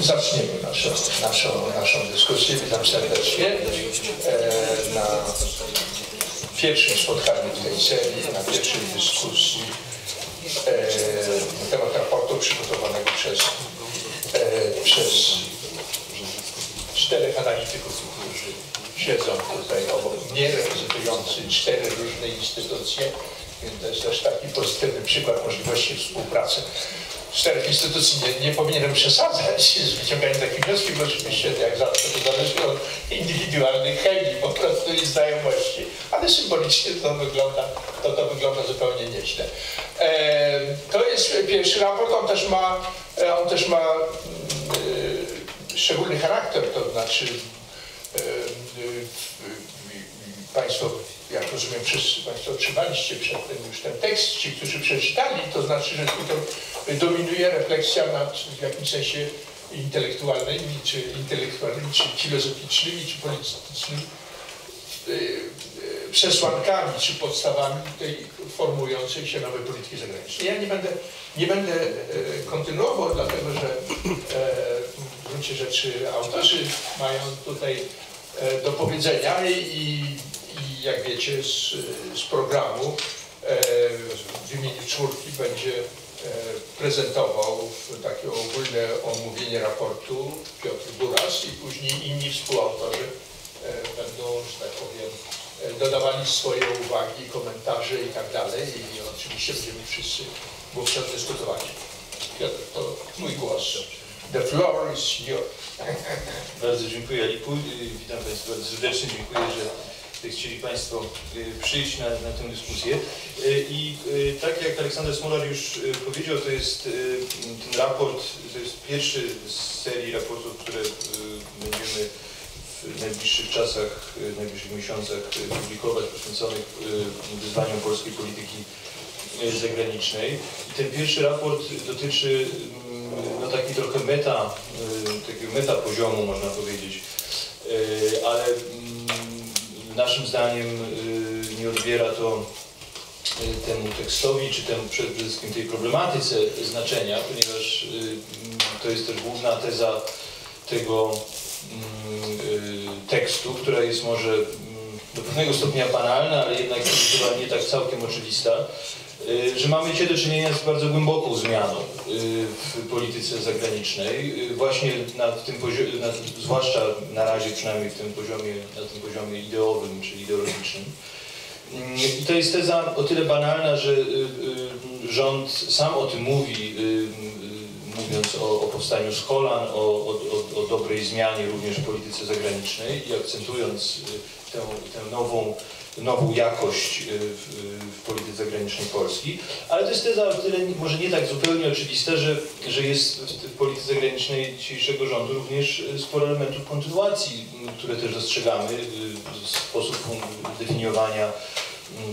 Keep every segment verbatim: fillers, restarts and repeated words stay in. Zaczniemy naszą, naszą, naszą dyskusję. Witam serdecznie e, na pierwszym spotkaniu w tej serii, na pierwszej dyskusji e, na temat raportu przygotowanego przez, e, przez czterech analityków, którzy siedzą tutaj obok mnie, reprezentujący cztery różne instytucje, więc to jest też taki pozytywny przykład możliwości współpracy. Czterech instytucji nie, nie powinienem przesadzać z wyciąganiem takich wniosków, bo oczywiście jak zawsze to zależy od indywidualnych chemii, po prostu i znajomości, ale symbolicznie to wygląda, to, to wygląda zupełnie nieźle. E, to jest pierwszy raport, on też ma, on też ma e, szczególny charakter, to znaczy e, e, Państwo, jak rozumiem, wszyscy Państwo otrzymaliście przedtem już ten tekst, ci, którzy przeczytali, to znaczy, że tutaj dominuje refleksja nad w jakimś sensie intelektualnymi, czy intelektualnymi, czy filozoficznymi, czy politycznymi przesłankami, czy podstawami tej formującej się nowej polityki zagranicznej. Ja nie będę, nie będę kontynuował, dlatego że w gruncie rzeczy autorzy mają tutaj do powiedzenia i, i jak wiecie z, z programu e, w imieniu czwórki będzie e, prezentował takie ogólne omówienie raportu Piotr Buras i później inni współautorzy e, będą, że tak powiem, e, dodawali swoje uwagi, komentarze i tak dalej i oczywiście będziemy wszyscy wówczas dyskutowali. Piotr, to mój głos. The floor is yours. Bardzo dziękuję, Aliku. Witam Państwa bardzo serdecznie. Dziękuję, że chcieli Państwo przyjść na, na tę dyskusję. I tak jak Aleksander Smolar już powiedział, to jest ten raport, to jest pierwszy z serii raportów, które będziemy w najbliższych czasach, w najbliższych miesiącach publikować, poświęconych wyzwaniom polskiej polityki zagranicznej. I ten pierwszy raport dotyczy no taki trochę meta, takiego meta poziomu można powiedzieć, ale naszym zdaniem nie odbiera to temu tekstowi, czy temu przede wszystkim tej problematyce znaczenia, ponieważ to jest też główna teza tego tekstu, która jest może do pewnego stopnia banalna, ale jednak chyba nie tak całkiem oczywista, że mamy dzisiaj do czynienia z bardzo głęboką zmianą w polityce zagranicznej, właśnie na tym poziomie, na, zwłaszcza na razie przynajmniej w tym poziomie, na tym poziomie ideowym, czy ideologicznym. I to jest teza o tyle banalna, że rząd sam o tym mówi, mówiąc o, o powstaniu z kolan, o, o, o dobrej zmianie również w polityce zagranicznej i akcentując tę, tę nową nową jakość w, w polityce zagranicznej Polski, ale to jest teza o tyle może nie tak zupełnie oczywista, że, że jest w, w polityce zagranicznej dzisiejszego rządu również sporo elementów kontynuacji, które też dostrzegamy, sposób definiowania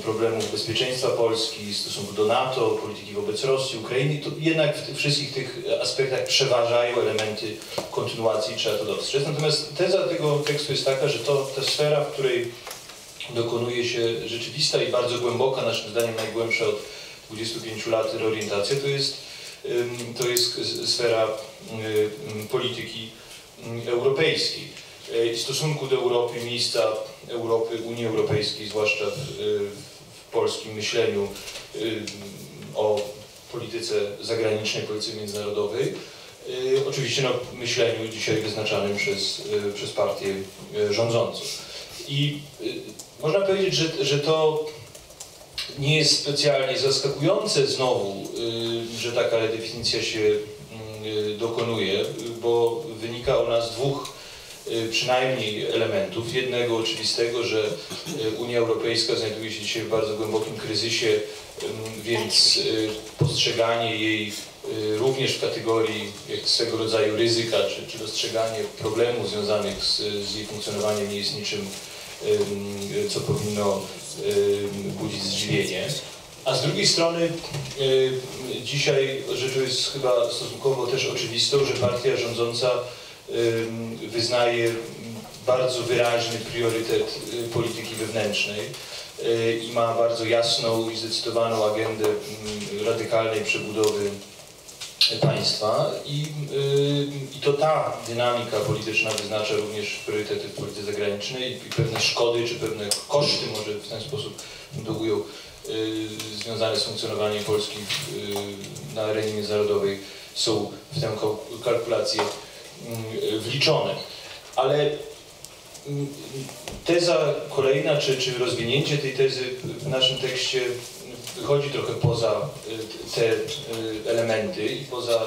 problemów bezpieczeństwa Polski, stosunku do NATO, polityki wobec Rosji, Ukrainy, to jednak w tych, wszystkich tych aspektach przeważają elementy kontynuacji, trzeba to dostrzec. Natomiast teza tego tekstu jest taka, że to ta sfera, w której dokonuje się rzeczywista i bardzo głęboka, naszym zdaniem najgłębsza od dwudziestu pięciu lat reorientacja, to jest, to jest sfera polityki europejskiej. I stosunku do Europy, miejsca Europy, Unii Europejskiej, zwłaszcza w, w polskim myśleniu o polityce zagranicznej, polityce międzynarodowej. Oczywiście no, myśleniu dzisiaj wyznaczanym przez, przez partię rządzącą. I można powiedzieć, że, że to nie jest specjalnie zaskakujące znowu, że taka redefinicja się dokonuje, bo wynika ona z dwóch przynajmniej elementów. Jednego oczywistego, że Unia Europejska znajduje się dzisiaj w bardzo głębokim kryzysie, więc postrzeganie jej również w kategorii swego rodzaju ryzyka, czy, czy dostrzeganie problemów związanych z, z jej funkcjonowaniem nie jest niczym, co powinno budzić zdziwienie. A z drugiej strony dzisiaj rzeczą jest chyba stosunkowo też oczywistą, że partia rządząca wyznaje bardzo wyraźny priorytet polityki wewnętrznej i ma bardzo jasną i zdecydowaną agendę radykalnej przebudowy państwa i i to ta dynamika polityczna wyznacza również priorytety w polityce zagranicznej i pewne szkody, czy pewne koszty może w ten sposób długują, związane z funkcjonowaniem Polski na arenie międzynarodowej są w tę kalkulację wliczone. Ale teza kolejna, czy, czy rozwinięcie tej tezy w naszym tekście wychodzi trochę poza te elementy i poza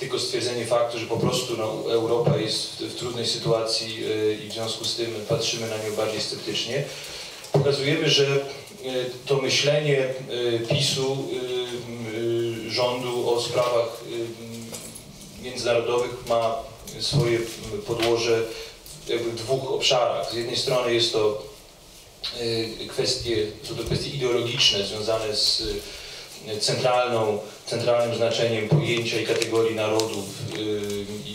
tylko stwierdzenie faktu, że po prostu no, Europa jest w trudnej sytuacji i w związku z tym patrzymy na nią bardziej sceptycznie. Pokazujemy, że to myślenie PiSu, rządu o sprawach międzynarodowych ma swoje podłoże w dwóch obszarach. Z jednej strony jest to kwestie, są to kwestie ideologiczne związane z centralną, centralnym znaczeniem pojęcia i kategorii narodów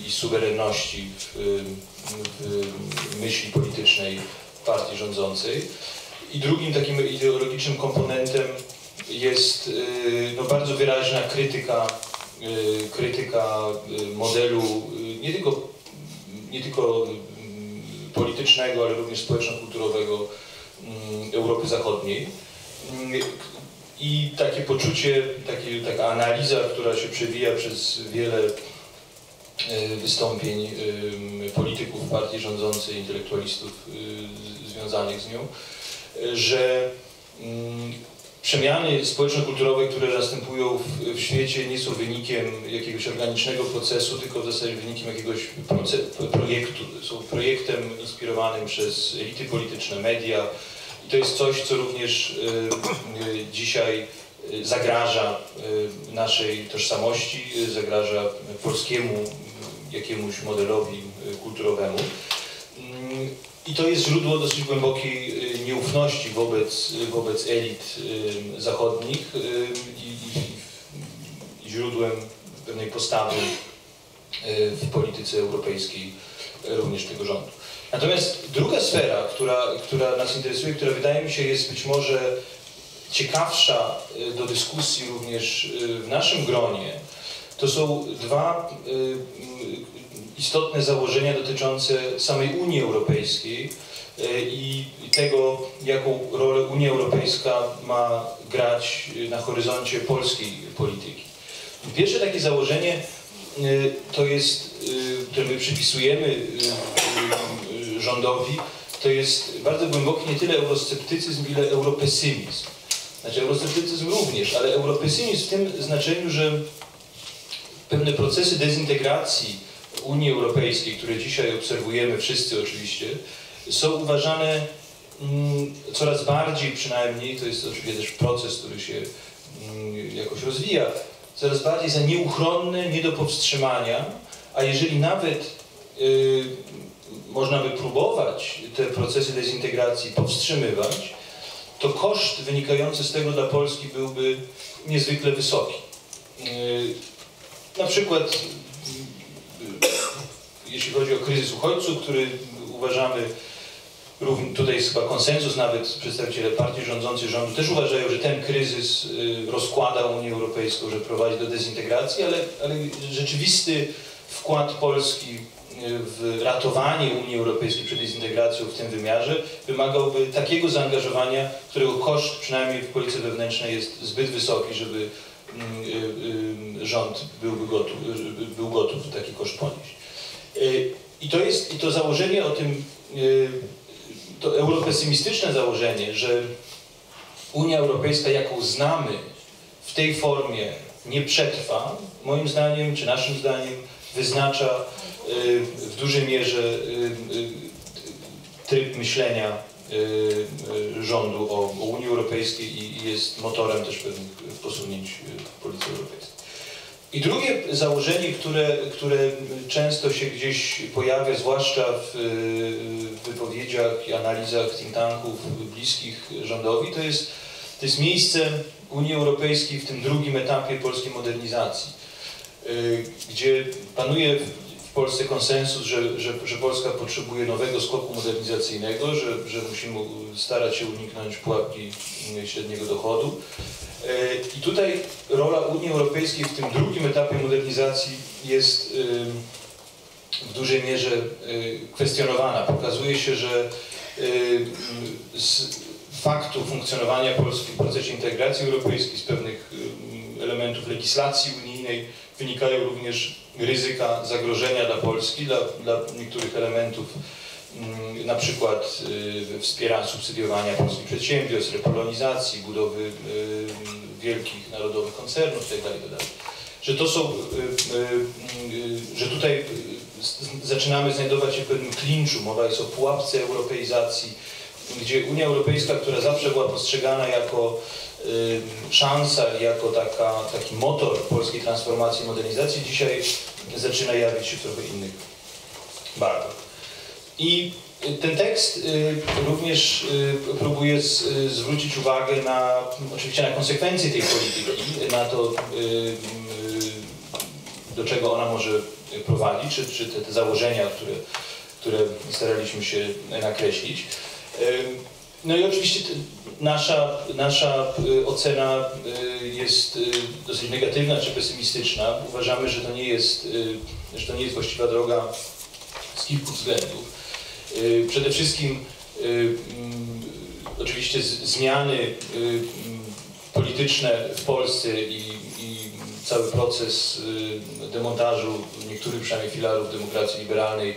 i suwerenności w, w myśli politycznej partii rządzącej. I drugim takim ideologicznym komponentem jest no, bardzo wyraźna krytyka, krytyka modelu nie tylko, nie tylko politycznego, ale również społeczno-kulturowego Europy Zachodniej. I takie poczucie, takie, taka analiza, która się przewija przez wiele wystąpień polityków partii rządzącej, intelektualistów związanych z nią, że przemiany społeczno-kulturowe, które następują w, w świecie, nie są wynikiem jakiegoś organicznego procesu, tylko w zasadzie wynikiem jakiegoś projektu. Są projektem inspirowanym przez elity polityczne, media. I to jest coś, co również y, dzisiaj zagraża y, naszej tożsamości, y, zagraża polskiemu jakiemuś modelowi y, kulturowemu. I to jest źródło dosyć głębokiej nieufności wobec, wobec elit zachodnich i, i, i źródłem pewnej postawy w polityce europejskiej również tego rządu. Natomiast druga sfera, która, która nas interesuje, która wydaje mi się jest być może ciekawsza do dyskusji również w naszym gronie, to są dwa istotne założenia dotyczące samej Unii Europejskiej i tego, jaką rolę Unia Europejska ma grać na horyzoncie polskiej polityki. Pierwsze takie założenie to jest, które my przypisujemy rządowi, to jest bardzo głęboki nie tyle eurosceptycyzm, ile europesymizm. Znaczy eurosceptycyzm również, ale europesymizm w tym znaczeniu, że pewne procesy dezintegracji Unii Europejskiej, które dzisiaj obserwujemy wszyscy oczywiście, są uważane mm, coraz bardziej, przynajmniej to jest oczywiście też proces, który się mm, jakoś rozwija, coraz bardziej za nieuchronne, nie do powstrzymania, a jeżeli nawet y, można by próbować te procesy dezintegracji powstrzymywać, to koszt wynikający z tego dla Polski byłby niezwykle wysoki. Y, na przykład jeśli chodzi o kryzys uchodźców, który uważamy, tutaj jest chyba konsensus, nawet przedstawiciele partii rządzącej rządu też uważają, że ten kryzys rozkłada Unię Europejską, że prowadzi do dezintegracji, ale, ale rzeczywisty wkład Polski w ratowanie Unii Europejskiej przed dezintegracją w tym wymiarze wymagałby takiego zaangażowania, którego koszt przynajmniej w polityce wewnętrznej jest zbyt wysoki, żeby rząd byłby gotów, był gotów taki koszt ponieść. I to jest, i to założenie o tym, to europesymistyczne założenie, że Unia Europejska, jaką znamy, w tej formie nie przetrwa, moim zdaniem, czy naszym zdaniem, wyznacza w dużej mierze tryb myślenia rządu o Unii Europejskiej i jest motorem też pewnych posunięć w polityce europejskiej. I drugie założenie, które, które często się gdzieś pojawia, zwłaszcza w wypowiedziach i analizach think tanków bliskich rządowi, to jest, to jest miejsce Unii Europejskiej w tym drugim etapie polskiej modernizacji, gdzie panuje w Polsce konsensus, że, że, że Polska potrzebuje nowego skoku modernizacyjnego, że, że musimy starać się uniknąć pułapki średniego dochodu. I tutaj rola Unii Europejskiej w tym drugim etapie modernizacji jest w dużej mierze kwestionowana. Pokazuje się, że z faktu funkcjonowania Polski w procesie integracji europejskiej, z pewnych elementów legislacji unijnej wynikają również ryzyka zagrożenia dla Polski, dla, dla niektórych elementów, na przykład wspierania subsydiowania polskich przedsiębiorstw, repolonizacji, budowy wielkich narodowych koncernów itd. Że to są, że tutaj zaczynamy znajdować się w pewnym klinczu, mowa jest o pułapce europeizacji, gdzie Unia Europejska, która zawsze była postrzegana jako szansa, jako taka, taki motor polskiej transformacji i modernizacji, dzisiaj zaczyna jawić się w trochę innych barwach. I ten tekst również próbuje zwrócić uwagę na, oczywiście na konsekwencje tej polityki, na to, do czego ona może prowadzić, czy, czy te, te założenia, które, które staraliśmy się nakreślić. No i oczywiście nasza, nasza ocena jest dosyć negatywna czy pesymistyczna. Uważamy, że to nie jest, że to nie jest właściwa droga z kilku względów. Przede wszystkim oczywiście zmiany polityczne w Polsce i, i cały proces demontażu niektórych przynajmniej filarów demokracji liberalnej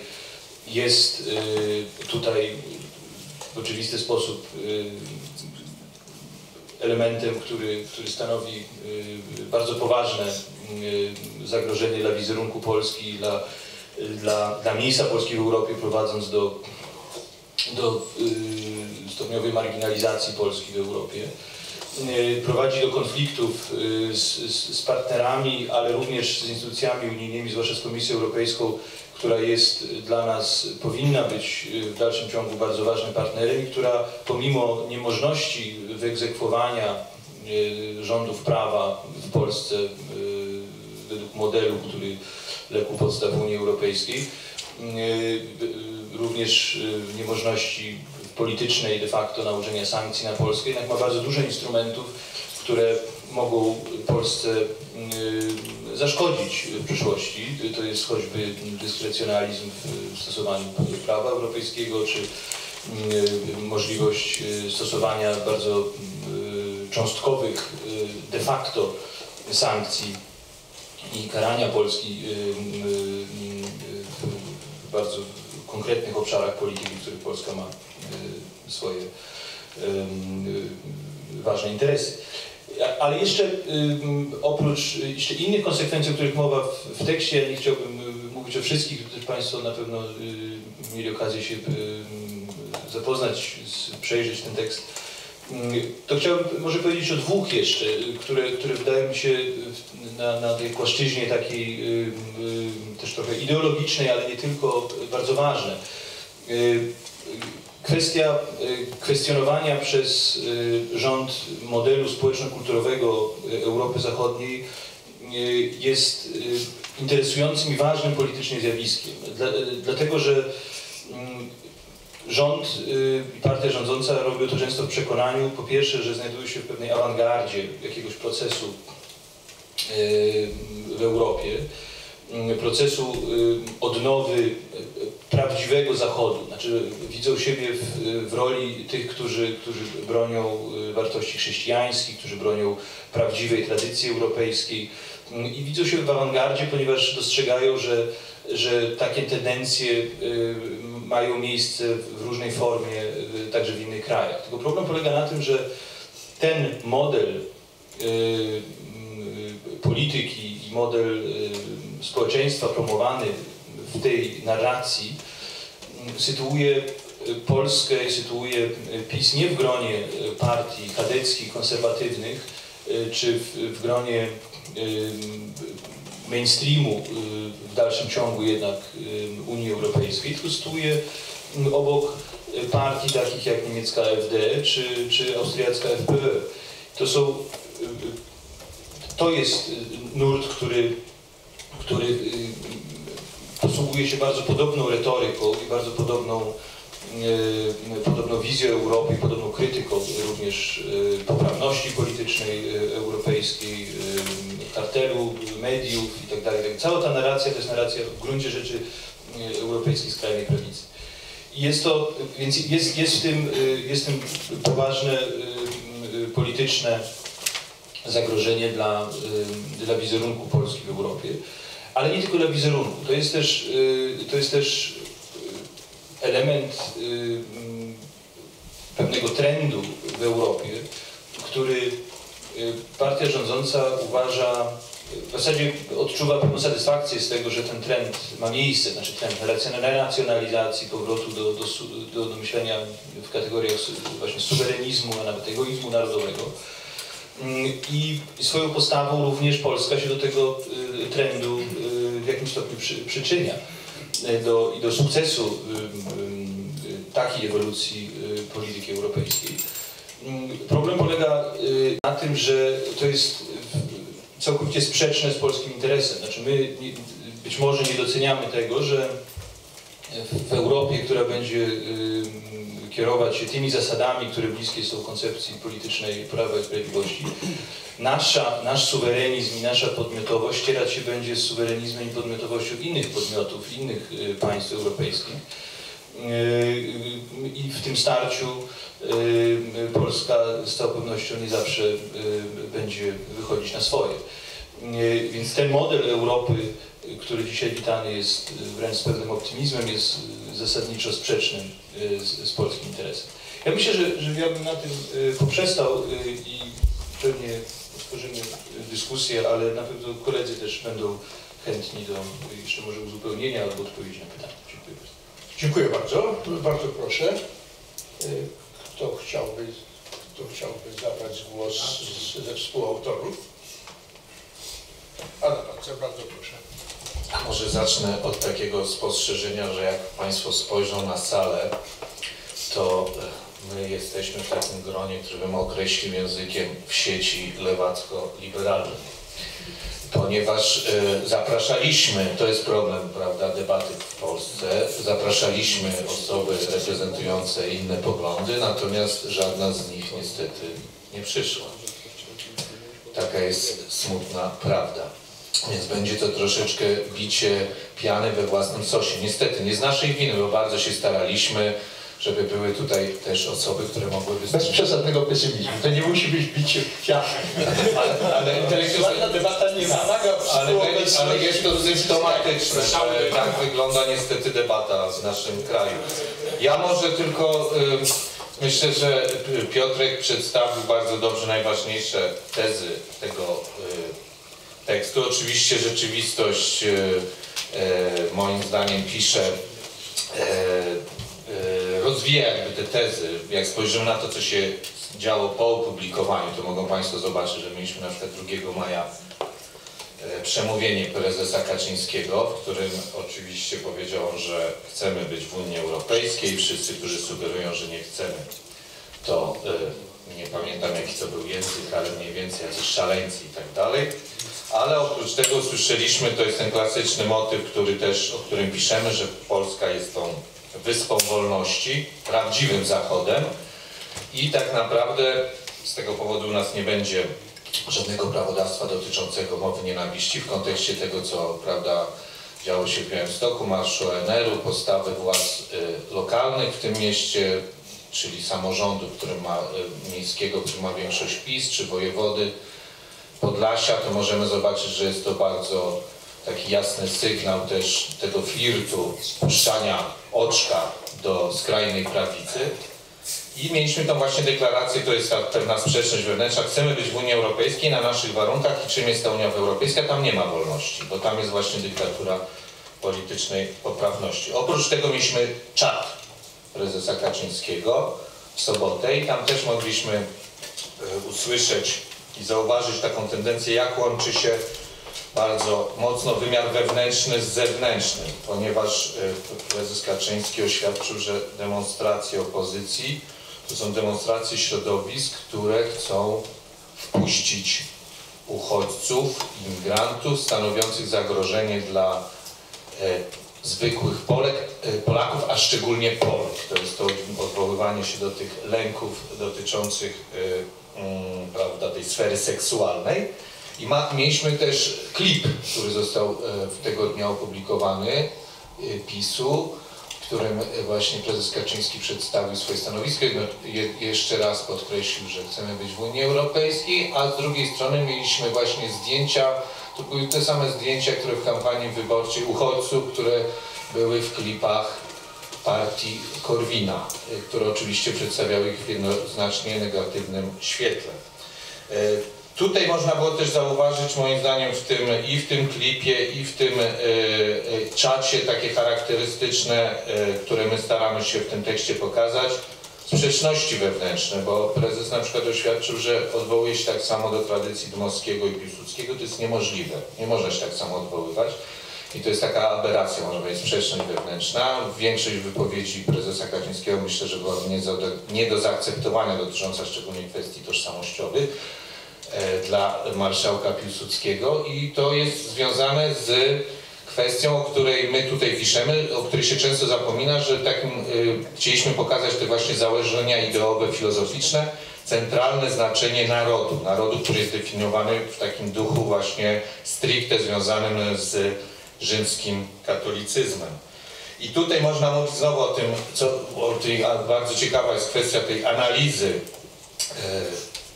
jest tutaj w oczywisty sposób elementem, który, który stanowi bardzo poważne zagrożenie dla wizerunku Polski i dla Dla, dla miejsca Polski w Europie, prowadząc do, do y, stopniowej marginalizacji Polski w Europie. Y, prowadzi do konfliktów y, z, z partnerami, ale również z instytucjami unijnymi, zwłaszcza z Komisją Europejską, która jest dla nas, powinna być w dalszym ciągu bardzo ważnym partnerem i która pomimo niemożności wyegzekwowania y, rządów prawa w Polsce y, według modelu, który leku podstaw Unii Europejskiej, również niemożności politycznej de facto nałożenia sankcji na Polskę, jednak ma bardzo dużo instrumentów, które mogą Polsce zaszkodzić w przyszłości. To jest choćby dyskrecjonalizm w stosowaniu prawa europejskiego, czy możliwość stosowania bardzo cząstkowych de facto sankcji i karania Polski w bardzo konkretnych obszarach polityki, w których Polska ma swoje ważne interesy. Ale jeszcze oprócz jeszcze innych konsekwencji, o których mowa w tekście, ja nie chciałbym mówić o wszystkich, gdyż Państwo na pewno mieli okazję się zapoznać, przejrzeć ten tekst, to chciałbym może powiedzieć o dwóch jeszcze, które, które wydają mi się na, na tej płaszczyźnie takiej y, y, też trochę ideologicznej, ale nie tylko, bardzo ważne. Y, kwestia y, kwestionowania przez y, rząd modelu społeczno-kulturowego Europy Zachodniej y, jest y, interesującym i ważnym politycznie zjawiskiem. Dla, y, dlatego, że y, rząd i partia rządząca robią to często w przekonaniu, po pierwsze, że znajdują się w pewnej awangardzie jakiegoś procesu w Europie, procesu odnowy prawdziwego Zachodu. Znaczy widzą siebie w, w roli tych, którzy, którzy bronią wartości chrześcijańskich, którzy bronią prawdziwej tradycji europejskiej i widzą się w awangardzie, ponieważ dostrzegają, że, że takie tendencje mają miejsce w różnej formie, także w innych krajach. Tylko problem polega na tym, że ten model polityki i model społeczeństwa promowany w tej narracji sytuuje Polskę i sytuuje PiS nie w gronie partii chadeckich, konserwatywnych, czy w gronie mainstreamu w dalszym ciągu jednak Unii Europejskiej, tylko sytuuje obok partii takich jak niemiecka AfD czy, czy austriacka FPÖ. To są, to jest nurt, który, który posługuje się bardzo podobną retoryką i bardzo podobną, podobną wizją Europy, podobną krytyką również poprawności politycznej europejskiej, kartelu, mediów i tak dalej. Cała ta narracja to jest narracja w gruncie rzeczy europejskiej skrajnej prawicy. Jest to, więc jest, jest, w tym, jest w tym poważne polityczne zagrożenie dla, dla wizerunku Polski w Europie, ale nie tylko dla wizerunku. To jest też, to jest też element pewnego trendu w Europie, który partia rządząca uważa, w zasadzie odczuwa pewną satysfakcję z tego, że ten trend ma miejsce, znaczy trend renacjonalizacji, powrotu do, do, do, do myślenia w kategoriach właśnie suwerenizmu, a nawet egoizmu narodowego. I swoją postawą również Polska się do tego trendu w jakimś stopniu przy, przyczynia do, i do sukcesu takiej ewolucji polityki europejskiej. Problem polega na tym, że to jest całkowicie sprzeczne z polskim interesem. Znaczy my być może nie doceniamy tego, że w Europie, która będzie kierować się tymi zasadami, które bliskie są koncepcji politycznej Prawa i Sprawiedliwości, nasza, nasz suwerenizm i nasza podmiotowość ścierać się będzie z suwerenizmem i podmiotowością innych podmiotów, innych państw europejskich. I w tym starciu Polska z całą pewnością nie zawsze będzie wychodzić na swoje. Więc ten model Europy, który dzisiaj witany jest wręcz z pewnym optymizmem, jest zasadniczo sprzecznym z, z polskim interesem. Ja myślę, że, że ja bym na tym poprzestał i pewnie otworzymy dyskusję, ale na pewno koledzy też będą chętni do jeszcze może uzupełnienia albo odpowiedzi na pytania. Dziękuję bardzo. Dziękuję bardzo. Bardzo proszę. Kto chciałby, kto chciałby zabrać głos z, ze współautorów? Adam Balcer, bardzo proszę. Może zacznę od takiego spostrzeżenia, że jak Państwo spojrzą na salę, to my jesteśmy w takim gronie, które bym określił językiem w sieci lewacko-liberalnym. Ponieważ y, zapraszaliśmy, to jest problem, prawda, debaty w Polsce, zapraszaliśmy osoby reprezentujące inne poglądy, natomiast żadna z nich niestety nie przyszła. Taka jest smutna prawda. Więc będzie to troszeczkę bicie piany we własnym sosie. Niestety, nie z naszej winy, bo bardzo się staraliśmy, żeby były tutaj też osoby, które mogłyby... Bez przesadnego pesymizmu. To nie musi być bicie piany. Ale, ale intelektualna debata nie wymaga... Ale, ale jest to symptomatyczne. Tak wygląda niestety debata w naszym kraju. Ja może tylko... Y Myślę, że Piotrek przedstawił bardzo dobrze najważniejsze tezy tego y, tekstu. Oczywiście rzeczywistość y, y, moim zdaniem pisze, y, y, rozwija jakby te tezy. Jak spojrzymy na to, co się działo po opublikowaniu, to mogą Państwo zobaczyć, że mieliśmy na przykład drugiego maja y, przemówienie prezesa Kaczyńskiego, w którym oczywiście powiedział on, że chcemy być w Unii Europejskiej. Wszyscy, którzy sugerują, że nie chcemy, to y, nie pamiętam jaki to był język, ale mniej więcej jacyś szaleńcy i tak dalej. Ale oprócz tego słyszeliśmy, to jest ten klasyczny motyw, który też, o którym piszemy, że Polska jest tą wyspą wolności, prawdziwym Zachodem i tak naprawdę z tego powodu u nas nie będzie żadnego prawodawstwa dotyczącego mowy nienawiści w kontekście tego, co prawda działo się w Białymstoku, marszu O N R u, postawy władz y, lokalnych w tym mieście, czyli samorządu, który ma, y, miejskiego, który ma większość PiS, czy wojewody Podlasia, to możemy zobaczyć, że jest to bardzo taki jasny sygnał też tego flirtu, puszczania oczka do skrajnej prawicy. I mieliśmy tą właśnie deklarację, to jest ta pewna sprzeczność wewnętrzna, chcemy być w Unii Europejskiej na naszych warunkach i czym jest ta Unia Europejska, tam nie ma wolności, bo tam jest właśnie dyktatura politycznej poprawności. Oprócz tego mieliśmy czat prezesa Kaczyńskiego w sobotę i tam też mogliśmy usłyszeć i zauważyć taką tendencję, jak łączy się bardzo mocno wymiar wewnętrzny z zewnętrznym, ponieważ prezes Kaczyński oświadczył, że demonstracje opozycji to są demonstracje środowisk, które chcą wpuścić uchodźców, imigrantów stanowiących zagrożenie dla e, zwykłych Polek, e, Polaków, a szczególnie Polek. To jest to odwoływanie się do tych lęków dotyczących e, m, prawda, tej sfery seksualnej. I ma, mieliśmy też klip, który został e, tego dnia opublikowany, PiSu, w którym właśnie prezes Kaczyński przedstawił swoje stanowisko. Jeszcze raz podkreślił, że chcemy być w Unii Europejskiej, a z drugiej strony mieliśmy właśnie zdjęcia, to były te same zdjęcia, które w kampanii wyborczej uchodźców, które były w klipach partii Korwina, które oczywiście przedstawiały ich w jednoznacznie negatywnym świetle. Tutaj można było też zauważyć, moim zdaniem, w tym, i w tym klipie, i w tym y, czacie takie charakterystyczne, y, które my staramy się w tym tekście pokazać, sprzeczności wewnętrzne, bo prezes na przykład oświadczył, że odwołuje się tak samo do tradycji Dmowskiego i Piłsudskiego, to jest niemożliwe, nie można się tak samo odwoływać. I to jest taka aberracja, może być sprzeczność wewnętrzna. Większość wypowiedzi prezesa Kaczyńskiego, myślę, że była nie, za, nie do zaakceptowania, dotycząca szczególnie kwestii tożsamościowych dla marszałka Piłsudskiego, i to jest związane z kwestią, o której my tutaj piszemy, o której się często zapomina, że takim, y, chcieliśmy pokazać te właśnie założenia ideowe, filozoficzne, centralne znaczenie narodu, narodu, który jest definiowany w takim duchu właśnie stricte związanym z rzymskim katolicyzmem. I tutaj można mówić znowu o tym, co, o tej, a bardzo ciekawa jest kwestia tej analizy y,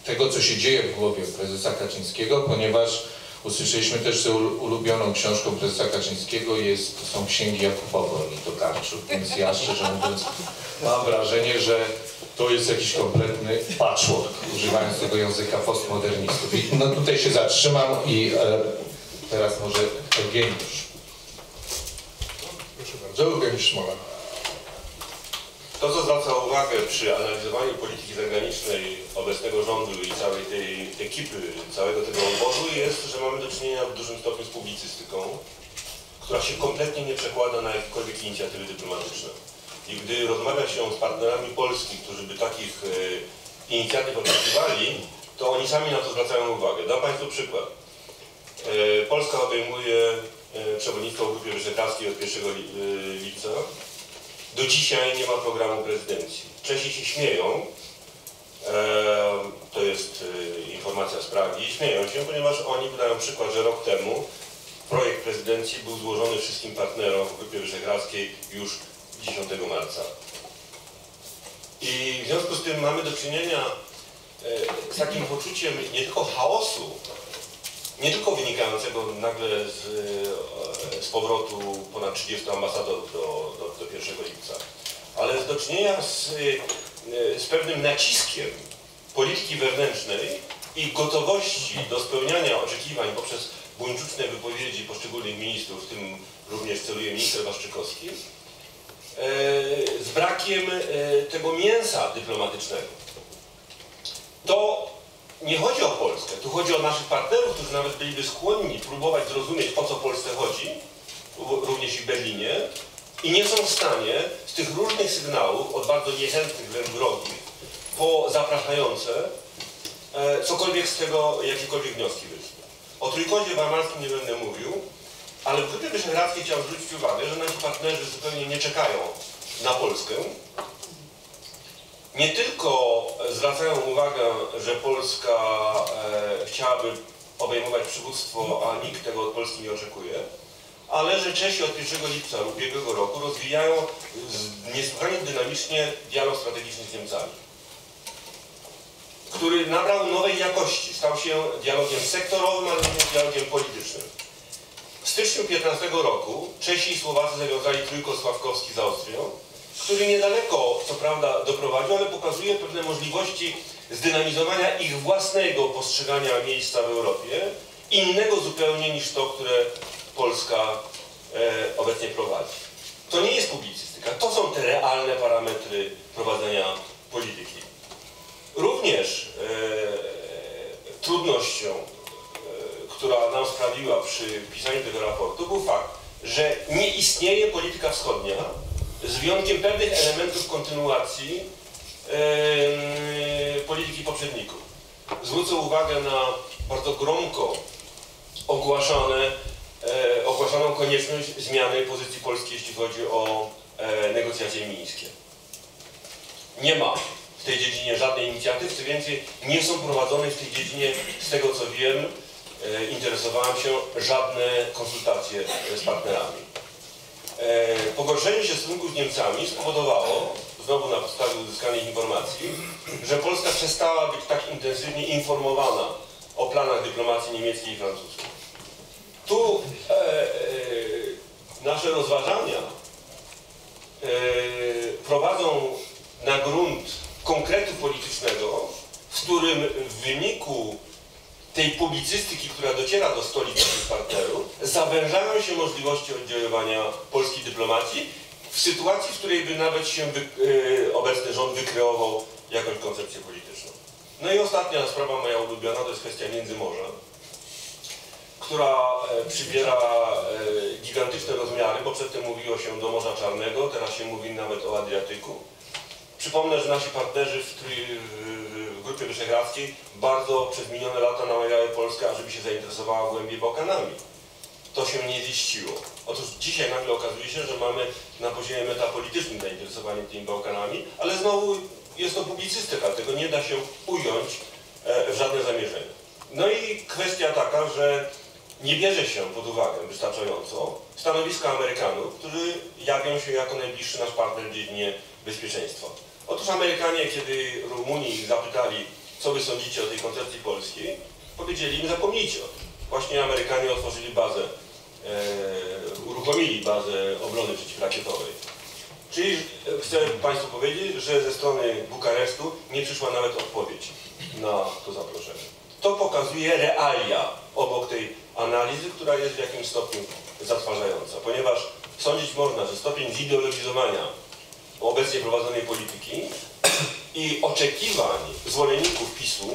tego, co się dzieje w głowie prezesa Kaczyńskiego, ponieważ usłyszeliśmy też, że ulubioną książką prezesa Kaczyńskiego jest, są księgi Jakubowo i Tokarczuk, więc ja szczerze mówiąc mam wrażenie, że to jest jakiś kompletny patchwork, używając tego języka postmodernistów. I no tutaj się zatrzymam i e, teraz może Eugeniusz. Proszę bardzo, Eugeniusz Smolar. To, co zwraca uwagę przy analizowaniu polityki zagranicznej obecnego rządu i całej tej ekipy, całego tego obozu, jest, że mamy do czynienia w dużym stopniu z publicystyką, która się kompletnie nie przekłada na jakiekolwiek inicjatywy dyplomatyczne. I gdy rozmawia się z partnerami Polski, którzy by takich inicjatyw oczekiwali, to oni sami na to zwracają uwagę. Dam Państwu przykład. Polska obejmuje przewodnictwo w Grupie Wyszehradzkiej od pierwszego lipca. Do dzisiaj nie ma programu prezydencji. Czesi się śmieją, e, to jest e, informacja z Pragi, śmieją się, ponieważ oni podają przykład, że rok temu projekt prezydencji był złożony wszystkim partnerom w Grupie Wyszehradzkiej już dziesiątego marca. I w związku z tym mamy do czynienia e, z takim poczuciem nie tylko chaosu, nie tylko wynikającego nagle z, z powrotu ponad trzydziestu ambasadorów do, do, do pierwszego lipca, ale do czynienia z, z pewnym naciskiem polityki wewnętrznej i gotowości do spełniania oczekiwań poprzez buńczuczne wypowiedzi poszczególnych ministrów, w tym również celuje minister Waszczykowski, z brakiem tego mięsa dyplomatycznego. To nie chodzi o Polskę, tu chodzi o naszych partnerów, którzy nawet byliby skłonni próbować zrozumieć, o co Polsce chodzi, również i w Berlinie, i nie są w stanie z tych różnych sygnałów, od bardzo niechętnych wręcz wrogich, po zapraszające, e, cokolwiek z tego, jakiekolwiek wnioski wyciągnąć. O Trójkącie Weimarskim nie będę mówił, ale w Grupie Wyszehradzkiej chciałem zwrócić uwagę, że nasi partnerzy zupełnie nie czekają na Polskę. Nie tylko zwracają uwagę, że Polska e, chciałaby obejmować przywództwo, a nikt tego od Polski nie oczekuje, ale że Czesi od pierwszego lipca ubiegłego roku rozwijają z, niesłychanie dynamicznie dialog strategiczny z Niemcami, który nabrał nowej jakości, stał się dialogiem sektorowym, ale również dialogiem politycznym. W styczniu dwa tysiące piętnastego roku Czesi i Słowacy zawiązali trójkąt Sławkowski z Austrią, który niedaleko, co prawda, doprowadził, ale pokazuje pewne możliwości zdynamizowania ich własnego postrzegania miejsca w Europie, innego zupełnie niż to, które Polska e, obecnie prowadzi. To nie jest publicystyka, to są te realne parametry prowadzenia polityki. Również e, trudnością, e, która nam sprawiła przy pisaniu tego raportu, był fakt, że nie istnieje polityka wschodnia, z wyjątkiem pewnych elementów kontynuacji yy, polityki poprzedników. Zwrócę uwagę na bardzo gromko ogłaszane, yy, ogłaszaną konieczność zmiany pozycji Polski, jeśli chodzi o yy, negocjacje mińskie. Nie ma w tej dziedzinie żadnej inicjatyw, co więcej, nie są prowadzone w tej dziedzinie, z tego co wiem, yy, interesowałem się, żadne konsultacje z partnerami. Pogorszenie się stosunków z Niemcami spowodowało, znowu na podstawie uzyskanych informacji, że Polska przestała być tak intensywnie informowana o planach dyplomacji niemieckiej i francuskiej. Tu e, e, nasze rozważania e, prowadzą na grunt konkretu politycznego, w którym w wyniku tej publicystyki, która dociera do stolicy partnerów, zawężają się możliwości oddziaływania polskiej dyplomacji w sytuacji, w której by nawet się wy, yy, obecny rząd wykreował jakąś koncepcję polityczną. No i ostatnia sprawa moja ulubiona to jest kwestia Międzymorza, która yy, przybiera yy, gigantyczne rozmiary, bo przedtem mówiło się do Morza Czarnego, teraz się mówi nawet o Adriatyku. Przypomnę, że nasi partnerzy w, w Grupie Wyszehradzkiej bardzo przez minione lata namawiały Polskę, ażeby się zainteresowała głębiej Bałkanami. To się nie ziściło. Otóż dzisiaj nagle okazuje się, że mamy na poziomie metapolitycznym zainteresowanie tymi Bałkanami, ale znowu jest to publicystyka, tego nie da się ująć w żadne zamierzenie. No i kwestia taka, że nie bierze się pod uwagę wystarczająco stanowiska Amerykanów, którzy jawią się jako najbliższy nasz partner w dziedzinie bezpieczeństwa. Otóż Amerykanie, kiedy Rumuni zapytali, co wy sądzicie o tej koncepcji polskiej, powiedzieli im, zapomnijcie o tym. Właśnie Amerykanie otworzyli bazę, e, uruchomili bazę obrony przeciwrakietowej. Czyli chcę Państwu powiedzieć, że ze strony Bukaresztu nie przyszła nawet odpowiedź na to zaproszenie. To pokazuje realia obok tej analizy, która jest w jakimś stopniu zatrważająca, ponieważ sądzić można, że stopień zideologizowania obecnie prowadzonej polityki i oczekiwań zwolenników PiSu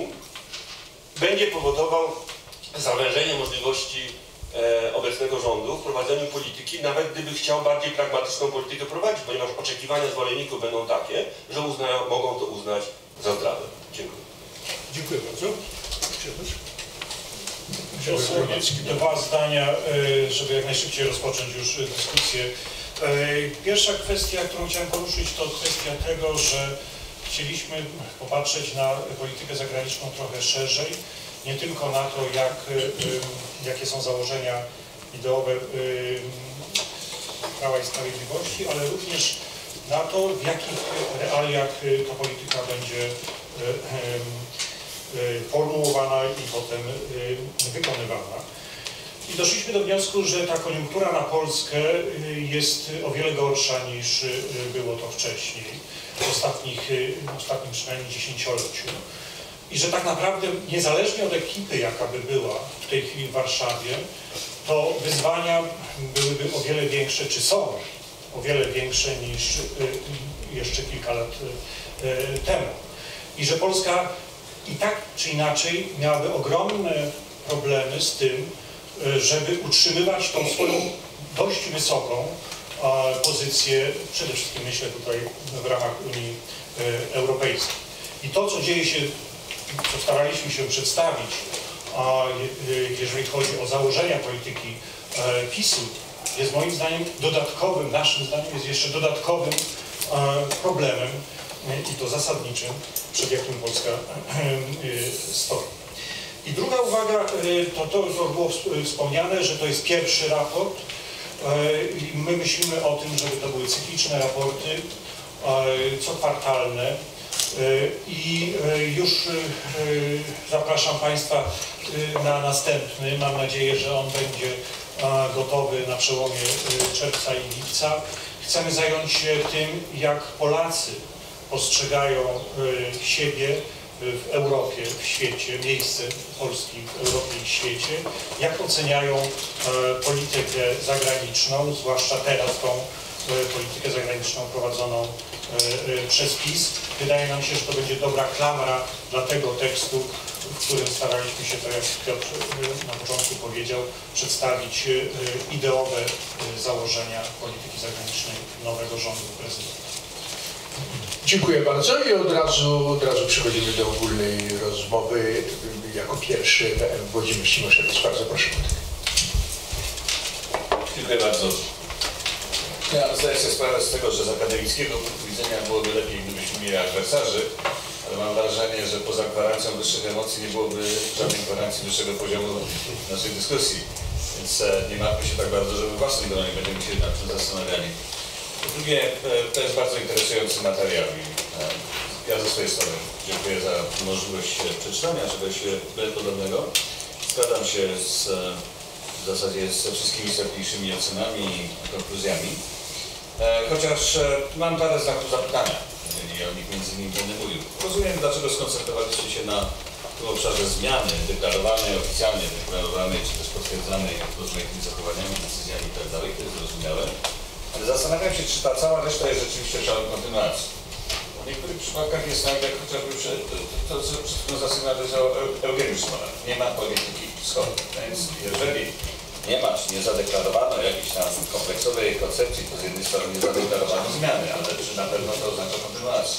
będzie powodował zawężenie możliwości e, obecnego rządu w prowadzeniu polityki, nawet gdyby chciał bardziej pragmatyczną politykę prowadzić, ponieważ oczekiwania zwolenników będą takie, że uznają, mogą to uznać za zdradę. Dziękuję. Dziękuję bardzo. Dwa zdania, żeby jak najszybciej rozpocząć już dyskusję. Pierwsza kwestia, którą chciałem poruszyć, to kwestia tego, że chcieliśmy popatrzeć na politykę zagraniczną trochę szerzej, nie tylko na to, jak, jakie są założenia ideowe Prawa i Sprawiedliwości, ale również na to, w jakich realiach ta polityka będzie formułowana i potem wykonywana. I doszliśmy do wniosku, że ta koniunktura na Polskę jest o wiele gorsza niż było to wcześniej, w ostatnich, ostatnim przynajmniej dziesięcioleciu. I że tak naprawdę niezależnie od ekipy, jaka by była w tej chwili w Warszawie, to wyzwania byłyby o wiele większe, czy są o wiele większe niż jeszcze kilka lat temu. I że Polska i tak czy inaczej miałaby ogromne problemy z tym, żeby utrzymywać tą swoją dość wysoką pozycję, przede wszystkim myślę tutaj w ramach Unii Europejskiej. I to, co dzieje się, co staraliśmy się przedstawić, jeżeli chodzi o założenia polityki PiSu, jest moim zdaniem dodatkowym, naszym zdaniem jest jeszcze dodatkowym problemem, i to zasadniczym, przed jakim Polska stoi. I druga uwaga, to to już było wspomniane, że to jest pierwszy raport. My myślimy o tym, żeby to były cykliczne raporty, cokwartalne. I już zapraszam Państwa na następny. Mam nadzieję, że on będzie gotowy na przełomie czerwca i lipca. Chcemy zająć się tym, jak Polacy postrzegają siebie w Europie, w świecie, miejsce Polski w Europie i świecie, jak oceniają politykę zagraniczną, zwłaszcza teraz tą politykę zagraniczną prowadzoną przez PiS. Wydaje nam się, że to będzie dobra klamra dla tego tekstu, w którym staraliśmy się, tak jak Piotr na początku powiedział, przedstawić ideowe założenia polityki zagranicznej nowego rządu prezydenta. Dziękuję bardzo i od razu, od razu przechodzimy do ogólnej rozmowy. Jako pierwszy Włodzimierz Cimoszewicz. Bardzo proszę. Dziękuję bardzo. Ja zdaję sobie sprawę z tego, że z akademickiego punktu widzenia byłoby lepiej, gdybyśmy mieli adwersarzy, ale mam wrażenie, że poza gwarancją wyższych emocji nie byłoby żadnej gwarancji wyższego poziomu naszej dyskusji. Więc nie martwmy się tak bardzo, że we własnym gronie będziemy się nad tym zastanawiali. Po drugie, to jest bardzo interesujący materiał. Ja ze swojej strony dziękuję za możliwość przeczytania czegoś podobnego. Zgadzam się z, w zasadzie ze wszystkimi istotniejszymi ocenami i konkluzjami. Chociaż mam parę znaków zapytania, i o nich między innymi będę mówił. Rozumiem, dlaczego skoncentrowaliście się na tym obszarze zmiany deklarowanej, oficjalnie deklarowanej, czy też potwierdzanej różnymi zachowaniami, decyzjami itd. To jest zrozumiałe. Ale zastanawiam się, czy ta cała reszta jest rzeczywiście szalą kontynuacji. W niektórych przypadkach jest tak, jak chociażby przed, to, co przed chwilą zasygnalizował Eugeniusz Smolar. Nie ma polityki wschodniej. Więc jeżeli nie ma, czy nie zadeklarowano jakiejś tam kompleksowej koncepcji, to z jednej strony nie zadeklarowano zmiany, ale czy na pewno to oznacza kontynuację?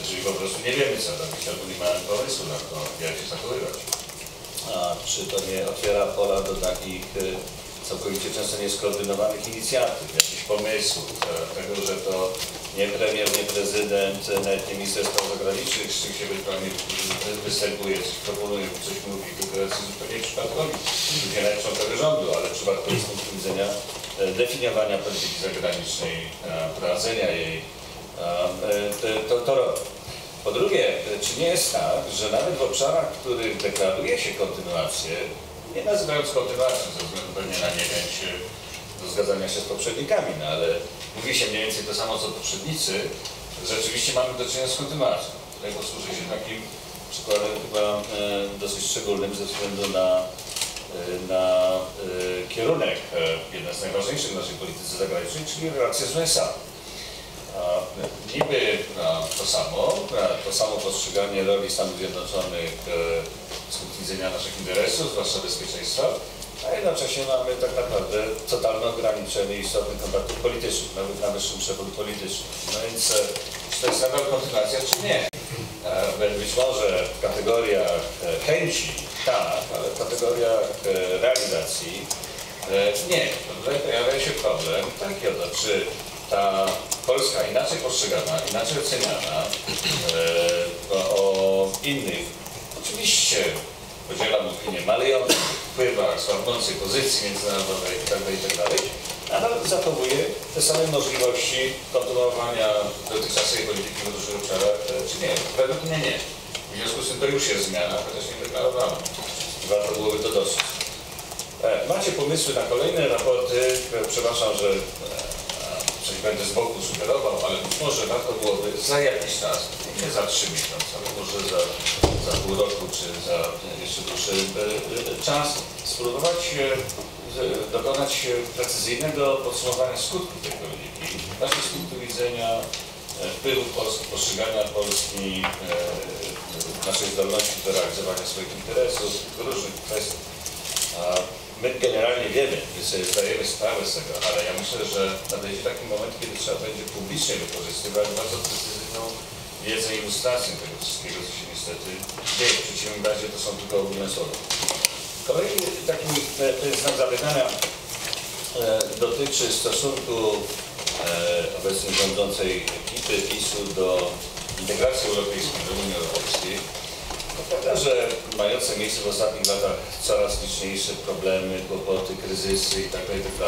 Jeżeli po prostu nie wiemy, co robić, albo nie mamy pomysłu na to, jak się zachowywać. A czy to nie otwiera pola do takich całkowicie często nieskoordynowanych inicjatyw, jakichś pomysłów, tego, że to nie premier, nie prezydent, nawet nie minister spraw zagranicznych, z czym się wypełni, występuje, coś proponuje, coś mówi, tylko jest zupełnie przypadkowi, nie nawet członkowie rządu, ale przypadkowi z punktu widzenia definiowania polityki zagranicznej, prowadzenia jej, to, to, to robi. Po drugie, czy nie jest tak, że nawet w obszarach, w których deklaruje się kontynuację, nie nazywając kontynuacją, ze względu pewnie na niechęć do zgadzania się z poprzednikami, no ale mówi się mniej więcej to samo co poprzednicy, rzeczywiście mamy do czynienia z kontynuacją. Tutaj posłużę się takim przykładem chyba e, dosyć szczególnym ze względu na, e, na e, kierunek e, jeden z najważniejszych w naszej polityce zagranicznej, czyli relacje z U S A. A, niby a, to samo, a, to samo postrzeganie roli Stanów Zjednoczonych e, z punktu widzenia naszych interesów, zwłaszcza bezpieczeństwa, a jednocześnie mamy tak naprawdę totalne ograniczenie istotnych kontaktów politycznych, nawet na wyższym szczeblu politycznym. No więc e, czy to jest nadal kontynuacja, czy nie? E, być może w kategoriach e, chęci tak, ale w kategoriach e, realizacji e, nie. Tutaj pojawia się problem taki oto, czy ta Polska inaczej postrzegana, inaczej oceniana e, o, o innych, oczywiście podzielam opinię malejących wpływach, słabnącej pozycji międzynarodowej itd., itd., nadal zachowuje te same możliwości kontynuowania dotychczasowej polityki w dużych obszarach, e, czy nie? Według mnie nie. W związku z tym to już jest zmiana, chociaż nie deklarowana. Warto byłoby to dosyć. E, macie pomysły na kolejne raporty, e, przepraszam, że e, coś będę z boku sugerował, ale być może warto byłoby za jakiś czas, nie za trzy miesiące, ale może za, za pół roku, czy za jeszcze dłuższy czas, spróbować e, dokonać precyzyjnego podsumowania skutków tej polityki, właśnie z punktu widzenia wpływów Polski, postrzegania Polski, e, naszej zdolności do realizowania swoich interesów, różnych kwestii. A, my generalnie wiemy, my sobie zdajemy sprawę z tego, ale ja myślę, że nadejdzie taki moment, kiedy trzeba będzie publicznie wykorzystywać bardzo precyzyjną wiedzę i ilustrację tego wszystkiego, co się niestety dzieje. W przeciwnym razie to są tylko ogólne słowa. Kolejny taki znak zapytania e, dotyczy stosunku e, obecnie rządzącej ekipy PiS-u do integracji europejskiej, do Unii Europejskiej. Prawda, że mające miejsce w ostatnich latach coraz liczniejsze problemy, kłopoty, kryzysy itd., itd.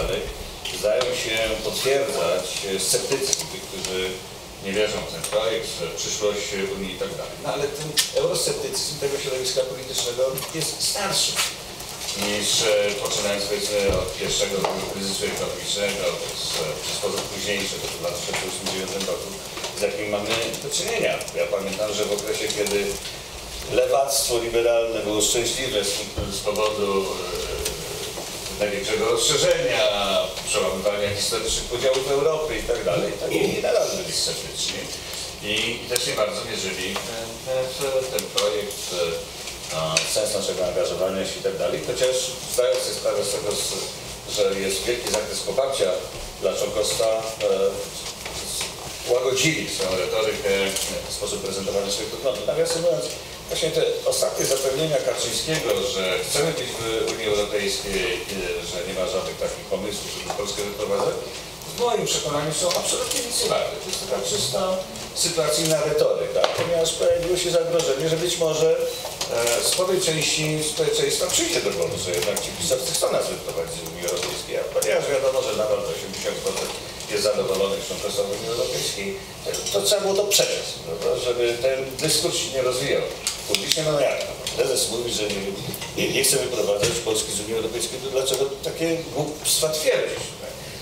zdają się potwierdzać sceptycyzm tych, którzy nie wierzą w ten projekt, w przyszłość Unii itd. No ale ten eurosceptycyzm tego środowiska politycznego jest starszy niż poczynając powiedzmy od pierwszego kryzysu ekonomicznego przez poza późniejsze do dwa tysiące dziewiątego roku, z jakim mamy do czynienia. Ja pamiętam, że w okresie, kiedy lewactwo liberalne było szczęśliwe z, z powodu e, największego rozszerzenia, przełamywania historycznych podziałów Europy itd. I nadal byli sceptyczni i też nie bardzo wierzyli w ten projekt, w sens naszego angażowania się itd. Chociaż zdają sobie sprawę z tego, że jest wielki zakres poparcia dla członkostwa, e, łagodzili swoją retorykę, w sposób prezentowania swoich poglądów. Nawiasem mówiąc, właśnie te ostatnie zapewnienia Kaczyńskiego, że chcemy być w Unii Europejskiej, że nie ma żadnych takich pomysłów, żeby Polskę wyprowadzać, w moim przekonaniu są absolutnie nic warte. To jest taka czysta sytuacyjna retoryka, ponieważ pojawiło się zagrożenie, że być może e, sporej części społeczeństwa przyjdzie do głowy, że jednak ci pisowcy chcą nas wyprowadzić z Unii Europejskiej, a ponieważ wiadomo, że nawet osiemdziesiąt procent niezadowolonych członkostwa Unii Europejskiej, to trzeba było to przeczytać, żeby ten dyskurs się nie rozwijał. Publicznie no jak? Prezes mówi, że nie, nie chce wyprowadzać Polski z Unii Europejskiej, to dlaczego takie głupstwa twierdzić?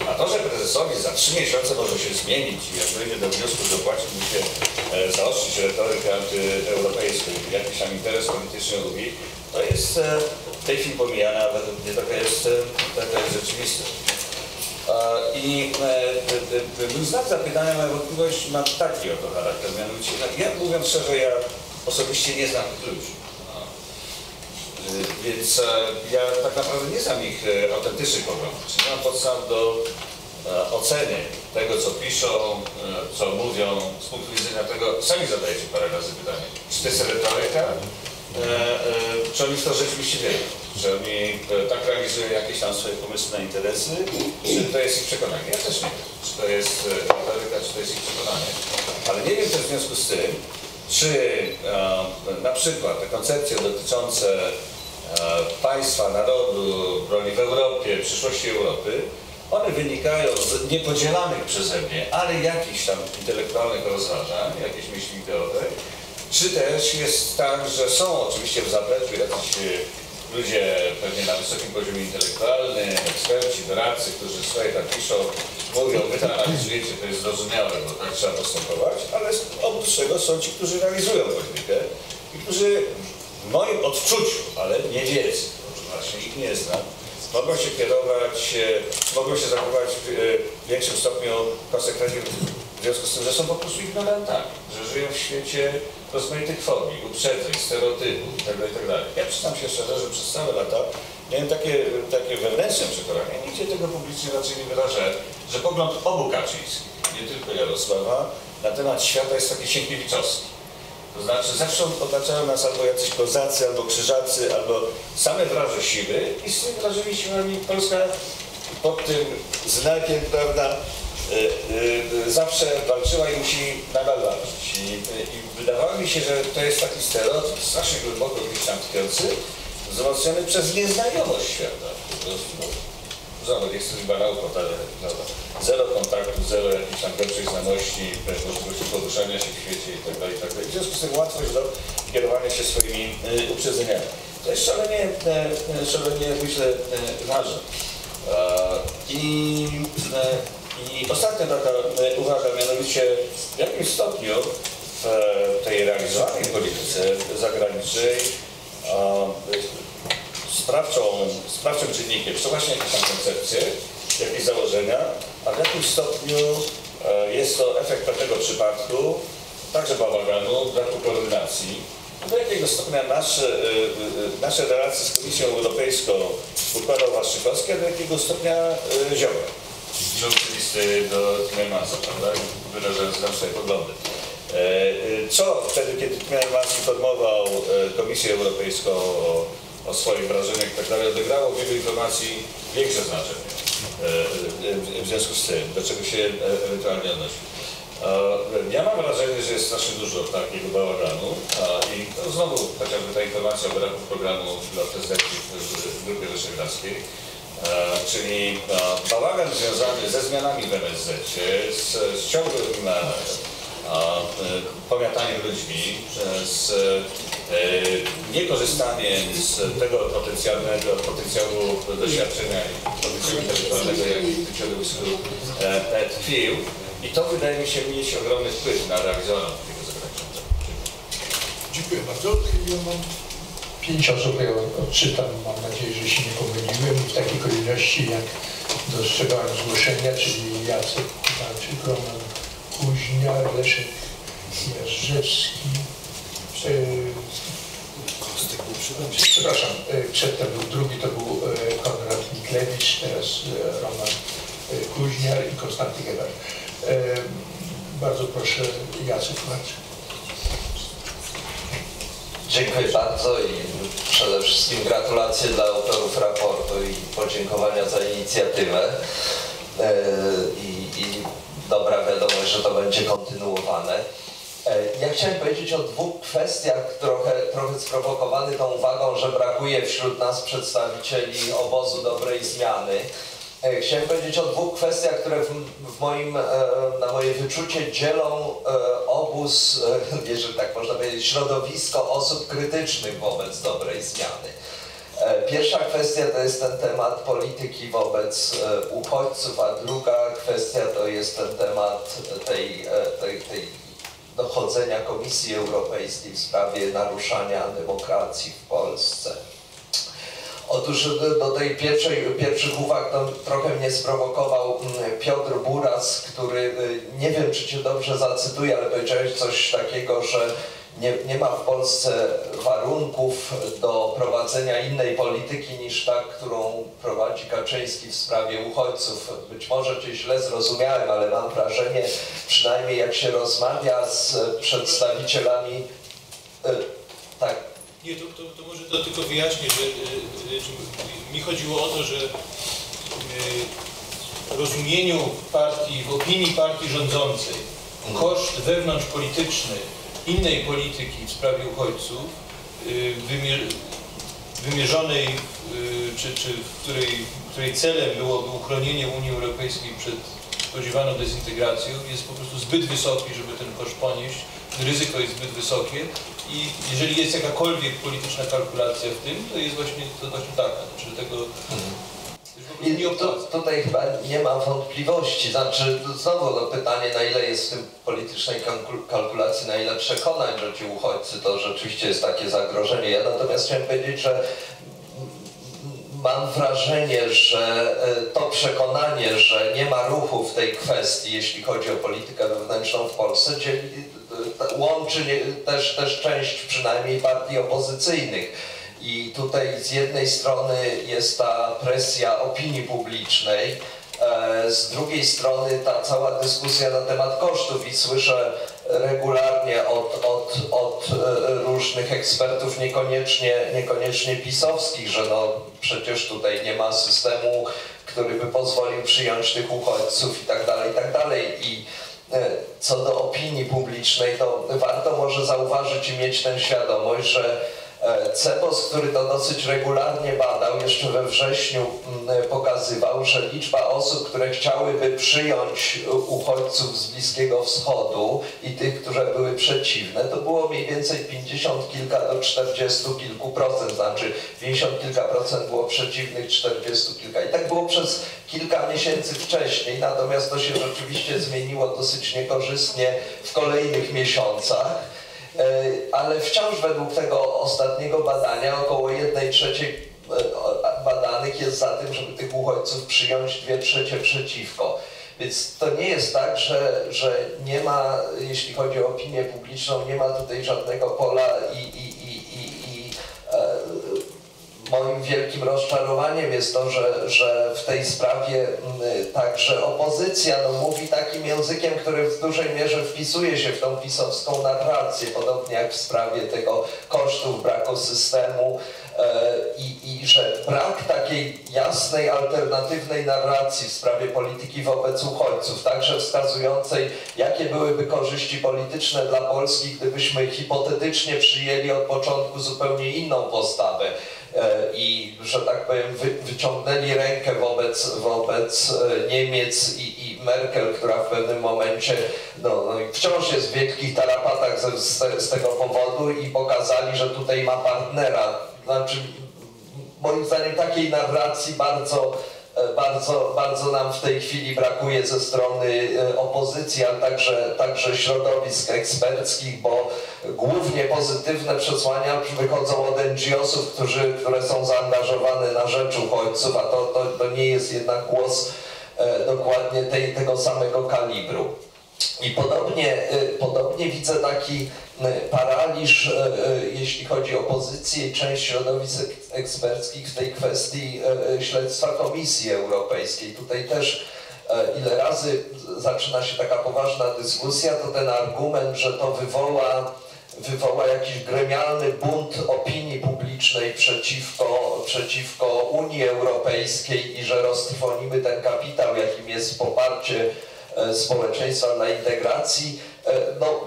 A to, że prezesowi za trzy miesiące może się zmienić i jak dojdzie do wniosku, że właśnie mu się e, zaostrzyć retorykę antyeuropejską i jakiś tam interes polityczny lubi, to jest e, w tej chwili pomijana, ale nie taka jest, e, taka jest rzeczywistość. E, I mój znak zapytania, moja wątpliwość ma taki oto charakter, mianowicie, ja mówiąc szczerze, ja osobiście nie znam tych ludzi. Więc ja tak naprawdę nie znam ich autentycznych poglądów, czyli nie mam podstaw do oceny tego, co piszą, co mówią, z punktu widzenia tego, sami zadajecie parę razy pytanie, czy to jest retoryka, czy oni w to rzeczywiście wierzą, czy oni tak realizują jakieś tam swoje pomysły na interesy, czy to jest ich przekonanie. Ja też nie wiem, czy to jest retoryka, czy to jest ich przekonanie, ale nie wiem też w związku z tym, czy na przykład te koncepcje dotyczące państwa, narodu, roli w Europie, przyszłości Europy, one wynikają z niepodzielanych przeze mnie, ale jakichś tam intelektualnych rozważań, jakiejś myśli ideowej, czy też jest tak, że są oczywiście w zapleczu jakiś ludzie pewnie na wysokim poziomie intelektualnym, eksperci, doradcy, którzy swoje tak piszą, mówią, wy to analizujecie, to jest zrozumiałe, bo tak trzeba postępować, ale oprócz tego są ci, którzy realizują politykę i którzy w moim odczuciu, ale nie wiedzą, właśnie ich nie znam, mogą się kierować, mogą się zachować w większym stopniu konsekwentnie w związku z tym, że są po prostu ignorantami, że żyją w świecie rozmaitych fobii, uprzedzeń, stereotypów itd. itd. Ja przyznam się szczerze, że przez całe lata miałem takie, takie wewnętrzne przekonanie, nigdzie tego publicznie raczej nie wyrażę, że pogląd obu Kaczyńskich, nie tylko Jarosława, na temat świata jest taki sienkiewiczowski. To znaczy zawsze otaczają nas albo jacyś kozacy, albo krzyżacy, albo same wraże siły i z tymi wrażami siłami Polska pod tym znakiem, prawda, zawsze walczyła i musi nadal walczyć. I, i wydawało mi się, że to jest taki stereotyp strasznie głęboko gdzieś tam tkwiący, wzmocniony przez nieznajomość świata. Po prostu, znowu, nie chcę liberał, ale zero kontaktu, zero jakiejś tam gorszej znajomości, możliwości poruszania się w świecie itd. itd. W związku z tym łatwość do kierowania się swoimi uprzedzeniami. To jest szalenie, szalenie myślę, ważne. I I ostatnia taka uwaga, mianowicie w jakim stopniu w tej realizowanej polityce zagranicznej sprawczą, sprawczym czynnikiem są właśnie jakieś tam koncepcje, jakieś założenia, a w jakim stopniu jest to efekt pewnego przypadku, także bałaganu, braku koordynacji. Do jakiego stopnia nasze, nasze relacje z Komisją Europejską układał Waszczykowski, a do jakiego stopnia Ziobro? Piszący listy do Timmermansa, prawda? Wyrażając nam swoje poglądy. Co wtedy, kiedy Timmermans informował Komisję Europejską o, o swoich wrażeniach i tak dalej, odegrało w jego informacji większe znaczenie w związku z tym, do czego się ewentualnie odnosi. Ja mam wrażenie, że jest strasznie dużo takiego bałaganu i to znowu chociażby ta informacja o braku programu dla prezydentów w Grupie Wyszehradzkiej, czyli bałagan związany ze zmianami w M S Z-cie, z, z ciągłym pomiataniem ludźmi, z niekorzystaniem z tego potencjalnego potencjału doświadczenia i potencjału intelektualnego, jaki w tym środowisku tkwił. I to wydaje mi się mieć ogromny wpływ na realizowaną politykę zagraniczną. Dziękuję bardzo. Ja mam pięć osób, ja odczytam, mam nadzieję, że się nie pomyliłem, w takiej kolejności jak dostrzegałem zgłoszenia, czyli Jacek Kucharczyk, Roman Kuźniar, Leszek Jażdżewski. Przepraszam, przedtem był drugi, to był Konrad Niklewicz, teraz Roman Kuźniar i Konstanty Gebert. E, bardzo proszę, Jacek Kucharczyk. Dziękuję bardzo i przede wszystkim gratulacje dla autorów raportu i podziękowania za inicjatywę. E, i, i dobra wiadomość, że to będzie kontynuowane. E, ja chciałem powiedzieć o dwóch kwestiach, trochę, trochę sprowokowany tą uwagą, że brakuje wśród nas przedstawicieli obozu dobrej zmiany. Chciałem powiedzieć o dwóch kwestiach, które w moim, na moje wyczucie dzielą obóz, jeżeli tak można powiedzieć, środowisko osób krytycznych wobec dobrej zmiany. Pierwsza kwestia to jest ten temat polityki wobec uchodźców, a druga kwestia to jest ten temat tej, tej, tej dochodzenia Komisji Europejskiej w sprawie naruszania demokracji w Polsce. Otóż do tej pierwszej, pierwszych uwag no, trochę mnie sprowokował Piotr Buras, który, nie wiem czy cię dobrze zacytuję, ale powiedziałeś coś takiego, że nie, nie ma w Polsce warunków do prowadzenia innej polityki niż ta, którą prowadzi Kaczyński w sprawie uchodźców. Być może cię źle zrozumiałem, ale mam wrażenie, przynajmniej jak się rozmawia z przedstawicielami... Tak. Nie, to, to, to może to tylko wyjaśnię, że, że mi chodziło o to, że w rozumieniu partii, w opinii partii rządzącej koszt wewnątrzpolityczny innej polityki w sprawie uchodźców wymierzonej, czy, czy w której, której celem byłoby uchronienie Unii Europejskiej przed spodziewaną dezintegracją, jest po prostu zbyt wysoki, żeby ten koszt ponieść. Ryzyko jest zbyt wysokie i jeżeli jest jakakolwiek polityczna kalkulacja w tym, to jest właśnie, to właśnie taka. Znaczy tego, hmm. nie to, tutaj chyba nie ma wątpliwości. Znaczy znowu no, pytanie, na ile jest w tym politycznej kalkulacji, na ile przekonań, że ci uchodźcy to rzeczywiście jest takie zagrożenie. Ja natomiast chciałem powiedzieć, że mam wrażenie, że to przekonanie, że nie ma ruchu w tej kwestii, jeśli chodzi o politykę wewnętrzną w Polsce, łączy też, też część przynajmniej partii opozycyjnych. I tutaj z jednej strony jest ta presja opinii publicznej, z drugiej strony ta cała dyskusja na temat kosztów i słyszę regularnie od, od, od różnych ekspertów, niekoniecznie, niekoniecznie pisowskich, że no przecież tutaj nie ma systemu, który by pozwolił przyjąć tych uchodźców i tak dalej, i tak dalej. I co do opinii publicznej, to warto może zauważyć i mieć tę świadomość, że CEPOS, który to dosyć regularnie badał, jeszcze we wrześniu pokazywał, że liczba osób, które chciałyby przyjąć uchodźców z Bliskiego Wschodu i tych, które były przeciwne, to było mniej więcej pięćdziesiąt kilka do czterdziestu kilku procent, znaczy pięćdziesiąt kilka procent było przeciwnych, czterdziestu kilka. I tak było przez kilka miesięcy wcześniej, natomiast to się rzeczywiście zmieniło dosyć niekorzystnie w kolejnych miesiącach. Ale wciąż według tego ostatniego badania około jednej trzeciej badanych jest za tym, żeby tych uchodźców przyjąć, dwie trzecie przeciwko. Więc to nie jest tak, że, że nie ma, jeśli chodzi o opinię publiczną, nie ma tutaj żadnego pola i, i, i, i, i e, moim wielkim rozczarowaniem jest to, że, że w tej sprawie także opozycja no, mówi takim językiem, który w dużej mierze wpisuje się w tą pisowską narrację, podobnie jak w sprawie tego kosztów, braku systemu. I, i że brak takiej jasnej, alternatywnej narracji w sprawie polityki wobec uchodźców, także wskazującej, jakie byłyby korzyści polityczne dla Polski, gdybyśmy hipotetycznie przyjęli od początku zupełnie inną postawę i, że tak powiem, wy, wyciągnęli rękę wobec, wobec Niemiec i Merkel, która w pewnym momencie no, no, wciąż jest w wielkich tarapatach z, z, z tego powodu i pokazali, że tutaj ma partnera. Znaczy, moim zdaniem takiej narracji bardzo, bardzo, bardzo nam w tej chwili brakuje ze strony opozycji, a także, także środowisk eksperckich, bo głównie pozytywne przesłania wychodzą od en dżi osów, którzy, które są zaangażowane na rzecz uchodźców, a to, to, to nie jest jednak głos dokładnie tej, tego samego kalibru. I podobnie, podobnie widzę taki paraliż, jeśli chodzi o opozycję i część środowisk eksperckich w tej kwestii śledztwa Komisji Europejskiej. Tutaj też ile razy zaczyna się taka poważna dyskusja, to ten argument, że to wywoła wywoła jakiś gremialny bunt opinii publicznej przeciwko, przeciwko Unii Europejskiej i że roztrwonimy ten kapitał, jakim jest poparcie społeczeństwa dla integracji, no,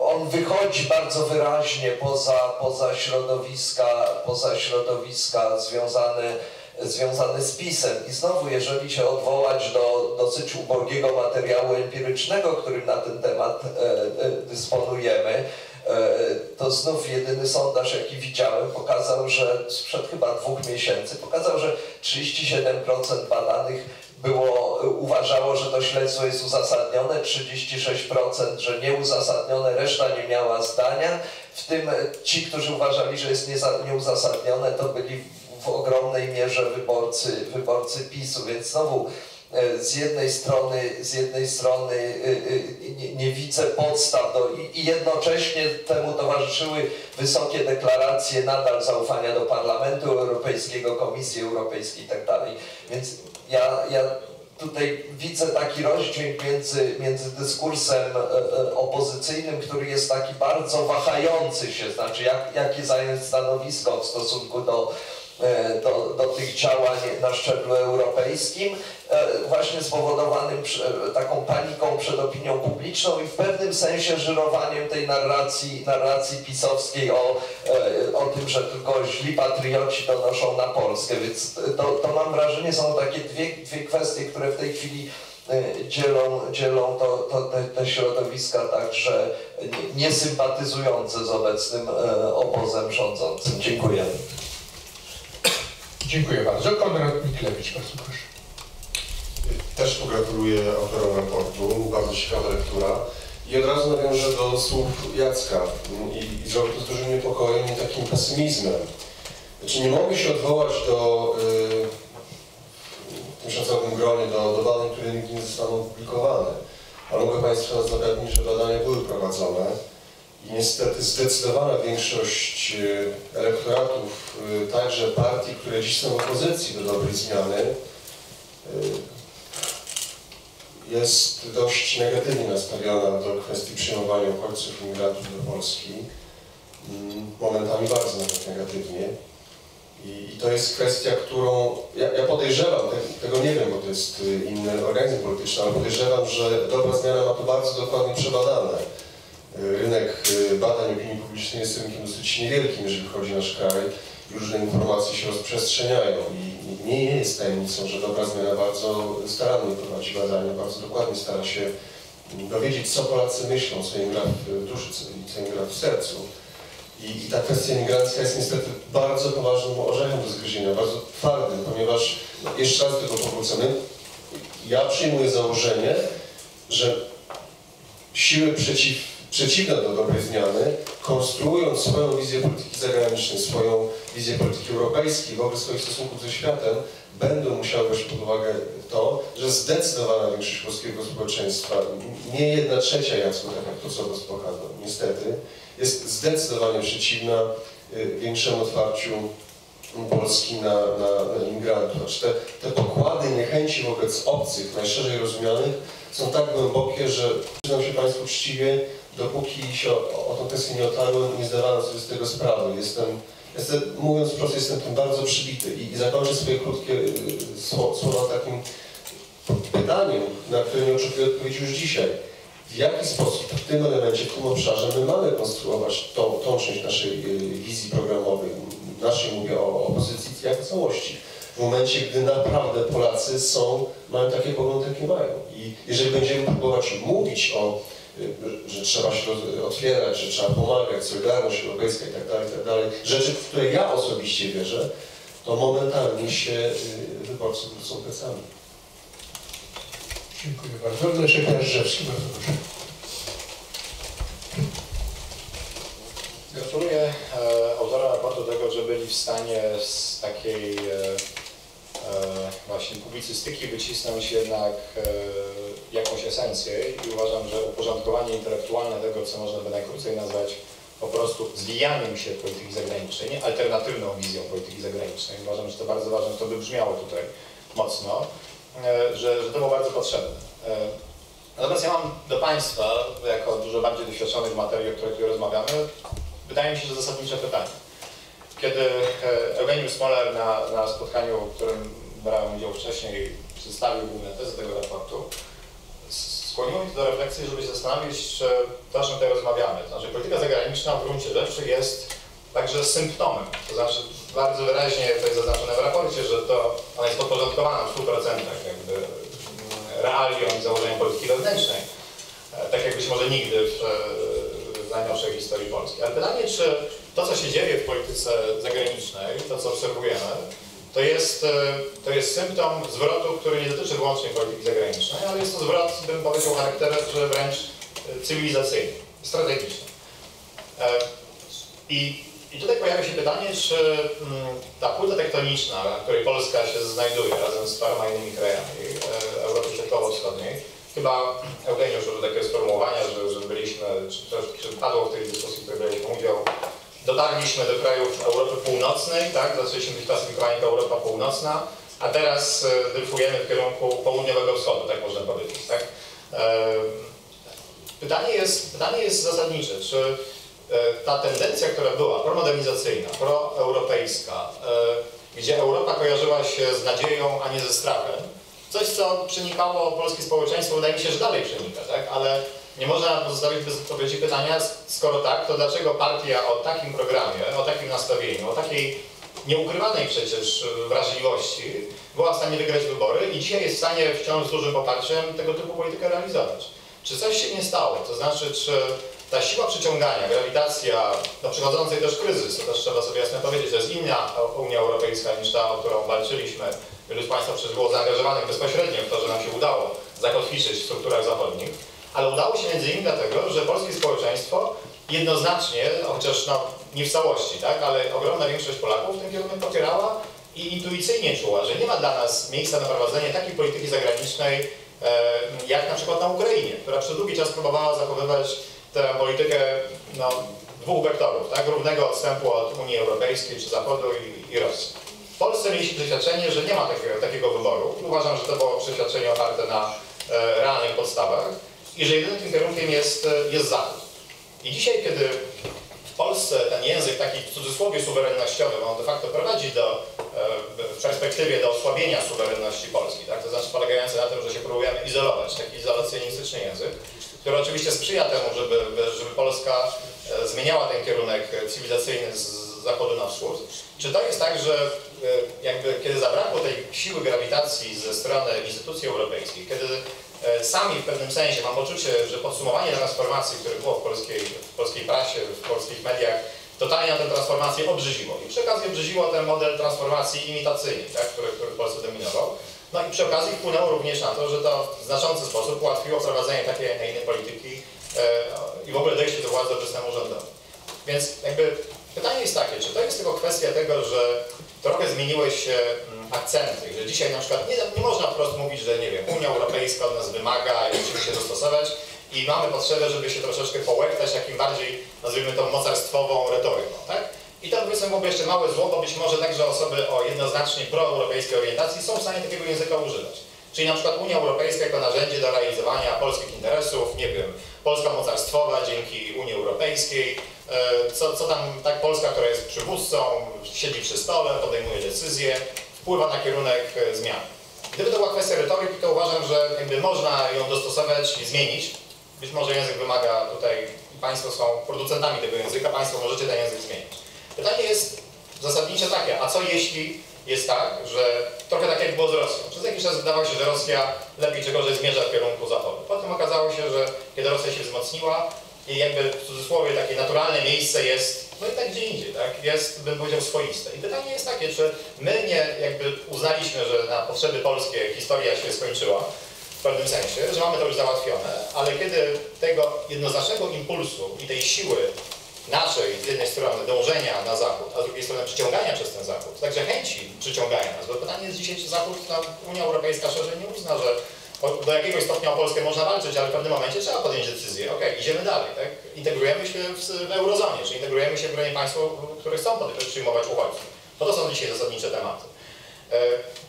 on wychodzi bardzo wyraźnie poza, poza, środowiska, poza środowiska związane związane z PiS-em. I znowu, jeżeli się odwołać do dosyć ubogiego materiału empirycznego, którym na ten temat dysponujemy, to znów jedyny sondaż, jaki widziałem, pokazał, że sprzed chyba dwóch miesięcy, pokazał, że trzydzieści siedem procent badanych było, uważało, że to śledztwo jest uzasadnione, trzydzieści sześć procent, że nieuzasadnione, reszta nie miała zdania. W tym ci, którzy uważali, że jest nieuzasadnione, to byli w ogromnej mierze wyborcy, wyborcy PiS-u, więc znowu z jednej strony, z jednej strony nie, nie widzę podstaw do, i jednocześnie temu towarzyszyły wysokie deklaracje nadal zaufania do Parlamentu Europejskiego, Komisji Europejskiej itd. Więc ja, ja tutaj widzę taki rozdźwięk między, między dyskursem opozycyjnym, który jest taki bardzo wahający się, znaczy jak, jakie zająć stanowisko w stosunku do Do, do tych działań na szczeblu europejskim, właśnie spowodowanym taką paniką przed opinią publiczną i w pewnym sensie żyrowaniem tej narracji, narracji pisowskiej o, o tym, że tylko źli patrioci donoszą na Polskę. Więc to, to mam wrażenie, są takie dwie, dwie kwestie, które w tej chwili dzielą, dzielą to, to, te, te środowiska także niesympatyzujące z obecnym obozem rządzącym. Dziękuję. Dziękuję bardzo. Konrad Niklewicz, bardzo proszę. Też pogratuluję autorom raportu, bardzo ciekawa lektura. I od razu nawiążę do słów Jacka i, i zrobię to z dużym niepokojem i takim pesymizmem. Znaczy nie mogę się odwołać do yy, w tym szacownym gronie, do, do badań, które nigdy nie zostaną opublikowane. Ale mogę Państwa zapewnić, że badania były prowadzone. I niestety zdecydowana większość elektoratów, także partii, które dziś są w opozycji do dobrej zmiany, jest dość negatywnie nastawiona do kwestii przyjmowania uchodźców i imigrantów do Polski. Momentami bardzo nawet negatywnie. I to jest kwestia, którą ja, ja podejrzewam, tego nie wiem, bo to jest inny organizm polityczny, ale podejrzewam, że dobra zmiana ma to bardzo dokładnie przebadane. Rynek badań opinii publicznej jest rynkiem dosyć niewielkim, jeżeli chodzi o nasz kraj. Różne informacje się rozprzestrzeniają i nie jest tajemnicą, że dobra zmiana bardzo starannie prowadzi badania, bardzo dokładnie stara się dowiedzieć, co Polacy myślą, co im gra w duszy, co im gra w sercu. I, i ta kwestia migracji jest niestety bardzo poważnym orzechem do zgryzienia, bardzo twardym, ponieważ jeszcze raz do tego powrócę. Ja przyjmuję założenie, że siły przeciw przeciwne do dobrej zmiany, konstruując swoją wizję polityki zagranicznej, swoją wizję polityki europejskiej wobec swoich stosunków ze światem, będą musiały brać pod uwagę to, że zdecydowana większość polskiego społeczeństwa, nie jedna trzecia, jak to co was pokazał, niestety, jest zdecydowanie przeciwna większemu otwarciu Polski na, na, na imigrantów. Znaczy te, te pokłady niechęci wobec obcych, najszerzej rozumianych, są tak głębokie, że przyznam się Państwu uczciwie, dopóki się o, o tą kwestię nie otarłem, nie zdawałem sobie z tego sprawy. Jestem, jestem mówiąc prosto, jestem tym bardzo przybity i, i zakończę swoje krótkie słowa takim pytaniem, na które nie oczekuję odpowiedzi już dzisiaj. W jaki sposób w tym elemencie, w tym obszarze my mamy konstruować tą, tą część naszej wizji programowej, naszej, mówię o opozycji jak w całości, w momencie, gdy naprawdę Polacy są, mają takie poglądy, jakie mają. I jeżeli będziemy próbować mówić o, że trzeba się otwierać, że trzeba pomagać, solidarność europejska itd., itd., rzeczy, w które ja osobiście wierzę, to momentalnie się wyborcy wrócą plecami. Dziękuję bardzo. Leszek Jażdżewski, bardzo proszę. Gratuluję e, autora raportu tego, że byli w stanie z takiej e, e, właśnie publicystyki wycisnąć jednak e, jakąś esencję i uważam, że uporządkowanie intelektualne tego, co można by najkrócej nazwać po prostu zwijaniem się polityki zagranicznej, nie alternatywną wizją polityki zagranicznej. Uważam, że to bardzo ważne, że to by brzmiało tutaj mocno, e, że, że to było bardzo potrzebne. E, natomiast ja mam do Państwa, jako dużo bardziej doświadczonych materii, o których tu rozmawiamy, wydaje mi się, że zasadnicze pytanie. Kiedy Eugeniusz Smolar na, na spotkaniu, w którym brałem udział wcześniej, przedstawił główne tezy tego raportu, skłoniło mnie do refleksji, żeby się zastanowić, czy to, o czym tutaj rozmawiamy. To znaczy polityka zagraniczna w gruncie rzeczy jest także symptomem. To znaczy bardzo wyraźnie jest zaznaczone w raporcie, że to ona jest podporządkowana w stu procentach jakby realiom i założeniom polityki wewnętrznej, tak jak być może nigdy w najnowszej historii Polski. Ale pytanie, czy to, co się dzieje w polityce zagranicznej, to, co obserwujemy, to jest, to jest symptom zwrotu, który nie dotyczy wyłącznie polityki zagranicznej, ale jest to zwrot, bym powiedział, charakterem wręcz cywilizacyjnym, strategicznym. I, I tutaj pojawia się pytanie, czy ta płyta tektoniczna, na której Polska się znajduje razem z paroma innymi krajami Europy Środkowo-Wschodniej, chyba Eugeniusz użył takiego sformułowania, że, że byliśmy, czy, czy padło w tej dyskusji, w której braliśmy udział, dotarliśmy do krajów Europy Północnej, tak? Zaczęliśmy być klasyfikowani jako Europa Północna, a teraz dryfujemy w kierunku Południowego Wschodu, tak można powiedzieć. Tak? Pytanie jest, pytanie jest zasadnicze, czy ta tendencja, która była promodernizacyjna, proeuropejska, gdzie Europa kojarzyła się z nadzieją, a nie ze strachem, coś, co przenikało polskie społeczeństwo, wydaje mi się, że dalej przenika, tak? Ale nie można pozostawić bez odpowiedzi pytania, skoro tak, to dlaczego partia o takim programie, o takim nastawieniu, o takiej nieukrywanej przecież wrażliwości była w stanie wygrać wybory i dzisiaj jest w stanie wciąż z dużym poparciem tego typu politykę realizować? Czy coś się nie stało? To znaczy, czy ta siła przyciągania, grawitacja, no przychodzącej też kryzys, to też trzeba sobie jasno powiedzieć, to jest inna Unia Europejska niż ta, o którą walczyliśmy. Wielu z Państwa przecież było zaangażowanych bezpośrednio w to, że nam się udało zakotwiczyć w strukturach zachodnich, ale udało się między innymi dlatego, że polskie społeczeństwo jednoznacznie, chociaż no, nie w całości, tak, ale ogromna większość Polaków w tym kierunku popierała i intuicyjnie czuła, że nie ma dla nas miejsca na prowadzenie takiej polityki zagranicznej, jak na przykład na Ukrainie, która przez długi czas próbowała zachowywać tę politykę no, dwóch wektorów, tak? Równego odstępu od Unii Europejskiej czy Zachodu i, i Rosji. W Polsce mieliśmy przeświadczenie, że nie ma takiego, takiego wyboru. Uważam, że to było przeświadczenie oparte na e, realnych podstawach i że jedynym tym kierunkiem jest, jest Zachód. I dzisiaj, kiedy w Polsce ten język taki w cudzysłowie suwerennościowy, on de facto prowadzi do, w perspektywie do osłabienia suwerenności Polski, tak? To znaczy polegający na tym, że się próbujemy izolować, taki izolacjonistyczny język, który oczywiście sprzyja temu, żeby, żeby Polska zmieniała ten kierunek cywilizacyjny z zachodu na wschód. Czy to jest tak, że jakby kiedy zabrakło tej siły grawitacji ze strony instytucji europejskich, kiedy sami w pewnym sensie mam poczucie, że podsumowanie transformacji, które było w polskiej, w polskiej prasie, w polskich mediach, totalnie na tę transformację obrzyziło. I przy okazji obrzyziło ten model transformacji imitacyjnej, tak, który, który w Polsce dominował. No i przy okazji wpłynęło również na to, że to w znaczący sposób ułatwiło prowadzenie takiej, a nie innej polityki e, i w ogóle dojście do władzy obecnemu rządowi. Więc jakby pytanie jest takie, czy to jest tylko kwestia tego, że trochę zmieniły się akcenty, że dzisiaj na przykład nie, nie można wprost mówić, że nie wiem, Unia Europejska od nas wymaga i musimy się dostosować i mamy potrzebę, żeby się troszeczkę połektać takim bardziej, nazwijmy to, mocarstwową retoryką, tak? I to byłoby jeszcze małe zło, bo być może także osoby o jednoznacznie proeuropejskiej orientacji są w stanie takiego języka używać. Czyli na przykład Unia Europejska jako narzędzie do realizowania polskich interesów, nie wiem, Polska mocarstwowa dzięki Unii Europejskiej, co, co tam, tak, Polska, która jest przywódcą, siedzi przy stole, podejmuje decyzje, wpływa na kierunek zmian. Gdyby to była kwestia retoryki, to uważam, że jakby można ją dostosować i zmienić. Być może język wymaga tutaj, Państwo są producentami tego języka, Państwo możecie ten język zmienić. Pytanie jest zasadnicze takie, a co jeśli jest tak, że trochę tak jak było z Rosją. Przez jakiś czas wydawało się, że Rosja lepiej czy gorzej zmierza w kierunku zachodu. Potem okazało się, że kiedy Rosja się wzmocniła, i jakby w cudzysłowie takie naturalne miejsce jest, no i tak gdzie indziej, tak? Jest, bym powiedział, swoiste. I pytanie jest takie, czy my nie jakby uznaliśmy, że na potrzeby polskie historia się skończyła, w pewnym sensie, że mamy to już załatwione, ale kiedy tego jednoznacznego impulsu i tej siły naszej, z jednej strony dążenia na zachód, a z drugiej strony przyciągania przez ten zachód, także chęci przyciągania nas, bo pytanie jest dzisiaj, czy zachód, Unia Europejska szerzej nie uzna, że do jakiegoś stopnia o Polskę można walczyć, ale w pewnym momencie trzeba podjąć decyzję, okej, okay, idziemy dalej, tak? Integrujemy się w, w eurozonie, czyli integrujemy się w gronie państw, które chcą przyjmować uchodźców. To, to są dzisiaj zasadnicze tematy. E,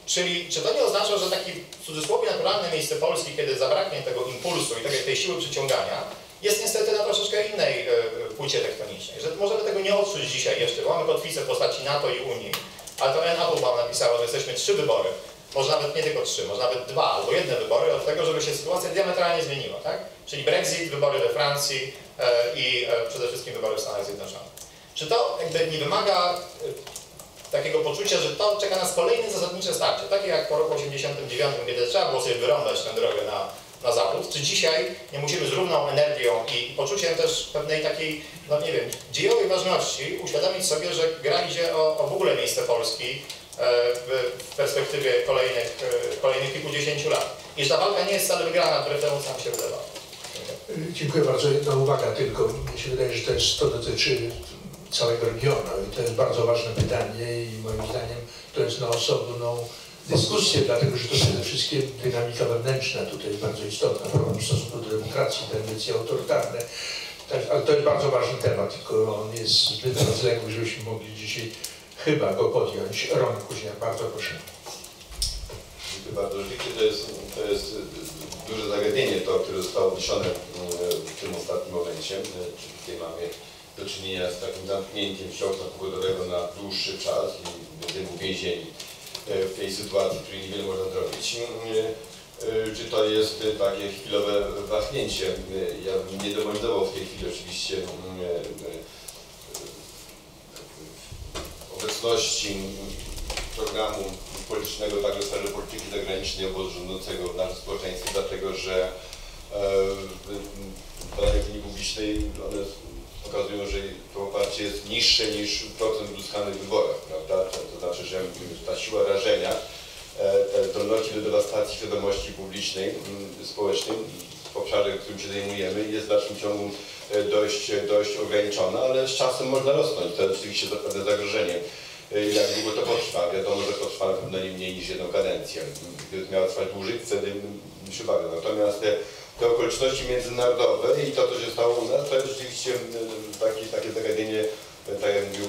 czyli czy to nie oznacza, że takie w cudzysłowie naturalne miejsce Polski, kiedy zabraknie tego impulsu i tej, tej siły przyciągania, jest niestety na troszeczkę innej e, płycie tektonicznej, że możemy tego nie odczuć dzisiaj jeszcze, bo mamy kotwicę w postaci NATO i Unii, ale to Anne Applebaum napisała, że jesteśmy trzy wybory. Może nawet nie tylko trzy, może nawet dwa albo jedne wybory od tego, żeby się sytuacja diametralnie zmieniła, tak? Czyli Brexit, wybory we Francji e, i e, przede wszystkim wybory w Stanach Zjednoczonych. Czy to jakby nie wymaga takiego poczucia, że to czeka nas kolejne zasadnicze starcie, takie jak po roku osiemdziesiątym dziewiątym, kiedy trzeba było sobie wyrąbać tę drogę na, na zachód, czy dzisiaj nie musimy z równą energią i poczuciem też pewnej takiej, no nie wiem, dziejowej ważności uświadomić sobie, że gra idzie o, o w ogóle miejsce Polski w perspektywie kolejnych, kolejnych kilkudziesięciu lat. I że ta walka nie jest wcale wygrana, wbrew temu sam się wydawa. Dziękuję bardzo. Jedna uwaga tylko. Mi się wydaje, że też to dotyczy całego regionu i to jest bardzo ważne pytanie i moim zdaniem to jest na osobną dyskusję, dlatego że to przede wszystkim dynamika wewnętrzna tutaj jest bardzo istotna w stosunku do demokracji, tendencje autorytarne. Ale to jest bardzo ważny temat, tylko on jest zbyt rozległy, żebyśmy mogli dzisiaj chyba go podjąć. Roman Kuźniar, bardzo proszę. Dziękuję bardzo. Rzeczywiście to jest, to jest duże zagadnienie, to, które zostało odniesione w tym ostatnim momencie. Czyli tutaj mamy do czynienia z takim zamknięciem się okna pogodowego na dłuższy czas i będziemy uwięzieni w tej sytuacji, w której niewiele można zrobić. Czy to jest takie chwilowe wahnięcie? Ja bym nie demonizował w tej chwili oczywiście obecności programu politycznego, także sfery polityki zagranicznej obozu rządzącego w naszym społeczeństwie, dlatego że badania opinii publicznej one pokazują, że to oparcie jest niższe niż procent uzyskany w wyborach, prawda? To znaczy, że ta siła rażenia, te zdolności do dewastacji świadomości publicznej, społecznej w obszarze, którym się zajmujemy, jest w dalszym ciągu dość, dość ograniczona, ale z czasem można rosnąć. To jest oczywiście zapewne zagrożenie. Jak długo to potrwa? Wiadomo, że to trwa na pewno nie mniej niż jedną kadencję. Gdyby miała trwać dłużej, wtedy się bawię. Natomiast te, te okoliczności międzynarodowe i to, co się stało u nas, to jest rzeczywiście takie, takie zagadnienie, tak jak mówił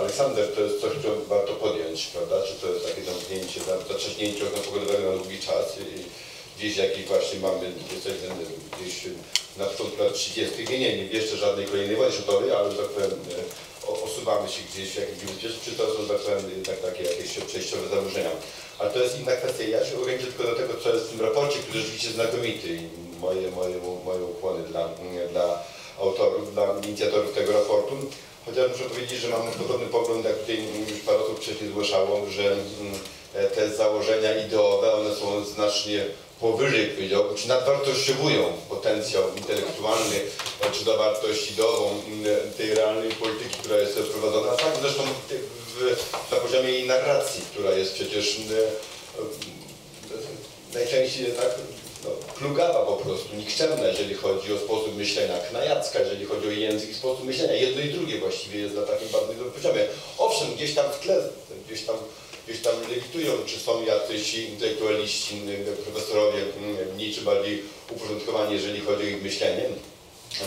Aleksander, to jest coś, co warto podjąć, prawda? Czy to jest takie zamknięcie, zacześnięcie okna pogodowego na długi czas. Gdzieś jakiś właśnie mamy, jesteśmy gdzieś na początku lat trzydziestych, nie, nie, nie jeszcze żadnej kolejnej wojny światowej, ale tak powiem, osuwamy się gdzieś w jakimś niebezpieczeństwie, czy to są tak powiem, tak, takie jakieś przejściowe założenia. Ale to jest inna kwestia. Ja się ograniczę tylko do tego, co jest w tym raporcie, który jest rzeczywiście znakomity i moje, moje, moje ukłony dla, dla autorów, dla inicjatorów tego raportu. Chociaż muszę powiedzieć, że mam podobny pogląd, jak tutaj już parę osób wcześniej zgłaszało, że te założenia ideowe, one są znacznie powyżej, powiedziałbym, czy nadwartościowują potencjał intelektualny, czy dowartość ideową tej realnej polityki, która jest prowadzona, tak zresztą na poziomie jej narracji, która jest przecież najczęściej tak no, plugawa po prostu, nikczemna, jeżeli chodzi o sposób myślenia, knajacka, jeżeli chodzi o język i sposób myślenia. Jedno i drugie właściwie jest na takim bardzo dobrym poziomie. Owszem, gdzieś tam w tle, gdzieś tam gdzieś tam lewitują, czy są jacyś intelektualiści, profesorowie mniej czy bardziej uporządkowani, jeżeli chodzi o ich myślenie,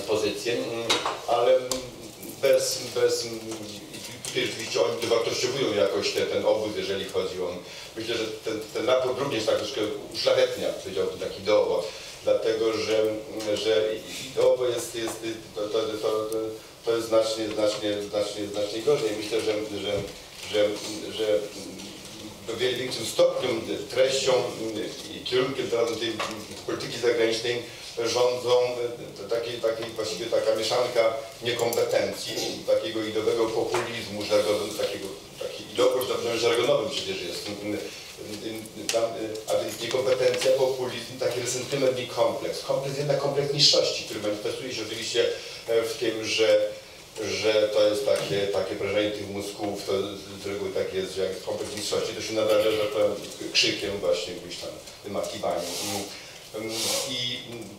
pozycję, ale bez, bez tutaj rzeczywiście oni dowartościowują jakoś te, ten obóz, jeżeli chodzi o... Myślę, że ten, ten raport również tak troszkę uszlachetnia, powiedziałbym, tak ideowo, dlatego że, że ideowo jest... jest to, to, to, to jest znacznie, znacznie, znacznie, znacznie gorzej. Myślę, że... że Że, że w większym stopniu treścią i kierunkiem tej polityki zagranicznej rządzą taki, taki, właściwie taka mieszanka niekompetencji, takiego ideowego populizmu, żargonu, takiego, taki ideopolz na poziomie żargonowym przecież jest. Tam, a więc niekompetencja, populizm, taki resentyment i kompleks. Kompleks jednak kompleks niższości, który manifestuje się oczywiście w tym, że że to jest takie, takie prężenie tych mózgów, to z reguły tak jest, że jak kompleks niższości, to się nadarza, że powiem, krzykiem właśnie gdzieś tam, wymakiwaniem. I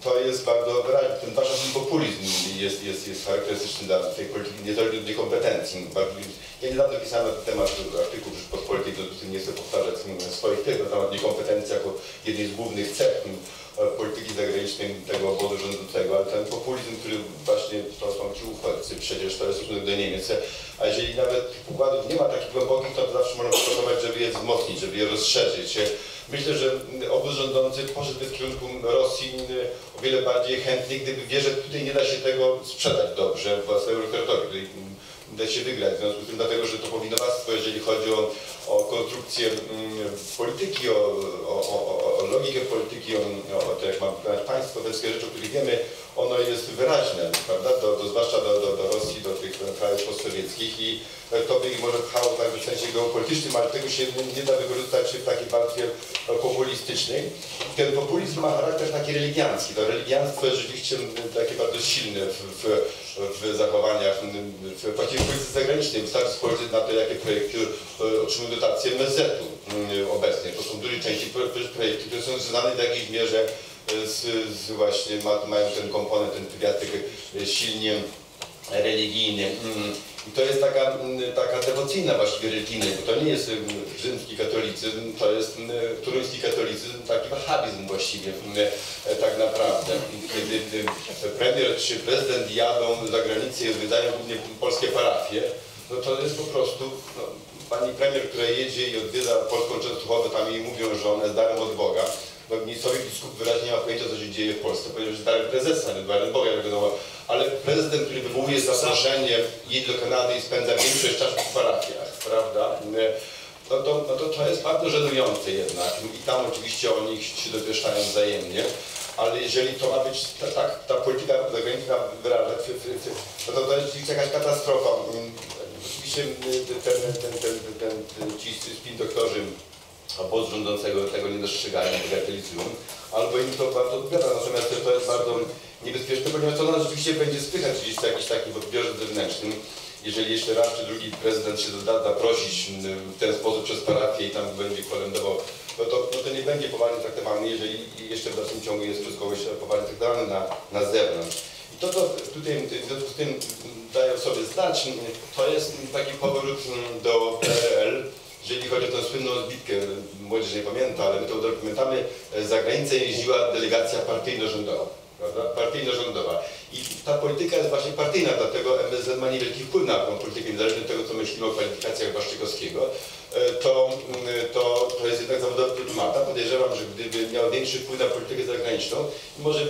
to jest bardzo wyraźne, ten wasz populizm jest, jest, jest charakterystyczny dla tej polityki, niezależnie od niekompetencji. Ja niedawno pisałem na ten temat artykuł Rzeczpospolitej, który nie chcę powtarzać swoich tych, na temat niekompetencji jako jednej z głównych cech polityki zagranicznej tego obozu rządzącego, ale ten populizm, który właśnie to są ci uchodźcy, przecież to jest stosunek do Niemiec, a jeżeli nawet tych układów nie ma takich głębokich, to zawsze można proponować, żeby je wzmocnić, żeby je rozszerzyć. Myślę, że obóz rządzący poszedłby w kierunku Rosji o wiele bardziej chętnie, gdyby wie, że tutaj nie da się tego sprzedać dobrze własnej eurokratowi, da się wygrać, w związku z tym dlatego, że to powinowactwo, jeżeli chodzi o, o konstrukcję polityki, o, o, o, o logikę polityki, o, o to jak ma państwo, te wszystkie rzeczy, o których wiemy, ono jest wyraźne, prawda, do, do, zwłaszcza do, do, do Rosji, do tych krajów postsowieckich, i to by ich może pchało tak w sensie geopolitycznym, ale tego się nie da wykorzystać w takiej warstwie populistycznej. Ten populizm ma charakter taki religiancki. To religianstwo jest rzeczywiście takie bardzo silne w, w, w zachowaniach, w takiej polityce zagranicznej. Wystarczy spojrzeć na to, jakie projekty otrzymują dotacje em zet u obecnie. To są w dużej części projekty, które są związane w jakiejś mierze z, z właśnie, ma, mają ten komponent, ten wywiadek silnie religijny. I to jest taka, taka dewocyjna właściwie religijna, bo to nie jest rzymski katolicyzm, to jest turyński katolicyzm, taki wahhabizm właściwie tak naprawdę. Kiedy premier czy prezydent jadą za granicę i odwiedzają głównie polskie parafie, no to jest po prostu, no, pani premier, która jedzie i odwiedza polską Częstochowę, tam jej mówią, że ona jest darem od Boga. No, miejscowy biskup wyraźnie ma pojęcia, co się dzieje w Polsce, powiedział, że darem prezesa, nie darem Boga, wiadomo. Ale prezydent, który wywołuje zaproszenie, jedzie do Kanady i spędza większość czasu w parafiach, prawda? No to, no to, to jest bardzo żenujące jednak i tam oczywiście oni się dopieszczają wzajemnie. Ale jeżeli to ma być tak, ta, ta polityka zagraniczna wyrażać, no to, to jest jakaś katastrofa. Oczywiście ten, ten, ten, ten, ten, ci spin doktorzy obozu rządzącego tego nie dostrzegają, bagatelizują, albo im to bardzo odpowiada, natomiast to jest bardzo niebezpieczne, ponieważ to nas rzeczywiście będzie spychać gdzieś jakiś taki w odbiorze zewnętrznym. Jeżeli jeszcze raz czy drugi prezydent się da zaprosić w ten sposób przez parafię i tam będzie kolędował, no to, no to nie będzie poważnie traktowany, jeżeli jeszcze w dalszym ciągu jest przez kogoś poważnie traktowany na, na zewnątrz. I to, co tutaj w związku z tym daje sobie znać, to jest taki powrót do pe er el. Jeżeli chodzi o tę słynną zbitkę, młodzież nie pamięta, ale my to pamiętamy, za granicę jeździła delegacja partyjno-rządowa, prawda? Partyjno-rządowa. I ta polityka jest właśnie partyjna, dlatego em es zet ma niewielki wpływ na tą politykę, niezależnie od tego, co myślimy o kwalifikacjach Waszczykowskiego. To, to, to jest jednak zawodowa dyplomata. Podejrzewam, że gdyby miał większy wpływ na politykę zagraniczną, może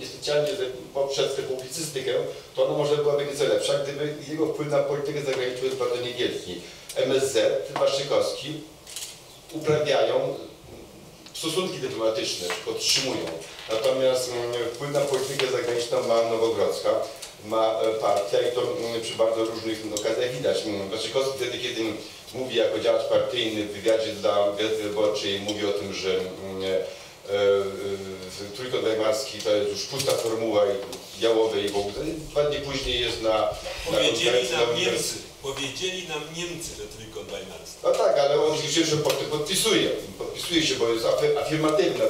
niespecjalnie poprzez tę publicystykę, to ona może byłaby nieco lepsza, gdyby jego wpływ na politykę zagraniczną jest bardzo niewielki. em es zet, Waszczykowski uprawiają stosunki dyplomatyczne, podtrzymują. Natomiast wpływ na politykę zagraniczną ma Nowogrodzka, ma partia i to przy bardzo różnych okazjach widać. Waszczykowski wtedy, kiedy mówi jako działacz partyjny w wywiadzie dla Gazety Wyborczej, mówi o tym, że Trójkąt Weimarski to jest już pusta formuła i Jałowej i w ogóle. Dwa dni później jest na... Powiedzieli na nam Niemcy, powiedzieli nam Niemcy, że Trójkąt Weimarski. No tak, ale on już podpisuje, podpisuje się, bo jest afirmatywna.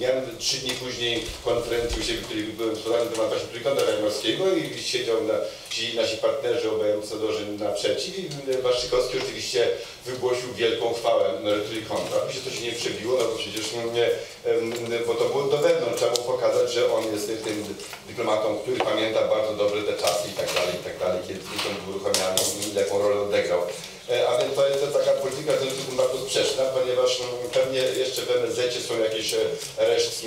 Miałem trzy dni później konferencję, w której byłem wspólnikiem temat właśnie Trójkąta Weimarskiego i siedział na, ci nasi partnerzy, obaj ambasadorzy naprzeciw i Waszczykowski oczywiście wygłosił wielką chwałę Trójkąta. Mi się to się nie przebiło, no bo przecież nie, bo to było do wewnątrz, trzeba było pokazać, że on jest tym dyplomatą, który pamięta bardzo dobrze te czasy i tak dalej, i tak dalej, kiedy Trójkąt był uruchamiany, jaką rolę odegrał. A więc to jest taka polityka w związku z tym bardzo sprzeczna, ponieważ pewnie jeszcze w em es zecie są jakieś resztki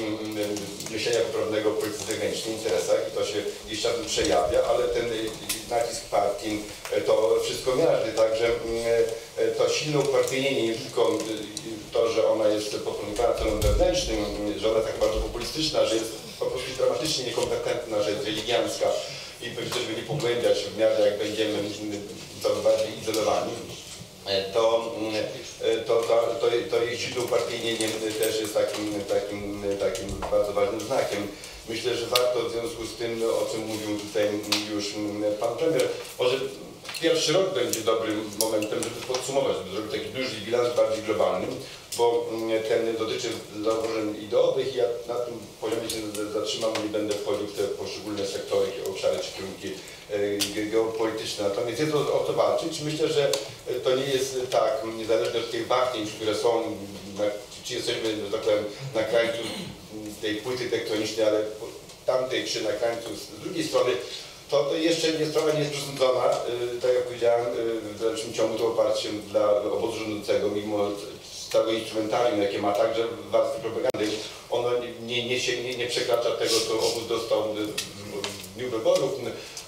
myślenia poprawnego o polityce zagranicznej, interesach i to się gdzieś czasem przejawia, ale ten nacisk partii to wszystko miażdży, także to silne upartyjnienie, nie tylko to, że ona jest podporządkowana celom wewnętrznym, że ona jest tak bardzo populistyczna, że jest po prostu dramatycznie niekompetentna, że jest religiancka i pewnie też będzie pogłębiać w miarę jak będziemy to bardziej izolowani, to, to, to, to jej źródło upartyjnienie też jest takim, takim, takim bardzo ważnym znakiem. Myślę, że warto w związku z tym, o czym mówił tutaj już pan premier, może pierwszy rok będzie dobrym momentem, żeby podsumować, żeby zrobić taki duży bilans bardziej globalny, bo ten dotyczy założeń ideowych i ja na tym poziomie się zatrzymam i będę wchodził w te poszczególne sektory, obszary czy kierunki geopolityczne. Natomiast jest o to walczyć. Myślę, że to nie jest tak, niezależnie od tych wahnięć, które są, czy jesteśmy, że tak powiem, na krańcu tej płyty tektonicznej, ale tamtej czy na krańcu z drugiej strony, to, to jeszcze nie sprawa nie jest przesądzona, tak jak powiedziałem, w dalszym ciągu to oparciem dla obozu rządzącego, mimo z całego instrumentarium, jakie ma, także warstwy propagandy, ono nie, nie, się, nie, nie przekracza tego, co obóz dostał w dniu wyborów,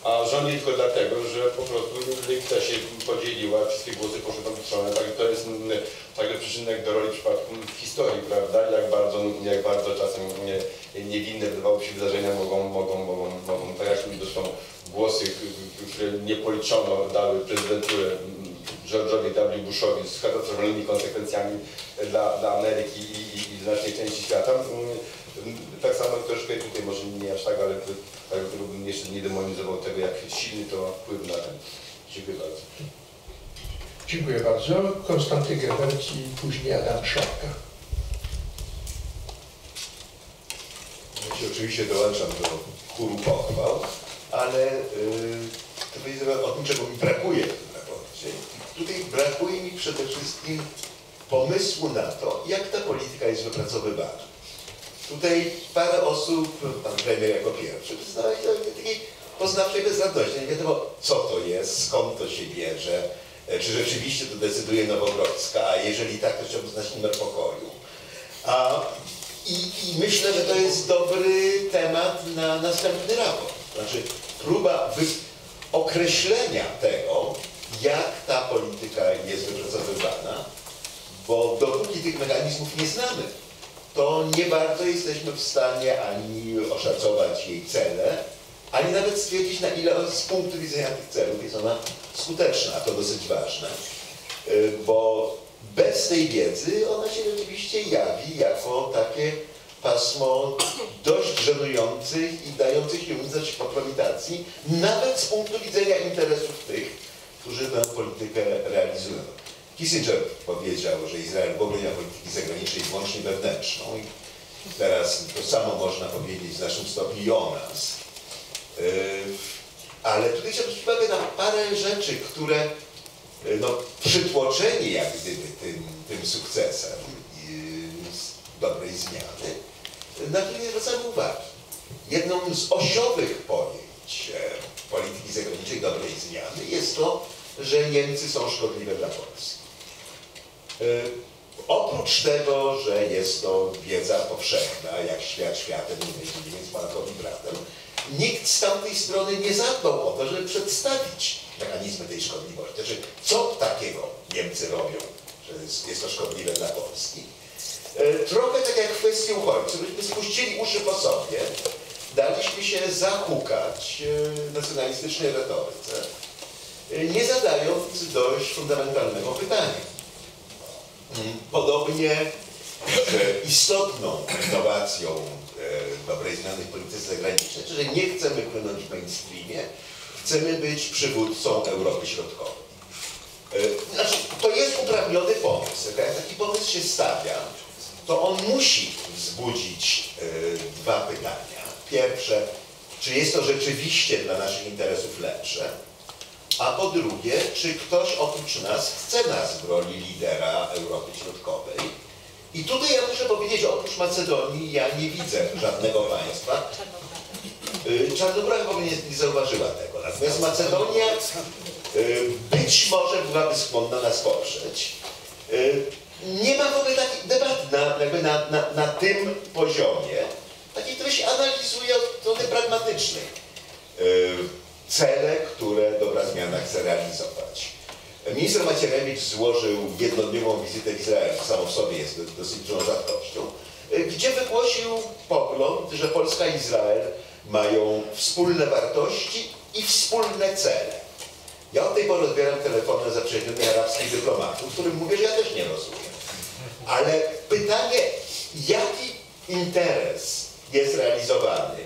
a rządzi tylko dlatego, że po prostu lewica się podzieliła, wszystkie głosy poszły tam w stronę, także to jest także przyczynek do roli w przypadku w historii, prawda, jak bardzo, jak bardzo czasem nie, niewinne wydawały się wydarzenia mogą, mogą, mogą, mogą, tak jak zresztą głosy, które nie policzono, dały prezydenturę George'owi W. Bushowi z katastrofalnymi konsekwencjami dla, dla Ameryki i, i znacznej części świata. Tak samo troszkę tutaj, może nie aż tak, ale tak, bym jeszcze nie demonizował tego, jak silny to ma wpływ na ten. Dziękuję bardzo. Dziękuję bardzo. Konstanty Gebert i później Adam Szłapka. Ja się oczywiście dołączam do chóru pochwał, ale yy, to powiedziałem o tym, czego mi brakuje. Tutaj brakuje mi przede wszystkim pomysłu na to, jak ta polityka jest wypracowywana. Tutaj parę osób, pan premier jako pierwszy, przyznaje takiej poznawczej bezradności. Nie wiadomo, co to jest, skąd to się bierze, czy rzeczywiście to decyduje Nowogrodzka, a jeżeli tak, to chciałbym znać numer pokoju. A, i, I myślę, że to jest dobry temat na następny raport. Znaczy próba określenia tego, jak ta polityka jest wypracowywana, bo dopóki tych mechanizmów nie znamy, to nie bardzo jesteśmy w stanie ani oszacować jej cele, ani nawet stwierdzić, na ile z punktu widzenia tych celów jest ona skuteczna, a to dosyć ważne, bo bez tej wiedzy ona się rzeczywiście jawi jako takie pasmo dość żenujących i dających się uznać kompromitacji, nawet z punktu widzenia interesów tych, którzy tę politykę realizują. Kissinger powiedział, że Izrael w ogóle nie ma polityki zagranicznej, wyłącznie wewnętrzną. I teraz to samo można powiedzieć w naszym stopniu i o nas. Yy, ale tutaj chciałbym zwrócić uwagę na parę rzeczy, które yy, no, przytłoczenie jak gdyby tym, tym sukcesem yy, z dobrej zmiany, yy, na które nie zwracamy uwagi. Jedną z osiowych pojęć yy, polityki zagranicznej dobrej zmiany jest to, że Niemcy są szkodliwe dla Polski. Yy, oprócz tego, że jest to wiedza powszechna, jak świat światem, nie więc Polakowi bratem, nikt z tamtej strony nie zadbał o to, żeby przedstawić mechanizmy tej szkodliwości. Znaczy, co takiego Niemcy robią, że jest, jest to szkodliwe dla Polski? Yy, trochę tak jak kwestie uchodźców, byśmy spuścili uszy po sobie, daliśmy się zahukać nacjonalistycznej retoryce, nie zadając dość fundamentalnego pytania. Podobnie istotną innowacją dobrej zmiany w polityce zagranicznej, że nie chcemy płynąć w mainstreamie, chcemy być przywódcą Europy Środkowej. Znaczy, to jest uprawniony pomysł. Jak taki pomysł się stawia, to on musi wzbudzić dwa pytania. Pierwsze, czy jest to rzeczywiście dla naszych interesów lepsze, a po drugie, czy ktoś oprócz nas chce nas w roli lidera Europy Środkowej. I tutaj ja muszę powiedzieć, oprócz Macedonii ja nie widzę żadnego państwa. Czarnogóra chyba nie, nie zauważyła tego. Natomiast Macedonia być może byłaby skłonna nas poprzeć. Nie ma w ogóle takich debat na, jakby na, na, na tym poziomie, takiej, które się analizuje od strony pragmatycznej. Yy, cele, które dobra zmiana chce realizować. Minister Macierewicz złożył jednodniową wizytę w Izraelu, samo w sobie jest dosyć dużą rzadkością, yy, gdzie wygłosił pogląd, że Polska i Izrael mają wspólne wartości i wspólne cele. Ja od tej pory odbieram telefony zaprzyjaźnionych arabskich dyplomatów, którym mówię, że ja też nie rozumiem. Ale pytanie, jaki interes jest realizowany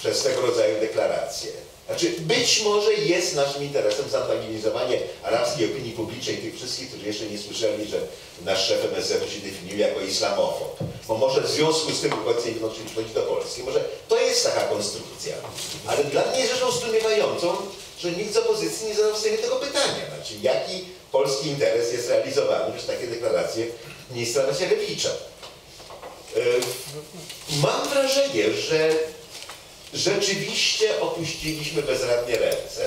przez tego rodzaju deklaracje. Znaczy, być może jest naszym interesem zantagonizowanie arabskiej opinii publicznej, tych wszystkich, którzy jeszcze nie słyszeli, że nasz szef M S Z się definiuje jako islamofob. Bo może w związku z tym uchodźcy nie będą chcieli przychodzić do Polski. Może to jest taka konstrukcja. Ale dla mnie jest rzeczą zdumiewającą, że nikt z opozycji nie zadał sobie tego pytania. Znaczy, jaki polski interes jest realizowany przez takie deklaracje ministra Macierewicza. Mam wrażenie, że rzeczywiście opuściliśmy bezradnie ręce.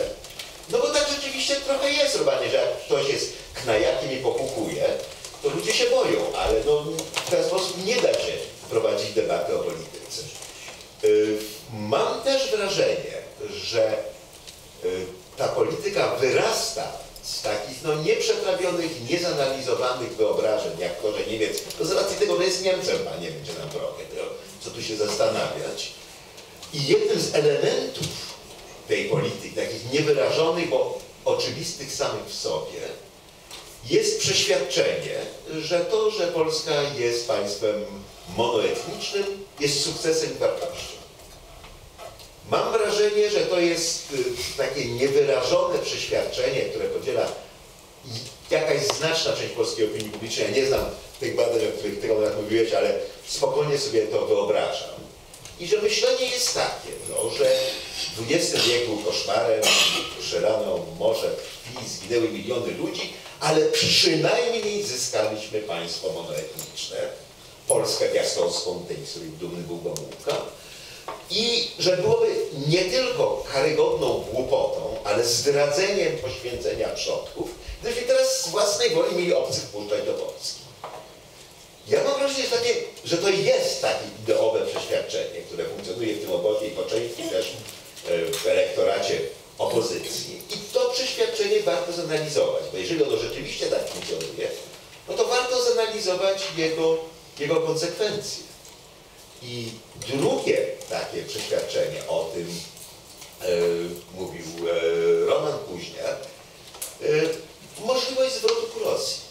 No bo tak rzeczywiście trochę jest robienie, że jak ktoś jest knajakiem i pochukuje, to ludzie się boją, ale no, w ten sposób nie da się prowadzić debaty o polityce. Mam też wrażenie, że ta polityka wyrasta z takich no, nieprzetrawionych, niezanalizowanych wyobrażeń, jak to, że Niemiec, to z racji tego, że jest Niemcem, a nie będzie nam trochę, co tu się zastanawiać. I jednym z elementów tej polityki, takich niewyrażonych, bo oczywistych samych w sobie, jest przeświadczenie, że to, że Polska jest państwem monoetnicznym, jest sukcesem i wartością. Mam wrażenie, że to jest takie niewyrażone przeświadczenie, które podziela jakaś znaczna część polskiej opinii publicznej. Ja nie znam tych badań, o których ty mówiłeś, ale spokojnie sobie to wyobrażam. I że myślenie jest takie, no, że w dwudziestym wieku koszmarem przelano morze krwi, zginęły miliony ludzi, ale przynajmniej zyskaliśmy państwo monoetniczne, Polskę piastowską, tej, z której dumny był Gomułka. I że byłoby nie tylko karygodną głupotą, ale zdradzeniem poświęcenia przodków, gdybyśmy teraz z własnej woli mieli obcych puszczać do Polski. Ja mam wrażenie, że, takie, że to jest takie ideowe przeświadczenie, które funkcjonuje w tym obozie i po części też w elektoracie opozycji. I to przeświadczenie warto zanalizować, bo jeżeli ono rzeczywiście tak funkcjonuje, no to warto zanalizować jego, jego konsekwencje. I drugie takie przeświadczenie, o tym e, mówił e, Roman Kuźniar, e, możliwość zwrotu ku Rosji.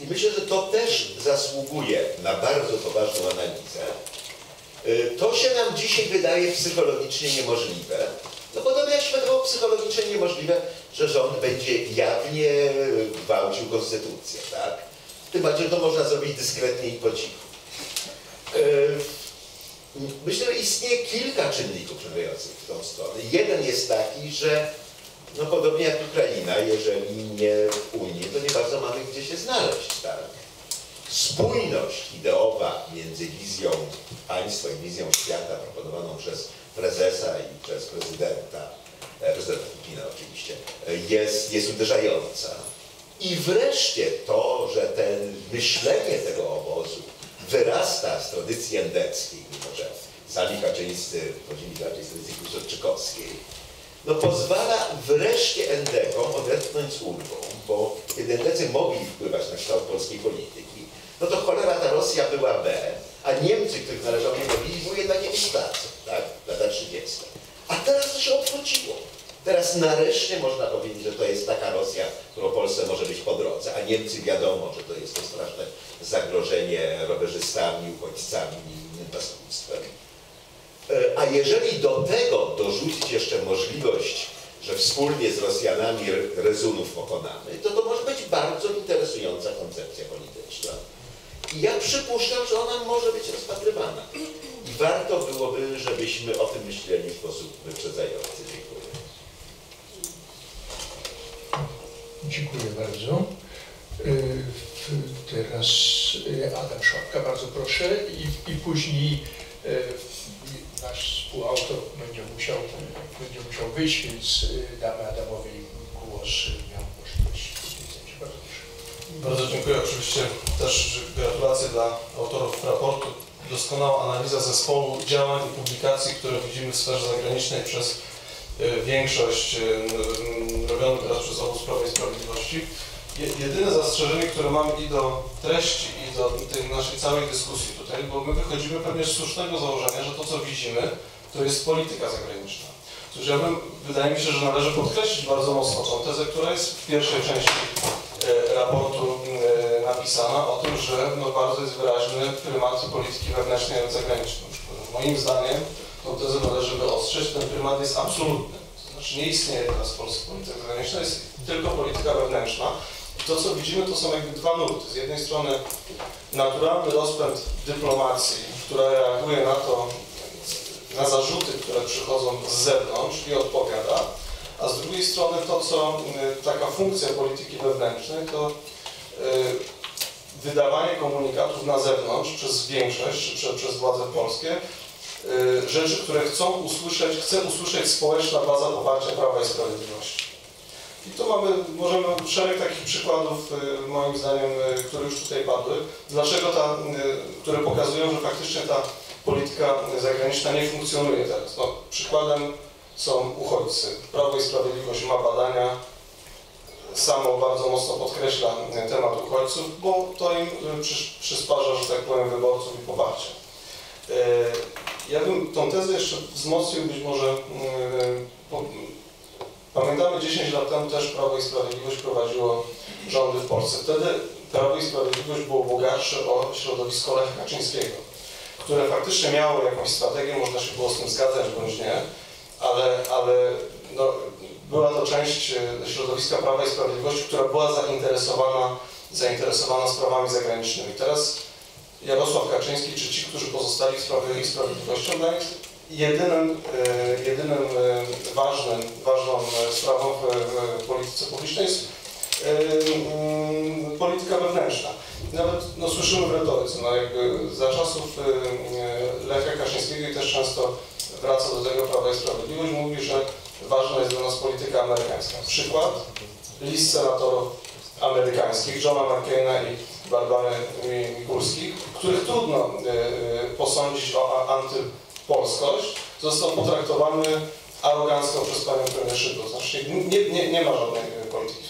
I myślę, że to też zasługuje na bardzo poważną analizę. E, to się nam dzisiaj wydaje psychologicznie niemożliwe. No podobnie jak się wydawało psychologicznie niemożliwe, że rząd będzie jawnie gwałcił konstytucję, tak? Tym bardziej, że to można zrobić dyskretnie i po cichu. E, Myślę, że istnieje kilka czynników przemawiających w tą stronę. Jeden jest taki, że no podobnie jak Ukraina, jeżeli nie w Unii, to nie bardzo mamy gdzie się znaleźć, tak? Spójność ideowa między wizją państwa i wizją świata proponowaną przez prezesa i przez prezydenta, prezydenta Putina oczywiście, jest, jest uderzająca. I wreszcie to, że ten, myślenie tego obozu wyrasta z tradycji endeckiej, mimo że sami Kaczyńscy pochodzili raczej z tradycji Kucharczykowskiej, no pozwala wreszcie endekom odetchnąć z ulgą, bo kiedy endecy mogli wpływać na kształt polskiej polityki, no to cholera ta Rosja była B, a Niemcy, których należało nie powiedzieć, były jednak jakieś prace, tak, lata trzydzieste. A teraz to się odwróciło. Teraz nareszcie można powiedzieć, że to jest taka Rosja, którą Polsce może być po drodze, a Niemcy wiadomo, że to jest to straszne zagrożenie rowerzystami, uchodźcami i innym paskudstwem. A jeżeli do tego dorzucić jeszcze możliwość, że wspólnie z Rosjanami rezunów pokonamy, to to może być bardzo interesująca koncepcja polityczna. I ja przypuszczam, że ona może być rozpatrywana. I warto byłoby, żebyśmy o tym myśleli w sposób wyprzedzający. Dziękuję. Dziękuję bardzo. Teraz Adam Szłapka, bardzo proszę, i, i później nasz współautor będzie musiał, będzie musiał wyjść, więc damy Adamowi głos, miał możliwość. Bardzo proszę. Bardzo dziękuję. Oczywiście też gratulacje dla autorów raportu. Doskonała analiza zespołu działań i publikacji, które widzimy w sferze zagranicznej przez większość robionych teraz przez obóz Prawa i Sprawiedliwości. Jedyne zastrzeżenie, które mam i do treści, i do tej naszej całej dyskusji tutaj, bo my wychodzimy pewnie z słusznego założenia, że to, co widzimy, to jest polityka zagraniczna. Otóż ja bym, wydaje mi się, że należy podkreślić bardzo mocno tą tezę, która jest w pierwszej części raportu napisana o tym, że no bardzo jest wyraźny prymat polityki wewnętrznej i zagranicznej. Moim zdaniem tą tezę należy wyostrzyć, ten prymat jest absolutny. To znaczy nie istnieje teraz w Polsce polityka zagraniczna, jest tylko polityka wewnętrzna. I to, co widzimy, to są jakby dwa nurty. Z jednej strony naturalny rozpęd dyplomacji, która reaguje na to, na zarzuty, które przychodzą z zewnątrz i odpowiada, a z drugiej strony to, co taka funkcja polityki wewnętrznej, to yy, wydawanie komunikatów na zewnątrz przez większość, czy przez, przez władze polskie, rzeczy, które chcą usłyszeć, chce usłyszeć społeczna baza poparcia Prawa i Sprawiedliwości. I tu mamy, możemy, szereg takich przykładów, moim zdaniem, które już tutaj padły, dlaczego ta, które pokazują, że faktycznie ta polityka zagraniczna nie funkcjonuje teraz. No, przykładem są uchodźcy. Prawo i Sprawiedliwość ma badania, samo bardzo mocno podkreśla temat uchodźców, bo to im przysparza, że tak powiem, wyborców i poparcia. Ja bym tą tezę jeszcze wzmocnił, być może po, pamiętamy, dziesięć lat temu też Prawo i Sprawiedliwość prowadziło rządy w Polsce. Wtedy Prawo i Sprawiedliwość było bogatsze o środowisko Lecha Kaczyńskiego, które faktycznie miało jakąś strategię, można się było z tym zgadzać bądź nie, ale, ale no, była to część środowiska Prawa i Sprawiedliwości, która była zainteresowana, zainteresowana sprawami zagranicznymi. Teraz Jarosław Kaczyński czy ci, którzy pozostali w Sprawie i Sprawiedliwością, dla nich jedynym, jedynym ważnym, ważną sprawą w polityce publicznej jest polityka wewnętrzna. Nawet no, słyszymy w retoryce, no, jakby za czasów Lecha Kaczyńskiego i też często wraca do tego Prawa i Sprawiedliwość, mówi, że ważna jest dla nas polityka amerykańska. Przykład, list senatorów amerykańskich, Johna McCaina i Barbary Mikulskich, których trudno posądzić o antypolskość, został potraktowany arogancko przez panią premier Szydło. Znaczy nie, nie, nie ma żadnej polityki.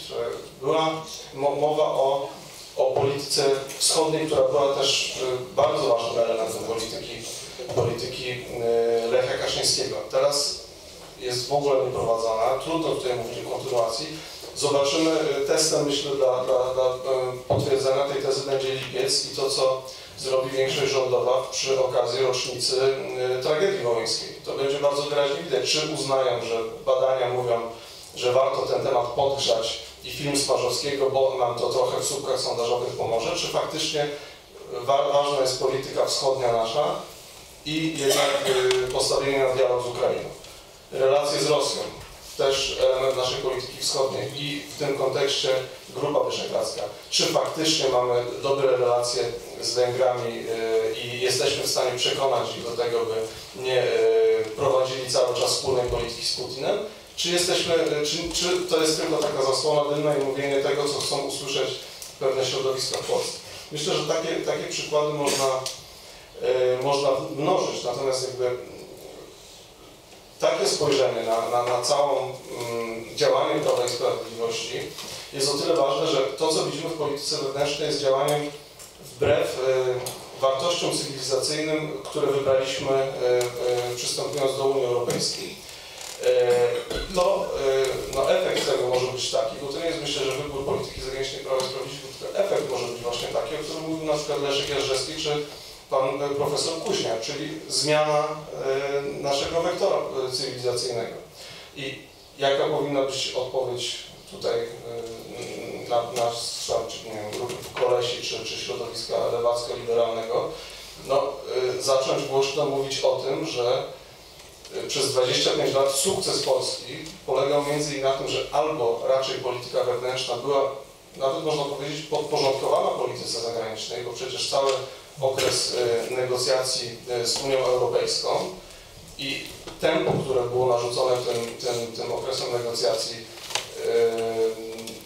Była mowa o, o polityce wschodniej, która była też bardzo ważnym elementem polityki, polityki Lecha Kaczyńskiego. Teraz jest w ogóle nieprowadzona, trudno tutaj mówić o kontynuacji. Zobaczymy, testem myślę dla, dla, dla potwierdzenia tej tezy będzie lipiec i to, co zrobi większość rządowa przy okazji rocznicy tragedii wołyńskiej. To będzie bardzo wyraźnie widać, czy uznają, że badania mówią, że warto ten temat podgrzać i film Smarzowskiego, bo nam to trochę w słupkach sondażowych pomoże, czy faktycznie ważna jest polityka wschodnia nasza i jednak postawienie na dialog z Ukrainą. Relacje z Rosją, też element naszej polityki wschodniej i w tym kontekście Grupa Wyszehradzka. Czy faktycznie mamy dobre relacje z Węgrami i jesteśmy w stanie przekonać ich do tego, by nie prowadzili cały czas wspólnej polityki z Putinem? Czy, jesteśmy, czy, czy to jest tylko taka zasłona dymna i mówienie tego, co chcą usłyszeć pewne środowiska w Polsce? Myślę, że takie, takie przykłady można, można mnożyć, natomiast jakby takie spojrzenie na, na, na całą mm, działanie Prawa i Sprawiedliwości jest o tyle ważne, że to, co widzimy w polityce wewnętrznej, jest działaniem wbrew y, wartościom cywilizacyjnym, które wybraliśmy y, y, przystępując do Unii Europejskiej. Y, to y, no, efekt tego może być taki, bo to nie jest, myślę, że wybór polityki zagranicznej Prawa i Sprawiedliwości, tylko efekt może być właśnie taki, o którym mówił na przykład Leszek Jażdżewski czy pan profesor Kuźniar, czyli zmiana y, naszego wektora cywilizacyjnego. I jaka powinna być odpowiedź tutaj y, na, na czy, nie wiem, grupy kolesi czy, czy środowiska lewacko-liberalnego? No, y, zacząć głośno mówić o tym, że y, przez dwadzieścia pięć lat sukces Polski polegał między innymi na tym, że albo raczej polityka wewnętrzna była, nawet można powiedzieć, podporządkowana polityce zagranicznej, bo przecież całe okres negocjacji z Unią Europejską i tempo, które było narzucone tym, tym, tym okresem negocjacji,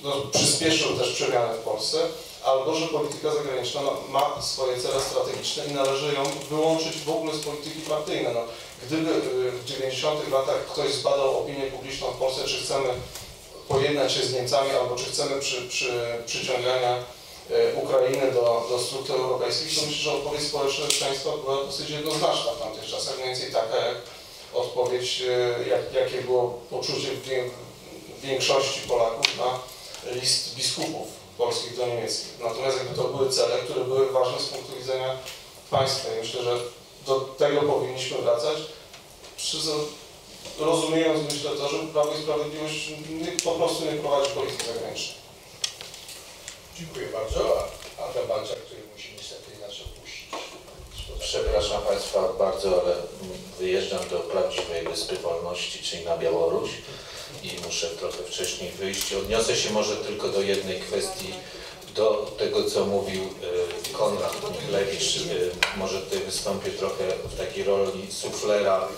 no, przyspieszył też przemianę w Polsce, albo że polityka zagraniczna no, ma swoje cele strategiczne i należy ją wyłączyć w ogóle z polityki partyjnej. No, gdyby w dziewięćdziesiątych latach ktoś zbadał opinię publiczną w Polsce, czy chcemy pojednać się z Niemcami, albo czy chcemy przy, przy, przyciągania Ukrainy do, do struktur europejskich, to myślę, że odpowiedź społeczeństwa była dosyć jednoznaczna w tamtych czasach, mniej więcej taka jak odpowiedź, jak, jakie było poczucie większości Polaków na list biskupów polskich do niemieckich. Natomiast jakby to były cele, które były ważne z punktu widzenia państwa i myślę, że do tego powinniśmy wracać, przy, rozumiejąc myślę to, że Prawo i Sprawiedliwość po prostu nie prowadzi polityki zagranicznej. Dziękuję bardzo. Adam Balcer, który musi niestety nas opuścić. Przepraszam Państwa bardzo, ale wyjeżdżam do prawdziwej Wyspy Wolności, czyli na Białoruś i muszę trochę wcześniej wyjść. Odniosę się może tylko do jednej kwestii, do tego, co mówił Konrad Niklewicz. Może tutaj wystąpię trochę w takiej roli suflera.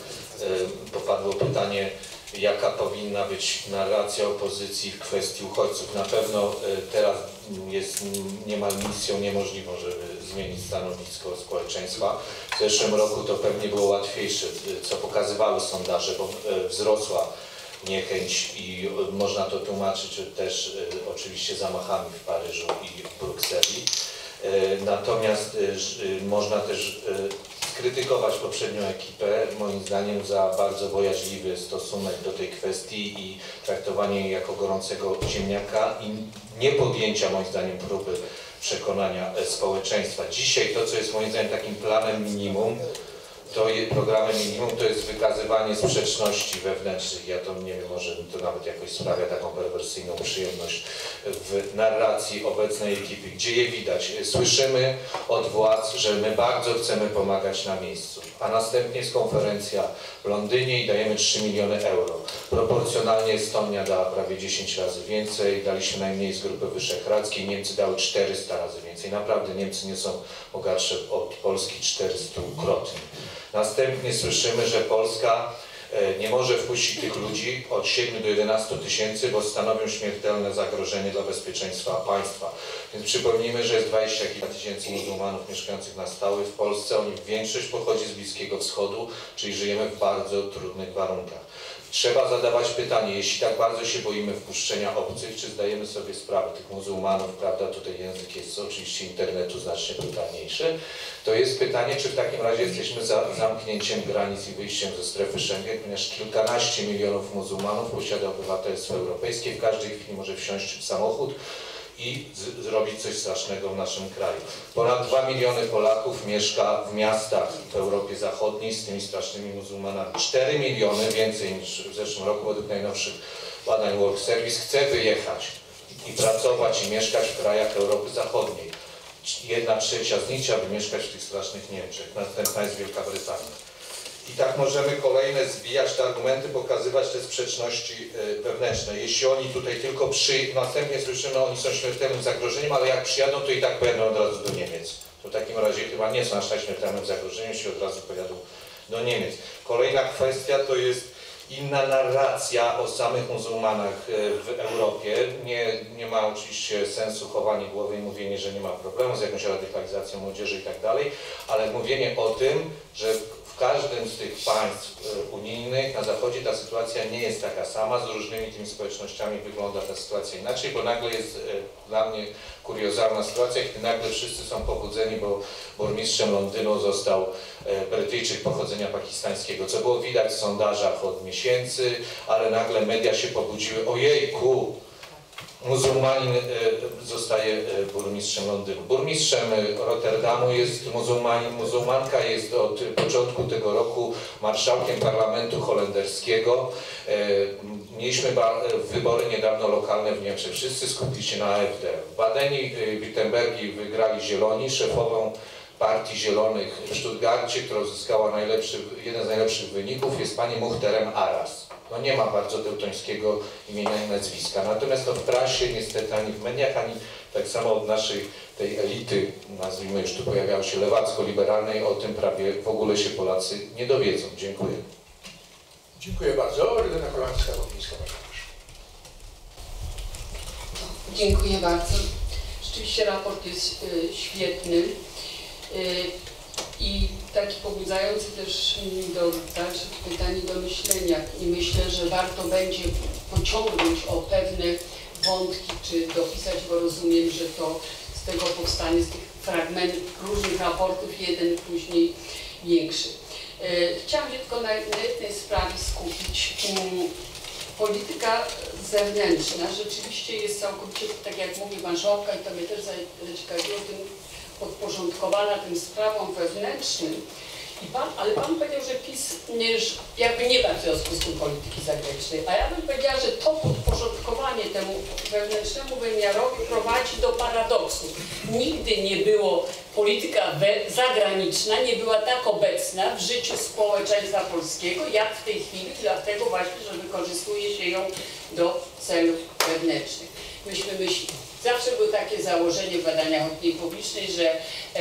Popadło pytanie, jaka powinna być narracja opozycji w kwestii uchodźców. Na pewno teraz jest niemal misją niemożliwą, żeby zmienić stanowisko społeczeństwa. W zeszłym roku to pewnie było łatwiejsze, co pokazywały sondaże, bo wzrosła niechęć i można to tłumaczyć też oczywiście zamachami w Paryżu i w Brukseli. Natomiast można też krytykować poprzednią ekipę, moim zdaniem, za bardzo bojaźliwy stosunek do tej kwestii i traktowanie jej jako gorącego ziemniaka i nie podjęcia, moim zdaniem, próby przekonania społeczeństwa. Dzisiaj to, co jest moim zdaniem takim planem minimum, to programem minimum, to jest wykazywanie sprzeczności wewnętrznych. Ja to nie wiem, może to nawet jakoś sprawia taką perwersyjną przyjemność w narracji obecnej ekipy, gdzie je widać. Słyszymy od władz, że my bardzo chcemy pomagać na miejscu, a następnie jest konferencja w Londynie i dajemy trzy miliony euro. Proporcjonalnie Estonia dała prawie dziesięć razy więcej, daliśmy najmniej z Grupy Wyszehradzkiej, Niemcy dały czterysta razy więcej. Naprawdę Niemcy nie są bogatsze od Polski czterystukrotnie. Następnie słyszymy, że Polska nie może wpuścić tych ludzi od siedmiu do jedenastu tysięcy, bo stanowią śmiertelne zagrożenie dla bezpieczeństwa państwa. Więc przypomnijmy, że jest dwadzieścia kilka tysięcy muzułmanów mieszkających na stałe w Polsce. Oni większość pochodzi z Bliskiego Wschodu, czyli żyjemy w bardzo trudnych warunkach. Trzeba zadawać pytanie, jeśli tak bardzo się boimy wpuszczenia obcych, czy zdajemy sobie sprawę tych muzułmanów, prawda, tutaj język jest oczywiście internetu znacznie brutalniejszy, to jest pytanie, czy w takim razie jesteśmy za zamknięciem granic i wyjściem ze strefy Schengen, ponieważ kilkanaście milionów muzułmanów posiada obywatelstwo europejskie, w każdej chwili może wsiąść w samochód i zrobić coś strasznego w naszym kraju. Ponad dwa miliony Polaków mieszka w miastach w Europie Zachodniej z tymi strasznymi muzułmanami. cztery miliony więcej niż w zeszłym roku według najnowszych badań World Service chce wyjechać i pracować i mieszkać w krajach Europy Zachodniej. Jedna trzecia z nich chciałaby mieszkać w tych strasznych Niemczech. Następna jest Wielka Brytania. I tak możemy kolejne zbijać te argumenty, pokazywać te sprzeczności wewnętrzne. Jeśli oni tutaj tylko przy... Następnie słyszymy, oni są śmiertelnym zagrożeniem, ale jak przyjadą, to i tak pojadą od razu do Niemiec. To w takim razie chyba nie są aż tak śmiertelnym zagrożeniem, jeśli od razu pojadą do Niemiec. Kolejna kwestia to jest inna narracja o samych muzułmanach w Europie. Nie, nie ma oczywiście sensu chowanie głowy i mówienie, że nie ma problemu z jakąś radykalizacją młodzieży i tak dalej, ale mówienie o tym, że w każdym z tych państw unijnych na Zachodzie ta sytuacja nie jest taka sama, z różnymi tymi społecznościami wygląda ta sytuacja inaczej, bo nagle jest dla mnie kuriozalna sytuacja, kiedy nagle wszyscy są pobudzeni, bo burmistrzem Londynu został Brytyjczyk pochodzenia pakistańskiego, co było widać w sondażach od miesięcy, ale nagle media się pobudziły, ojejku, muzułmanin zostaje burmistrzem Londynu. Burmistrzem Rotterdamu jest muzułmanin, muzułmanka jest od początku tego roku marszałkiem parlamentu holenderskiego. Mieliśmy wybory niedawno lokalne w Niemczech. Wszyscy skupili się na A F D. W Badeni-Wittenbergi wygrali Zieloni, szefową Partii Zielonych w Stuttgarcie, która uzyskała najlepszy, jeden z najlepszych wyników, jest pani Muhterem Aras. No nie ma bardzo teutońskiego imienia i nazwiska. Natomiast no w prasie niestety ani w mediach, ani tak samo od naszej tej elity, nazwijmy już tu pojawiało się lewacko-liberalnej, o tym prawie w ogóle się Polacy nie dowiedzą. Dziękuję. Dziękuję bardzo. Elena Kolarska-Wopińska, bardzo proszę. Dziękuję bardzo. Rzeczywiście raport jest y, świetny. Y, I taki pobudzający też do dalszych pytań do myślenia. I myślę, że warto będzie pociągnąć o pewne wątki, czy dopisać, bo rozumiem, że to z tego powstanie, z tych fragmentów różnych raportów, jeden później większy. Chciałam się tylko na jednej sprawie skupić. Polityka zewnętrzna rzeczywiście jest całkowicie, tak jak mówi marszałka i to mnie też zaciekawiło, tym podporządkowana tym sprawom wewnętrznym. I pan, ale Pan powiedział, że PiS nie, jakby nie ma w związku z tym polityki zagranicznej, a ja bym powiedziała, że to podporządkowanie temu wewnętrznemu wymiarowi prowadzi do paradoksu. Nigdy nie było, polityka we, zagraniczna nie była tak obecna w życiu społeczeństwa polskiego, jak w tej chwili, dlatego właśnie, że wykorzystuje się ją do celów wewnętrznych. Myśmy myśleli, zawsze było takie założenie w badaniach opinii publicznej, że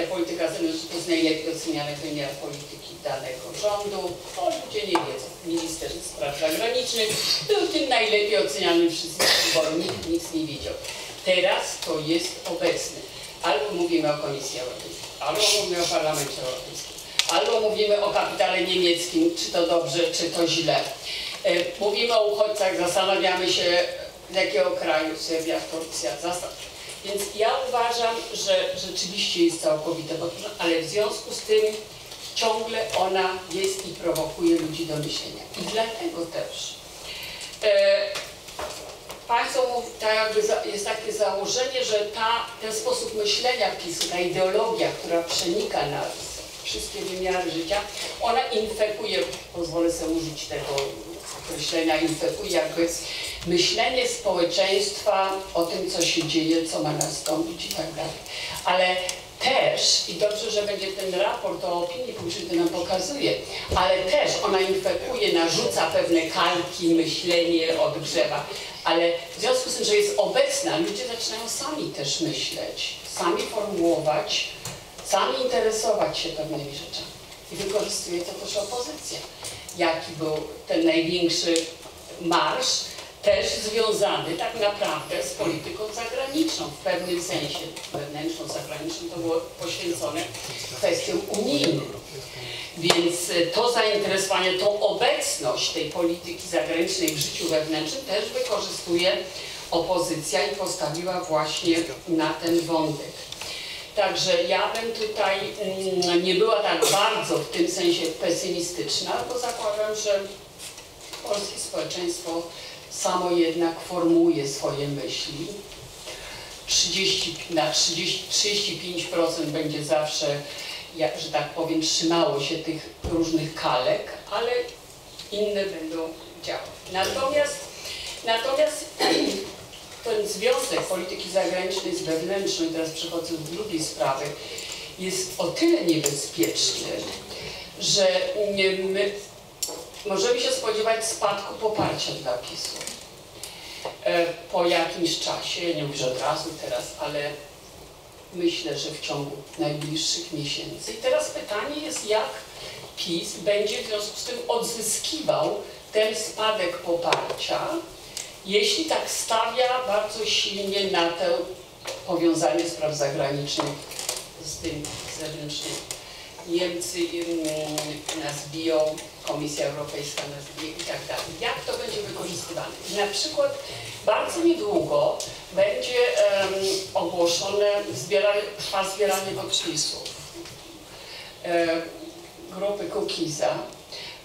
polityka zewnętrzna jest najlepiej oceniany wymiar polityki danego rządu. To ludzie nie wiedzą, ministerstwo spraw zagranicznych, był tym najlepiej ocenianym wszystkich wyborów, nikt nic nie wiedział. Teraz to jest obecne. Albo mówimy o Komisji Europejskiej, albo mówimy o Parlamencie Europejskim, albo mówimy o kapitale niemieckim, czy to dobrze, czy to źle. Mówimy o uchodźcach, zastanawiamy się, z jakiego kraju, Serbia, Turcja, zastanów. Więc ja uważam, że rzeczywiście jest całkowite podróż, ale w związku z tym ciągle ona jest i prowokuje ludzi do myślenia. I dlatego też e, państwo mówi, tak jakby jest takie założenie, że ta, ten sposób myślenia PiS-u, ta ideologia, która przenika nas, wszystkie wymiary życia, ona infekuje, pozwolę sobie użyć tego określenia, infekuje jakby myślenie społeczeństwa o tym, co się dzieje, co ma nastąpić i tak dalej. Ale też, i dobrze, że będzie ten raport o opinii publicznej nam pokazuje, ale też ona infekuje, narzuca pewne kalki, myślenie, odgrzewa. Ale w związku z tym, że jest obecna, ludzie zaczynają sami też myśleć, sami formułować, sami interesować się pewnymi rzeczami. I wykorzystuje to też opozycja. Jaki był ten największy marsz, też związany tak naprawdę z polityką zagraniczną, w pewnym sensie wewnętrzną, zagraniczną, to było poświęcone kwestiom unijnym. Więc to zainteresowanie, tą obecność tej polityki zagranicznej w życiu wewnętrznym też wykorzystuje opozycja i postawiła właśnie na ten wątek. Także ja bym tutaj nie była tak bardzo w tym sensie pesymistyczna, bo zakładam, że polskie społeczeństwo samo jednak formuje swoje myśli. trzydzieści, na trzydzieści, trzydzieści pięć procent będzie zawsze, jak, że tak powiem, trzymało się tych różnych kalek, ale inne będą działać. Natomiast, natomiast ten związek polityki zagranicznej z wewnętrzną, i teraz przechodzę do drugiej sprawy, jest o tyle niebezpieczny, że nie my możemy się spodziewać spadku poparcia dla PiS-u. Po jakimś czasie, nie mówię, że od razu teraz, ale myślę, że w ciągu najbliższych miesięcy. I teraz pytanie jest, jak PiS będzie w związku z tym odzyskiwał ten spadek poparcia, jeśli tak stawia bardzo silnie na to powiązanie spraw zagranicznych z tym zewnętrznym. Niemcy nas biją, Komisja Europejska nas bije i tak dalej. Jak to będzie wykorzystywane? Na przykład bardzo niedługo będzie um, ogłoszone, zbieranie, trwa zbieranie podpisów e, grupy Kukiza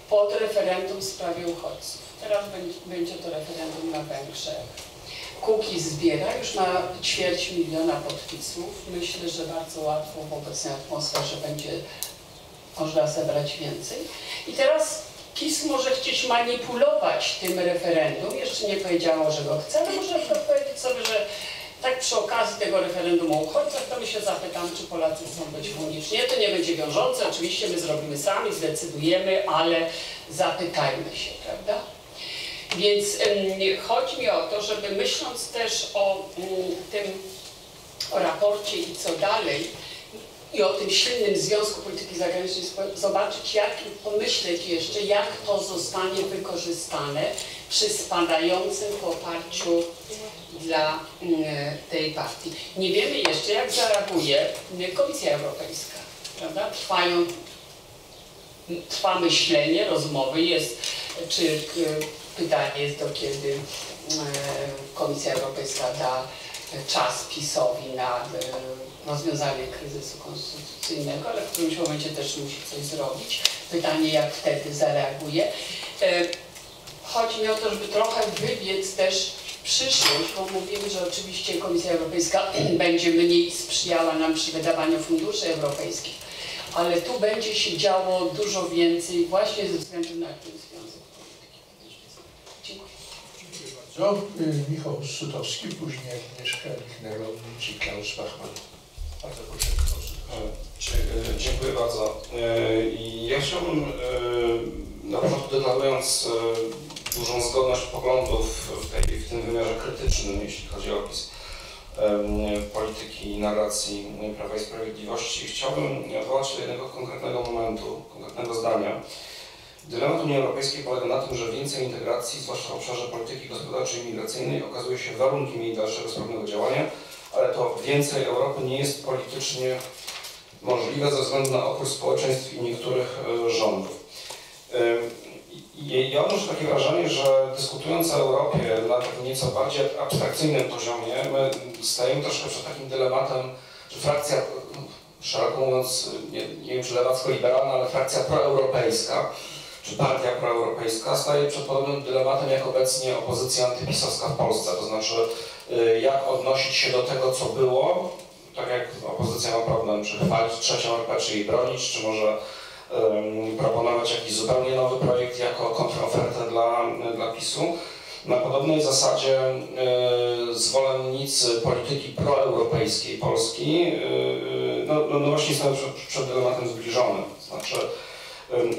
pod referendum w sprawie uchodźców. Teraz będzie to referendum na Węgrzech. Kukiz zbiera, już ma ćwierć miliona podpisów. Myślę, że bardzo łatwo w obecnej atmosferze będzie można zebrać więcej. I teraz PiS może chcieć manipulować tym referendum. Jeszcze nie powiedziało, że go chce, ale może powiedzieć sobie, że tak przy okazji tego referendum o uchodźcach, to my się zapytam, czy Polacy chcą być w Unii. Nie, to nie będzie wiążące, oczywiście my zrobimy sami, zdecydujemy, ale zapytajmy się, prawda? Więc um, chodzi mi o to, żeby myśląc też o um, tym o raporcie i co dalej i o tym silnym związku polityki zagranicznej zobaczyć, jak pomyśleć jeszcze, jak to zostanie wykorzystane przy spadającym poparciu dla um, tej partii. Nie wiemy jeszcze, jak zareaguje Komisja Europejska, prawda? Trwają, trwa myślenie, rozmowy, jest czy pytanie jest, do kiedy Komisja Europejska da czas PiS-owi na rozwiązanie kryzysu konstytucyjnego, ale w którymś momencie też musi coś zrobić. Pytanie, jak wtedy zareaguje. Chodzi mi o to, żeby trochę wybiec też przyszłość, bo mówimy, że oczywiście Komisja Europejska będzie mniej sprzyjała nam przy wydawaniu funduszy europejskich, ale tu będzie się działo dużo więcej właśnie ze względu na ten związek. No, Michał Sutowski, później Agnieszka Magdziak-Miszewska i Klaus Bachmann. Bardzo proszę, Klaus. Dziękuję bardzo. Ja chciałbym, na początku deklarując dużą zgodność poglądów w, tej, w tym wymiarze krytycznym, jeśli chodzi o opis polityki i narracji Prawa i Sprawiedliwości, chciałbym odwołać się do jednego konkretnego momentu, konkretnego zdania, Dylemat Unii Europejskiej polega na tym, że więcej integracji, zwłaszcza w obszarze polityki gospodarczej i migracyjnej, okazuje się warunkiem jej dalszego sprawnego działania, ale to więcej Europy nie jest politycznie możliwe ze względu na opór społeczeństw i niektórych rządów. Ja odnoszę takie wrażenie, że dyskutując o Europie na takim nieco bardziej abstrakcyjnym poziomie, my stajemy troszkę przed takim dylematem, że frakcja, szeroko mówiąc, nie, nie wiem czy lewacko-liberalna, ale frakcja proeuropejska, czy partia proeuropejska staje przed podobnym dylematem jak obecnie opozycja antypisowska w Polsce, to znaczy jak odnosić się do tego, co było, tak jak opozycja ma problem, czy chwalić trzecią R P, czy jej bronić, czy może um, proponować jakiś zupełnie nowy projekt jako kontrofertę dla, dla PiSu. Na podobnej zasadzie y, zwolennicy polityki proeuropejskiej Polski y, no, no właśnie są przed, przed dylematem zbliżonym. To znaczy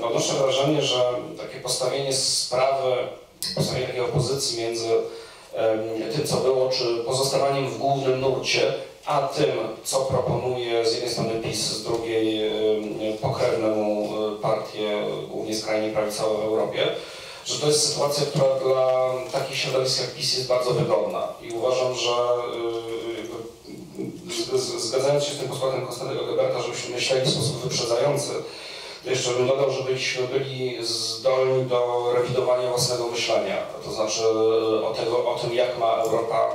y, odnoszę wrażenie, że takie postawienie sprawy, postawienie takiej opozycji między y, tym, co było, czy pozostawaniem w głównym nurcie, a tym, co proponuje z jednej strony PiS, z drugiej y, pokrewną partię, głównie skrajnie prawicową w Europie, że to jest sytuacja, która dla takich środowisk jak PiS jest bardzo wygodna. I uważam, że y, z, zgadzając się z tym posłatem Konstantego Geberta, żebyśmy myśleli w sposób wyprzedzający, to jeszcze bym dodał, żebyśmy byli zdolni do rewidowania własnego myślenia, to znaczy o, tego, o tym, jak ma Europa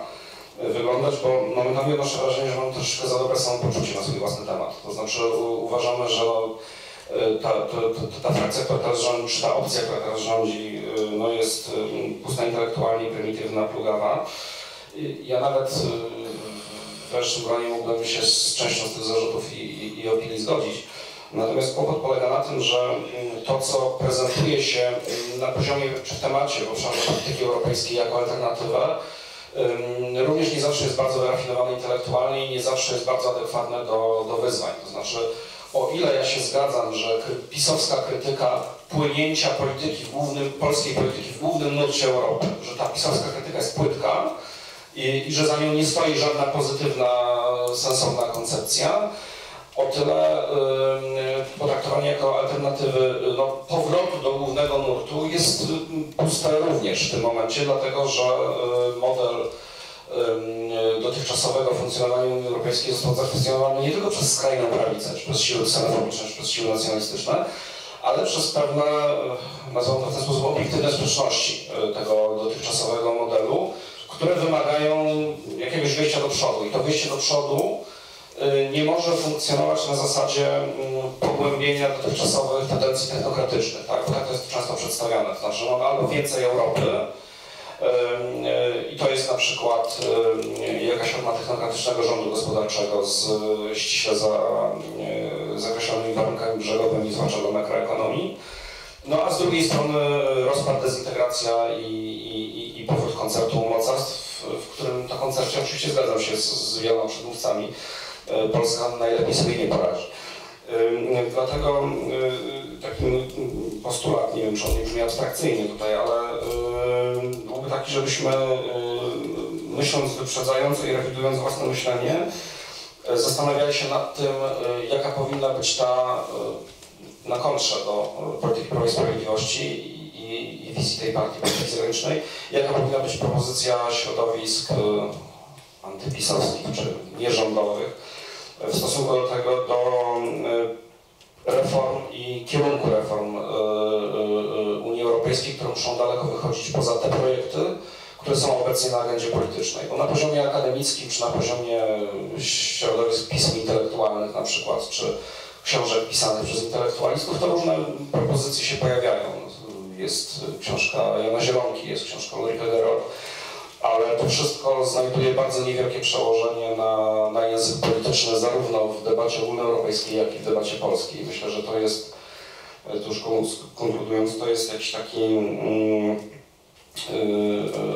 wyglądać, bo momentami odnoszę wrażenie, że mam troszeczkę za dobre samopoczucie na swój własny temat. To znaczy u, uważamy, że ta, ta, ta, ta frakcja, która teraz rządzi, czy ta opcja, która teraz rządzi, no jest pusta intelektualnie, prymitywna, plugawa. Ja nawet w dalszym gronie mógłbym się z częścią z tych zarzutów i, i, i opinii zgodzić. Natomiast kłopot polega na tym, że to, co prezentuje się na poziomie czy w temacie w obszarze polityki europejskiej jako alternatywę, również nie zawsze jest bardzo wyrafinowane intelektualnie i nie zawsze jest bardzo adekwatne do, do wyzwań. To znaczy, o ile ja się zgadzam, że pisowska krytyka płynięcia polityki w głównym, polskiej polityki w głównym nurcie Europy, że ta pisowska krytyka jest płytka i, i że za nią nie stoi żadna pozytywna, sensowna koncepcja, o tyle yy, potraktowanie jako alternatywy no, powrotu do głównego nurtu jest puste również w tym momencie, dlatego że yy, model yy, dotychczasowego funkcjonowania Unii Europejskiej został zakwestionowany nie tylko przez skrajną prawicę, czy przez siły ksenofobiczne, czy przez siły nacjonalistyczne, ale przez pewne, nazywam to w ten sposób, obiektywne sprzeczności tego dotychczasowego modelu, które wymagają jakiegoś wyjścia do przodu. I to wyjście do przodu nie może funkcjonować na zasadzie pogłębienia dotychczasowych tendencji technokratycznych, tak? Bo tak to jest często przedstawiane, to znaczy mamy albo więcej Europy i to jest na przykład jakaś forma technokratycznego rządu gospodarczego z ściśle zakreślonymi warunkami brzegowymi, zwłaszcza do makroekonomii, no a z drugiej strony rozpad, dezintegracja i, i, i powrót koncertu mocarstw, w którym to koncercie oczywiście zgadzam się z, z wieloma przedmówcami, Polska najlepiej sobie nie poradzi. Dlatego taki postulat, nie wiem czy on nie brzmi abstrakcyjnie tutaj, ale byłby taki, żebyśmy myśląc wyprzedzająco i rewidując własne myślenie, zastanawiali się nad tym, jaka powinna być ta na kontrze do polityki Prawa i Sprawiedliwości i, i wizji tej partii polityki zagranicznej, jaka powinna być propozycja środowisk antypisowskich czy nierządowych w stosunku do tego, do reform i kierunku reform Unii Europejskiej, które muszą daleko wychodzić poza te projekty, które są obecnie na agendzie politycznej. Bo na poziomie akademickim, czy na poziomie środowisk pism intelektualnych na przykład, czy książek pisanych przez intelektualistów, to różne propozycje się pojawiają. Jest książka Jana Zielonki, jest książka Ulrike Gerold, ale to wszystko znajduje bardzo niewielkie przełożenie na, na język polityczny zarówno w debacie ogólnoeuropejskiej, jak i w debacie polskiej. Myślę, że to jest, tu już konkludując, to jest jakiś taki mm,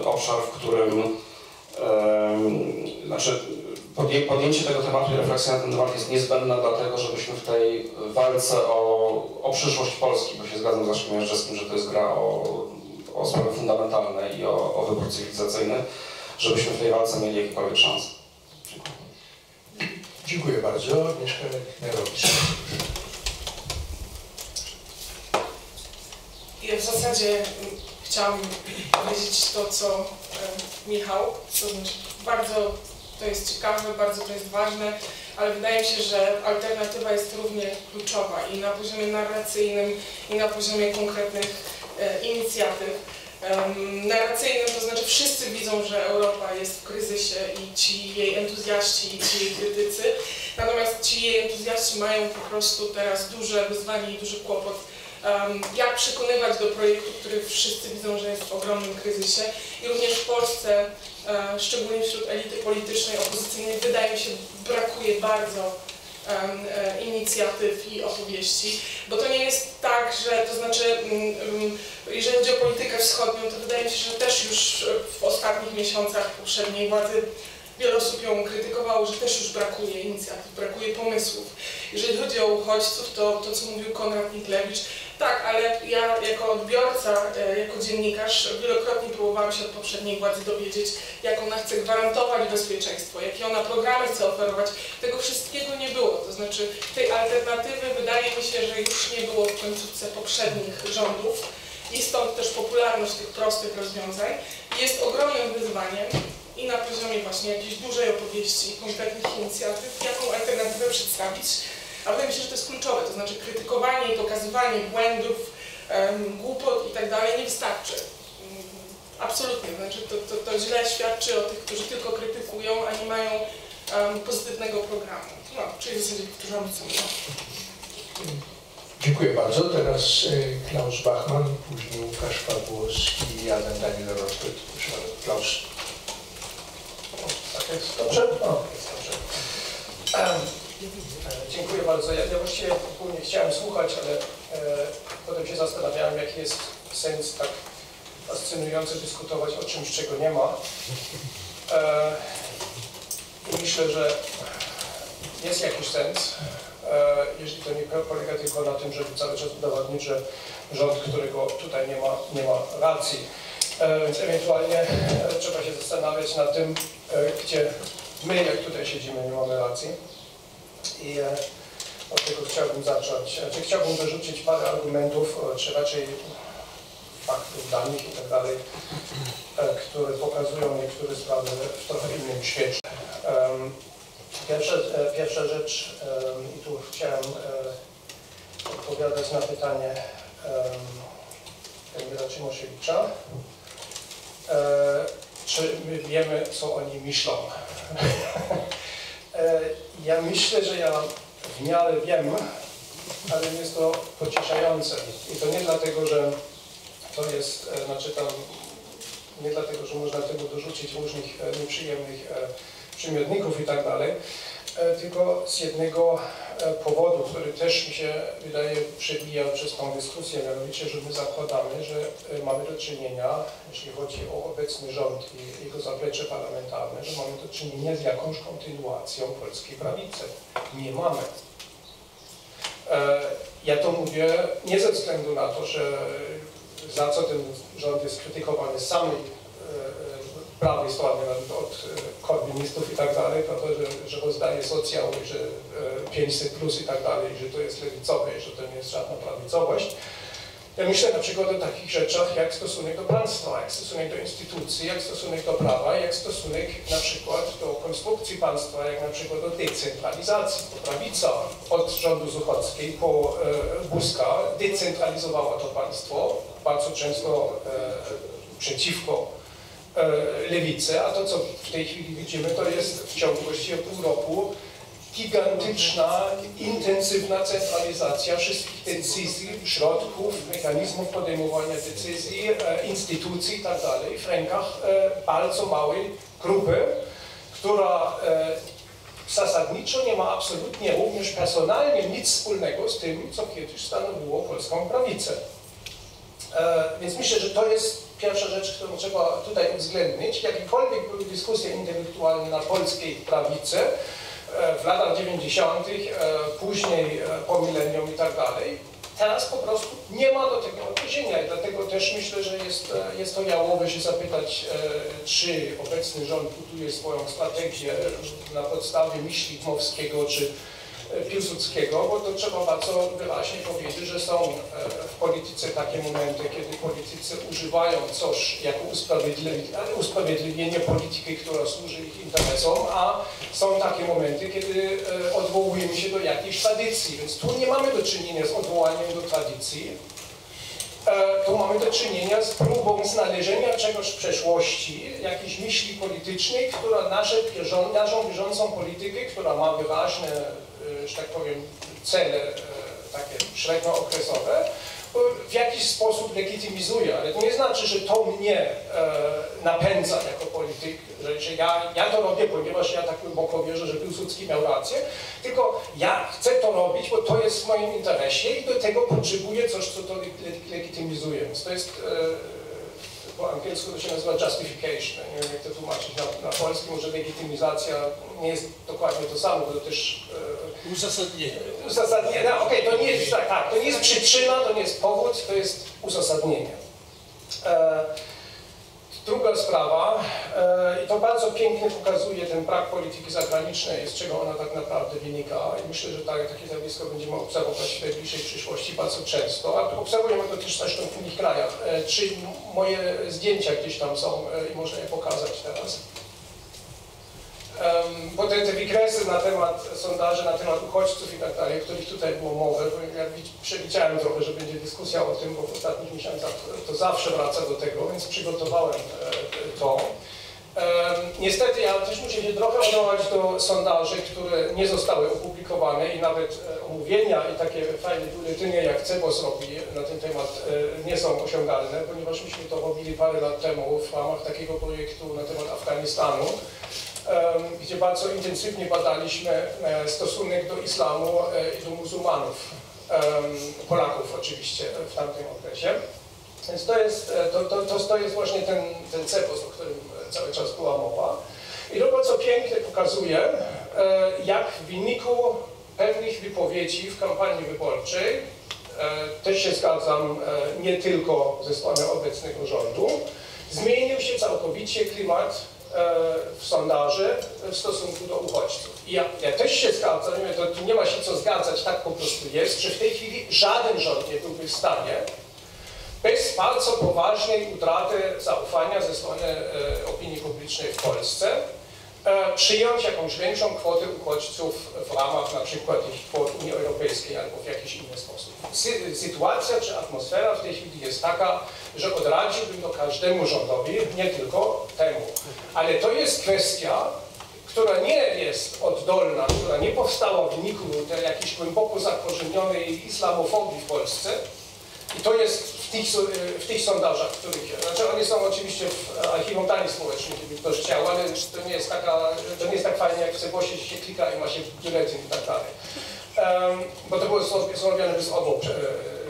y, obszar, w którym y, znaczy podję, podjęcie tego tematu i refleksja na ten temat jest niezbędna dlatego, żebyśmy w tej walce o, o przyszłość Polski, bo się zgadzam z Leszkiem Jażdżewskim, że to jest gra o o sprawy fundamentalne i o, o wybór cywilizacyjny, żebyśmy w tej walce mieli jakiekolwiek szanse. Dziękuję. Dziękuję bardzo. Agnieszka Magdziak-Miszewska. Ja w zasadzie chciałam powiedzieć to, co e, Michał, to znaczy bardzo to jest ciekawe, bardzo to jest ważne, ale wydaje mi się, że alternatywa jest równie kluczowa i na poziomie narracyjnym, i na poziomie konkretnych e, inicjatyw. Narracyjnym, to znaczy wszyscy widzą, że Europa jest w kryzysie i ci jej entuzjaści i ci jej krytycy, natomiast ci jej entuzjaści mają po prostu teraz duże wyzwanie i duży kłopot, jak przekonywać do projektu, który wszyscy widzą, że jest w ogromnym kryzysie i również w Polsce, szczególnie wśród elity politycznej, opozycyjnej, wydaje mi się, brakuje bardzo inicjatyw i opowieści, bo to nie jest tak, że, to znaczy, jeżeli chodzi o politykę wschodnią, to wydaje mi się, że też już w ostatnich miesiącach poprzedniej władzy wiele osób ją krytykowało, że też już brakuje inicjatyw, brakuje pomysłów. Jeżeli chodzi o uchodźców, to to, co mówił Konrad Niklewicz, tak, ale ja jako odbiorca, jako dziennikarz wielokrotnie próbowałam się od poprzedniej władzy dowiedzieć, jak ona chce gwarantować bezpieczeństwo, jakie ona programy chce oferować. Tego wszystkiego nie było, to znaczy tej alternatywy wydaje mi się, że już nie było w końcówce poprzednich rządów i stąd też popularność tych prostych rozwiązań jest ogromnym wyzwaniem. I na poziomie właśnie jakiejś dużej opowieści i konkretnych inicjatyw, jaką alternatywę przedstawić. A wydaje mi się, że to jest kluczowe, to znaczy krytykowanie i pokazywanie błędów, um, głupot i tak dalej nie wystarczy. Um, absolutnie, znaczy to, to, to źle świadczy o tych, którzy tylko krytykują, a nie mają um, pozytywnego programu. No, czyli w zasadzie powtórzamy co mówią. Dziękuję bardzo. Teraz y, Klaus Bachmann, później Łukasz Pawłowski i Adam Daniel Rozpyt. Klaus. Tak jest dobrze? No, jest dobrze. E, dziękuję bardzo. Ja, ja właściwie głównie chciałem słuchać, ale e, potem się zastanawiałem, jaki jest sens tak fascynujący dyskutować o czymś, czego nie ma. E, i myślę, że jest jakiś sens, e, jeżeli to nie polega tylko na tym, żeby cały czas udowadnić, że rząd, którego tutaj nie ma, nie ma racji. Więc ewentualnie trzeba się zastanawiać nad tym, gdzie my, jak tutaj siedzimy, nie mamy racji. I od tego chciałbym zacząć. Czy chciałbym dorzucić parę argumentów, czy raczej faktów, danych itd., które pokazują niektóre sprawy w trochę innym świecie. Pierwsza, pierwsza rzecz, i tu chciałem odpowiadać na pytanie premiera Cimoszewicza. E, czy my wiemy, co oni myślą? e, ja myślę, że ja w miarę wiem, ale jest to pocieszające. I to nie dlatego, że to jest, e, znaczy tam, nie dlatego, że można tego dorzucić różnych e, nieprzyjemnych e, przymiotników i tak dalej, e, tylko z jednego e, powodu, który też mi się wydaje przebija przez tą dyskusję, mianowicie, że my zakładamy, że e, mamy do czynienia, jeśli chodzi o obecny rząd i jego zaplecze parlamentarne, że mamy do czynienia z jakąś kontynuacją polskiej prawicy. Nie mamy. E, ja to mówię nie ze względu na to, że za co ten rząd jest krytykowany sami, e, prawie słabnie od korbinistów i tak dalej, prawda, że, że rozdaje socjał, że pięćset plus i tak dalej, że to jest lewicowe, że to nie jest żadna prawicowość. Ja myślę na przykład o takich rzeczach jak stosunek do państwa, jak stosunek do instytucji, jak stosunek do prawa, jak stosunek na przykład do konstrukcji państwa, jak na przykład do decentralizacji. To prawica od rządu Zuchockiej po e, Buzka decentralizowała to państwo, bardzo często e, przeciwko lewicy, a to, co w tej chwili widzimy, to jest w ciągu właściwie pół roku gigantyczna, intensywna centralizacja wszystkich decyzji, środków, mechanizmów podejmowania decyzji, instytucji i tak dalej w rękach bardzo małej grupy, która zasadniczo nie ma absolutnie również personalnie nic wspólnego z tym, co kiedyś stanowiło polską prawicę. Więc myślę, że to jest pierwsza rzecz, którą trzeba tutaj uwzględnić. Jakiekolwiek były dyskusje intelektualne na polskiej prawicy w latach dziewięćdziesiątych, później po milenium i tak dalej, teraz po prostu nie ma do tego odniesienia i dlatego też myślę, że jest, jest to jałowe się zapytać, czy obecny rząd buduje swoją strategię na podstawie myśli Dmowskiego, czy Piłsudskiego, bo to trzeba bardzo wyraźnie powiedzieć, że są w polityce takie momenty, kiedy politycy używają coś jako usprawiedliwienie, ale usprawiedliwienie polityki, która służy ich interesom, a są takie momenty, kiedy odwołujemy się do jakiejś tradycji, więc tu nie mamy do czynienia z odwołaniem do tradycji. Tu mamy do czynienia z próbą znalezienia czegoś w przeszłości, jakiejś myśli politycznej, która nasze bieżą, naszą bieżącą politykę, która ma wyraźne, że tak powiem, cele takie średniookresowe, w jakiś sposób legitymizuje, ale to nie znaczy, że to mnie napędza jako polityk, że, że ja, ja to robię, ponieważ ja tak głęboko wierzę, że Piłsudski miał rację, tylko ja chcę to robić, bo to jest w moim interesie i do tego potrzebuję coś, co to legitymizuje. Więc to jest, po angielsku to się nazywa justification, nie wiem jak to tłumaczyć na, na polski, może legitymizacja nie jest dokładnie to samo, bo to też... Uzasadnienie. Uzasadnienie, no, okej, okay, to nie jest tak, tak, to nie jest przyczyna, to nie jest powód, to jest uzasadnienie. E, druga sprawa, e, i to bardzo pięknie pokazuje ten brak polityki zagranicznej, z czego ona tak naprawdę wynika i myślę, że tak, takie zjawisko będziemy obserwować w najbliższej przyszłości bardzo często, a obserwujemy to też zresztą w innych krajach. E, czy moje zdjęcia gdzieś tam są e, i można je pokazać teraz? Bo te, te wykresy na temat sondaży, na temat uchodźców i tak dalej, o których tutaj było mowa, bo ja przewidziałem trochę, że będzie dyskusja o tym, bo w ostatnich miesiącach to zawsze wraca do tego, więc przygotowałem to. Niestety ja też muszę się trochę odwołać do sondaży, które nie zostały opublikowane i nawet omówienia i takie fajne biuletyny jak C B O S robi na ten temat nie są osiągalne, ponieważ myśmy to robili parę lat temu w ramach takiego projektu na temat Afganistanu, gdzie bardzo intensywnie badaliśmy stosunek do islamu i do muzułmanów, Polaków oczywiście w tamtym okresie. Więc to jest, to, to, to jest właśnie ten, ten C E P O S, o którym cały czas była mowa. I to bardzo pięknie pokazuje, jak w wyniku pewnych wypowiedzi w kampanii wyborczej, też się zgadzam nie tylko ze strony obecnego rządu, zmienił się całkowicie klimat w sondaży w stosunku do uchodźców. I ja, ja też się zgadzam, to nie ma się co zgadzać, tak po prostu jest, że w tej chwili żaden rząd nie byłby w stanie bez bardzo poważnej utraty zaufania ze strony e, opinii publicznej w Polsce e, przyjąć jakąś większą kwotę uchodźców w ramach na przykład ich kwot Unii Europejskiej albo w jakiś inny sposób. Sy sytuacja czy atmosfera w tej chwili jest taka, że odradziłbym to każdemu rządowi, nie tylko temu. Ale to jest kwestia, która nie jest oddolna, która nie powstała w wyniku tej jakiejś głęboko zakorzenionej islamofobii w Polsce. I to jest w tych, w tych sondażach, w których, znaczy one są oczywiście w archiwum danych społecznych, gdyby ktoś chciał, ale to nie jest, taka, to nie jest tak fajnie, jak w Cebosie się klika i ma się biuletyn i tak dalej. Um, bo to było zrobione bez obu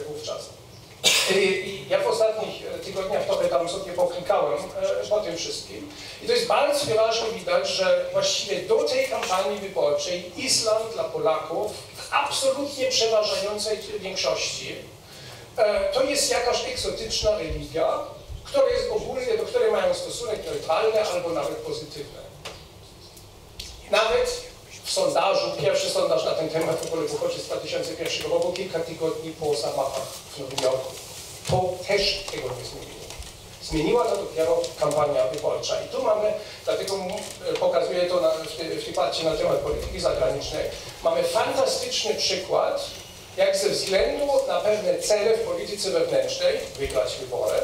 wówczas. I ja w ostatnich tygodniach trochę tam sobie poklikałem po tym wszystkim. I to jest bardzo wyraźnie widać, że właściwie do tej kampanii wyborczej islam dla Polaków w absolutnie przeważającej większości to jest jakaś egzotyczna religia, która jest ogólnie, do której mają stosunek neutralny albo nawet pozytywny. Nawet w sondażu, pierwszy sondaż na ten temat w ogóle pochodzi z dwa tysiące pierwszego roku, kilka tygodni po zamachach w Nowym Jorku. To też tego nie zmieniło. Zmieniła to dopiero kampania wyborcza. I tu mamy, dlatego pokazuję to na, w tej partii na temat polityki zagranicznej, mamy fantastyczny przykład, jak ze względu na pewne cele w polityce wewnętrznej, wygrać wybory,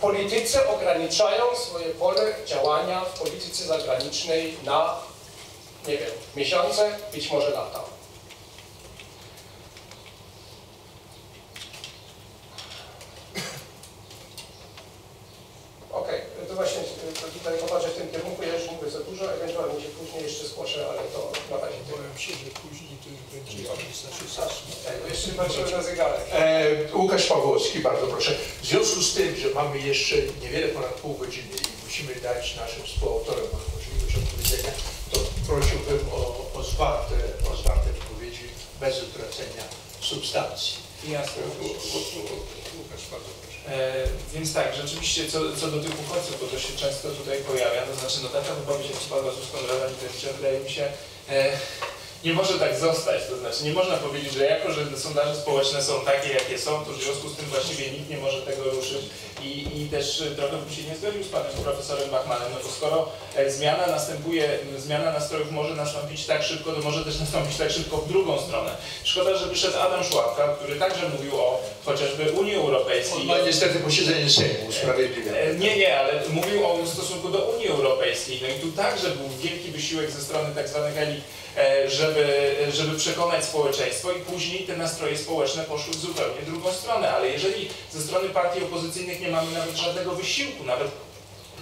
politycy ograniczają swoje pole działania w polityce zagranicznej na, nie wiem, miesiące, być może lata. Okej, okay, to właśnie to tutaj popatrzę w tym kierunku, ja już mówię za dużo, ewentualnie się później jeszcze zgłoszę, ale to na razie później. Łukasz Pawłowski, bardzo proszę. W związku z tym, że mamy jeszcze niewiele ponad pół godziny i musimy dać naszym współautorom możliwość odpowiedzenia, to prosiłbym o, o, zwarte, o zwarte odpowiedzi bez utracenia substancji. Jasne. Łukasz, bardzo proszę. E, więc tak, rzeczywiście co, co do tych uchodźców, bo to się często tutaj pojawia, to znaczy no taka wypowiedź, jak przypadła z ustą Rada, wydaje mi się, e, nie może tak zostać, to znaczy nie można powiedzieć, że jako, że sondaże społeczne są takie, jakie są, to w związku z tym właściwie nikt nie może tego ruszyć i, i też trochę bym się nie zgodził z panem profesorem Bachmannem, no bo skoro zmiana następuje, zmiana nastrojów może nastąpić tak szybko, to może też nastąpić tak szybko w drugą stronę. Szkoda, że wyszedł Adam Szłapka, który także mówił o chociażby Unii Europejskiej. On ma niestety posiedzenie Sejmu, usprawiedliwia. Nie, nie, ale mówił o stosunku do Unii Europejskiej, no i tu także był wielki wysiłek ze strony tak zwanych elit, żeby, żeby przekonać społeczeństwo i później te nastroje społeczne poszły w zupełnie drugą stronę. Ale jeżeli ze strony partii opozycyjnych nie mamy nawet żadnego wysiłku, nawet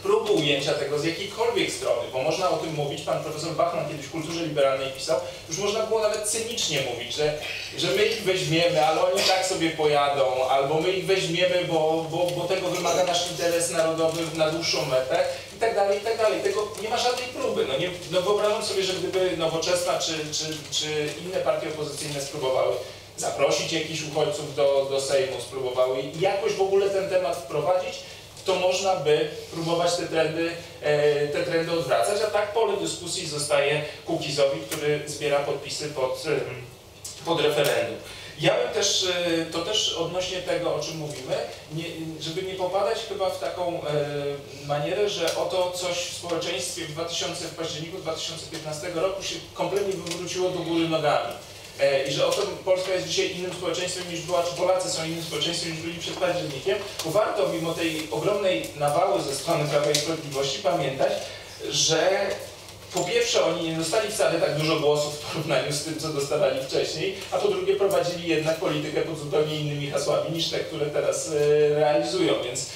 próby ujęcia tego z jakiejkolwiek strony, bo można o tym mówić, pan profesor Bachmann kiedyś w Kulturze Liberalnej pisał, już można było nawet cynicznie mówić, że, że my ich weźmiemy, ale oni tak sobie pojadą, albo my ich weźmiemy, bo, bo, bo tego wymaga nasz interes narodowy na dłuższą metę i tak dalej, i tak dalej. Tego nie ma żadnej próby. No, nie, no wyobrażam sobie, że gdyby Nowoczesna czy, czy, czy inne partie opozycyjne spróbowały zaprosić jakichś uchodźców do, do Sejmu, spróbowały jakoś w ogóle ten temat wprowadzić, to można by próbować te trendy, te trendy odwracać, a tak pole dyskusji zostaje Kukizowi, który zbiera podpisy pod, pod referendum. Ja bym też, to też odnośnie tego, o czym mówimy, nie, żeby nie popadać chyba w taką manierę, że oto coś w społeczeństwie w, dwutysięcznym, w październiku dwa tysiące piętnastego roku się kompletnie wywróciło do góry nogami. I że oto Polska jest dzisiaj innym społeczeństwem niż była, czy Polacy są innym społeczeństwem niż byli przed październikiem, bo warto mimo tej ogromnej nawały ze strony Prawa i Sprawiedliwości pamiętać, że po pierwsze oni nie dostali wcale tak dużo głosów w porównaniu z tym, co dostawali wcześniej, a po drugie prowadzili jednak politykę pod zupełnie innymi hasłami niż te, które teraz realizują, więc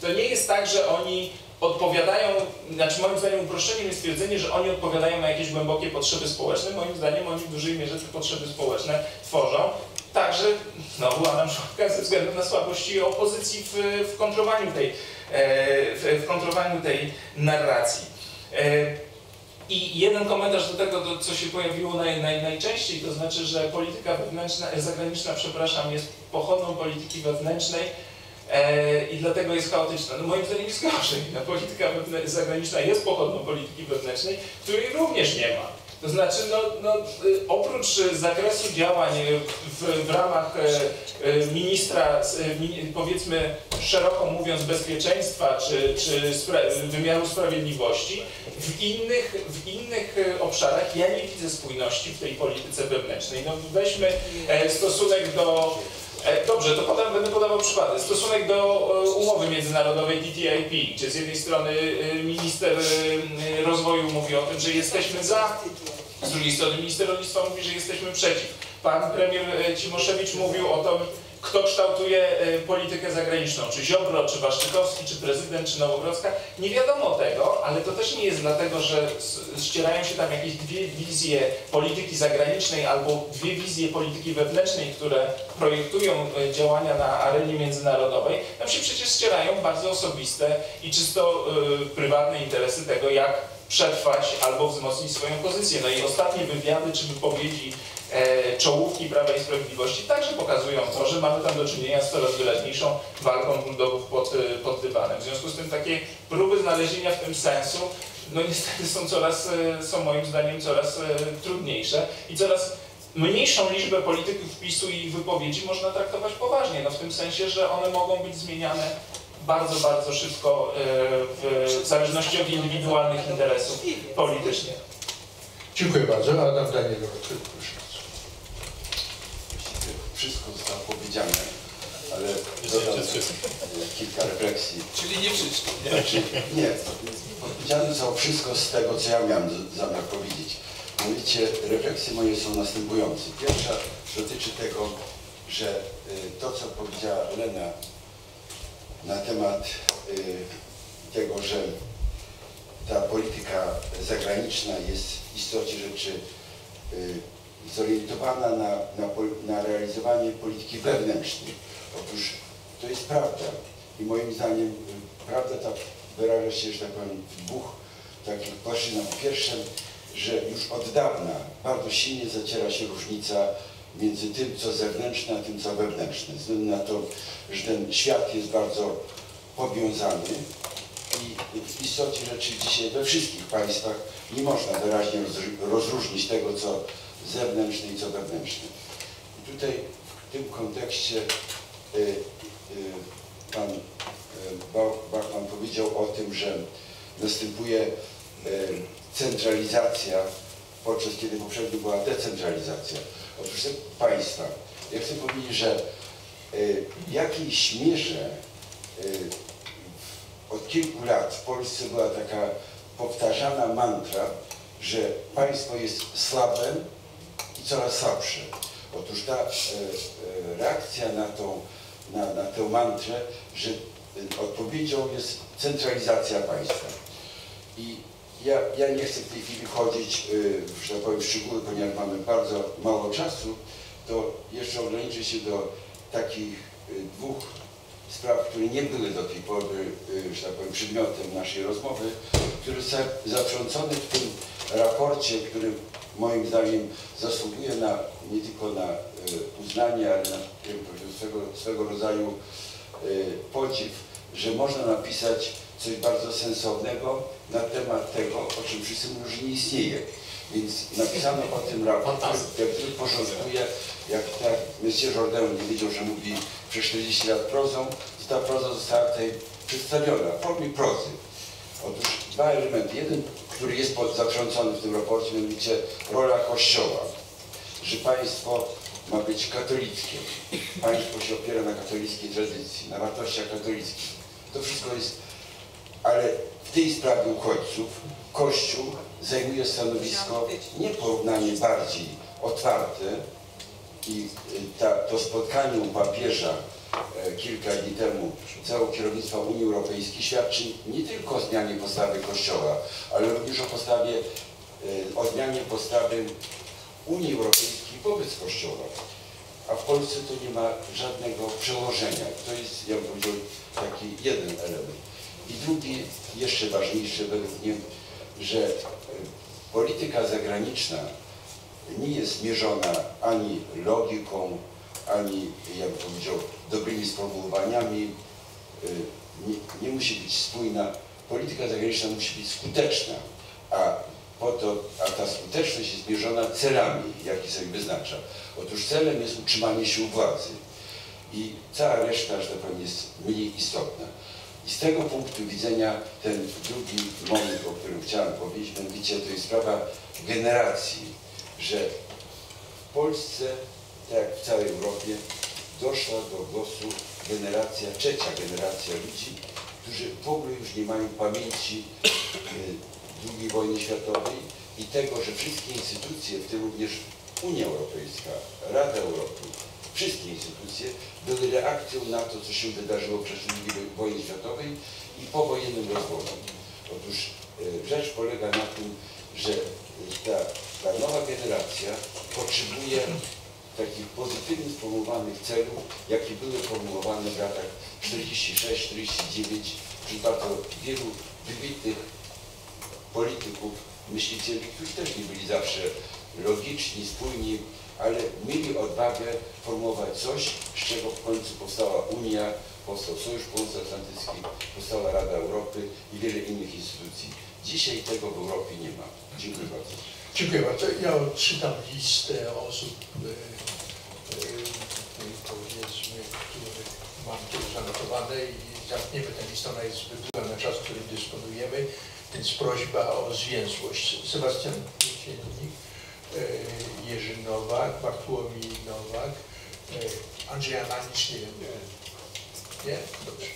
to nie jest tak, że oni odpowiadają, znaczy moim zdaniem uproszczeniem jest stwierdzenie, że oni odpowiadają na jakieś głębokie potrzeby społeczne. Moim zdaniem oni w dużej mierze te potrzeby społeczne tworzą. Także, no była nam szkoda ze względu na słabości opozycji w, w, kontrowaniu, tej, w, w kontrowaniu tej narracji. I jeden komentarz do tego, do, co się pojawiło naj, naj, najczęściej, to znaczy, że polityka wewnętrzna, zagraniczna, przepraszam, jest pochodną polityki wewnętrznej, i dlatego jest chaotyczna. No moim zdaniem jest gorzej. No, polityka zagraniczna jest pochodną polityki wewnętrznej, której również nie ma. To znaczy, no, no, oprócz zakresu działań w, w ramach ministra, powiedzmy szeroko mówiąc, bezpieczeństwa czy, czy spra wymiaru sprawiedliwości, w innych, w innych obszarach ja nie widzę spójności w tej polityce wewnętrznej. No, weźmy stosunek do... Dobrze, to potem będę podawał przykłady. Stosunek do umowy międzynarodowej T T I P, gdzie z jednej strony minister rozwoju mówi o tym, że jesteśmy za, z drugiej strony minister rolnictwa mówi, że jesteśmy przeciw. Pan premier Cimoszewicz mówił o tym, kto kształtuje politykę zagraniczną, czy Ziobro, czy Waszczykowski, czy prezydent, czy Nowogrodzka. Nie wiadomo tego, ale to też nie jest dlatego, że ścierają się tam jakieś dwie wizje polityki zagranicznej albo dwie wizje polityki wewnętrznej, które projektują działania na arenie międzynarodowej. Tam się przecież ścierają bardzo osobiste i czysto yy, prywatne interesy tego, jak przetrwać albo wzmocnić swoją pozycję. No i ostatnie wywiady czy wypowiedzi czołówki Prawa i Sprawiedliwości także pokazują to, że mamy tam do czynienia z coraz wyraźniejszą walką bulldogów pod, pod dywanem. W związku z tym takie próby znalezienia w tym sensu, no niestety są coraz, są moim zdaniem coraz trudniejsze i coraz mniejszą liczbę polityków PiSu i ich wypowiedzi można traktować poważnie, no w tym sensie, że one mogą być zmieniane bardzo, bardzo szybko w, w zależności od indywidualnych interesów politycznych. Dziękuję bardzo. Adam Daniel, proszę. Wszystko zostało powiedziane, ale dodam kilka refleksji. Czyli nie wszystko. Znaczy, nie, powiedziane zostało wszystko z tego, co ja miałem zamiar powiedzieć. Mianowicie refleksje moje są następujące. Pierwsza dotyczy tego, że to, co powiedziała Lena na temat tego, że ta polityka zagraniczna jest w istocie rzeczy zorientowana na, na, na realizowanie polityki wewnętrznej. Otóż to jest prawda i moim zdaniem prawda ta wyraża się, że tak powiem, w dwóch takich płaszczyznach. Pierwszym, że już od dawna bardzo silnie zaciera się różnica między tym, co zewnętrzne, a tym, co wewnętrzne. Ze względu na to, że ten świat jest bardzo powiązany i Więc w istocie rzeczy dzisiaj we wszystkich państwach nie można wyraźnie rozróżnić tego, co zewnętrzne i co wewnętrzne. I tutaj w tym kontekście y, y, pan y, Bachmann powiedział o tym, że następuje y, centralizacja, podczas kiedy poprzednio była decentralizacja. Otóż państwa, ja chcę powiedzieć, że y, w jakiejś mierze y, od kilku lat w Polsce była taka powtarzana mantra, że państwo jest słabe i coraz słabsze. Otóż ta e, reakcja na, tą, na, na tę mantrę, że odpowiedzią jest centralizacja państwa. I ja, ja nie chcę w tej chwili wchodzić e, że tak powiem, w szczegóły, ponieważ mamy bardzo mało czasu, to jeszcze ograniczę się do takich e, dwóch spraw, które nie były do tej pory, że tak powiem, przedmiotem naszej rozmowy, które są zaprzącone w tym raporcie, który moim zdaniem zasługuje na, nie tylko na uznanie, ale na swego, swego rodzaju podziw, że można napisać coś bardzo sensownego na temat tego, o czym wszyscy mówią, że nie istnieje. Więc napisano o tym raporcie, który porządkuje, jak tak monsieur Jordan nie wiedział, że mówi przez czterdzieści lat prozą, to ta proza została tutaj przedstawiona w formie prozy. Otóż dwa elementy. Jeden, który jest zatrącony w tym raporcie, mianowicie rola Kościoła, że państwo ma być katolickie. Państwo się opiera na katolickiej tradycji, na wartościach katolickich. To wszystko jest, ale w tej sprawie uchodźców Kościół zajmuje stanowisko nieporównanie bardziej otwarte i ta, to spotkanie u papieża e, kilka dni temu całego kierownictwa Unii Europejskiej świadczy nie tylko o zmianie postawy Kościoła, ale również o, postawie, e, o zmianie postawy Unii Europejskiej wobec Kościoła. A w Polsce to nie ma żadnego przełożenia. To jest, ja bym powiedział, taki jeden element. I drugi, jeszcze ważniejszy według mnie, że polityka zagraniczna nie jest mierzona ani logiką, ani, jak bym powiedział, dobrymi sformułowaniami. Nie, nie musi być spójna. Polityka zagraniczna musi być skuteczna, a, po to, a ta skuteczność jest mierzona celami, jakie sobie wyznacza. Otóż celem jest utrzymanie się u władzy i cała reszta, że tak powiem, jest mniej istotna. I z tego punktu widzenia ten drugi moment, o którym chciałem powiedzieć, mianowicie to jest sprawa generacji, że w Polsce, tak jak w całej Europie, doszła do głosu generacja, trzecia generacja ludzi, którzy w ogóle już nie mają pamięci drugiej wojny światowej i tego, że wszystkie instytucje, w tym również Unia Europejska, Rada Europy, wszystkie instytucje były reakcją na to, co się wydarzyło w czasie drugiej wojny światowej i powojennym rozwojem. Otóż rzecz polega na tym, że ta, ta nowa generacja potrzebuje takich pozytywnie sformułowanych celów, jakie były formułowane w latach czterdziestym szóstym do czterdziestego dziewiątego przy bardzo wielu wybitnych polityków, myślicieli, którzy też nie byli zawsze logiczni, spójni, ale mieli odwagę formułować coś, z czego w końcu powstała Unia, powstał Sojusz Północnoatlantycki, powstała Rada Europy i wiele innych instytucji. Dzisiaj tego w Europie nie ma. Dziękuję bardzo. Dziękuję bardzo. Ja odczytam listę osób, yy, yy, powiedzmy, które mam tu zanotowane i zamkniemy tę listę, ona jest wydłużona na czas, którym dysponujemy, więc prośba o zwięzłość. Sebastian Piesiennik, Jerzy Nowak, Bartłomiej Nowak, Andrzej Ananicz, nie wiem, nie? Dobrze.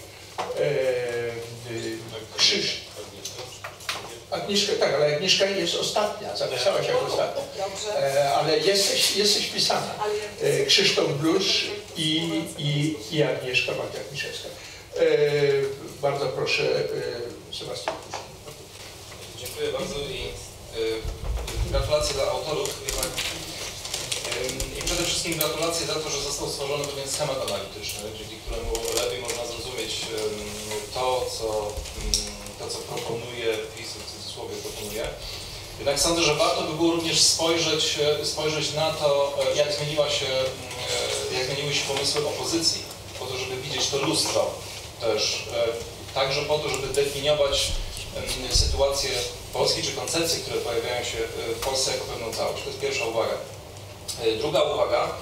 Krzyż. Agnieszka, tak, ale Agnieszka jest ostatnia, zapisałaś jako ostatnia. Ale jesteś, jesteś pisana. Krzysztof Blusz i, i, i Agnieszka Magdziak-Miszewska. Bardzo proszę, Sebastian. Dziękuję bardzo i gratulacje dla autorów i przede wszystkim gratulacje za to, że został stworzony pewien schemat analityczny, dzięki któremu lepiej można zrozumieć to, co, to, co proponuje PiS, w cudzysłowie proponuje. Jednak sądzę, że warto by było również spojrzeć, spojrzeć na to, jak, zmieniła się, jak zmieniły się pomysły opozycji, po to, żeby widzieć to lustro też, także po to, żeby definiować sytuację Polski, czy koncepcje, które pojawiają się w Polsce jako pewną całość. To jest pierwsza uwaga. Druga uwaga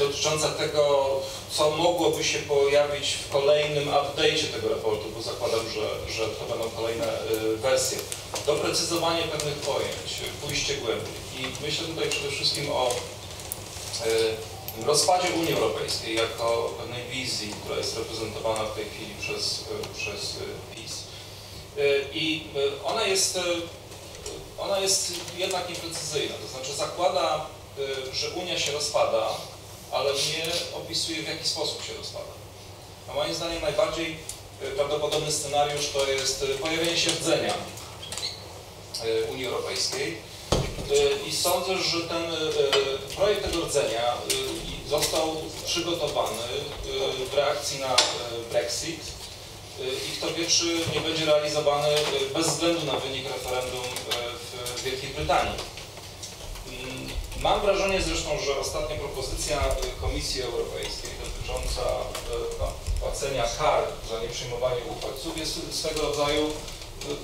dotycząca tego, co mogłoby się pojawić w kolejnym update'cie tego raportu, bo zakładam, że, że to będą kolejne wersje. Doprecyzowanie pewnych pojęć, pójście głębiej. I myślę tutaj przede wszystkim o rozpadzie Unii Europejskiej jako pewnej wizji, która jest reprezentowana w tej chwili przez, przez PiS. I ona jest, ona jest jednak nieprecyzyjna, to znaczy zakłada, że Unia się rozpada, ale nie opisuje, w jaki sposób się rozpada. A moim zdaniem najbardziej prawdopodobny scenariusz to jest pojawienie się rdzenia Unii Europejskiej i sądzę, że ten projekt tego rdzenia został przygotowany w reakcji na Brexit i kto wie, czy nie będzie realizowany bez względu na wynik referendum w Wielkiej Brytanii. Mam wrażenie zresztą, że ostatnia propozycja Komisji Europejskiej dotycząca no, płacenia kar za nieprzyjmowanie uchodźców jest swego rodzaju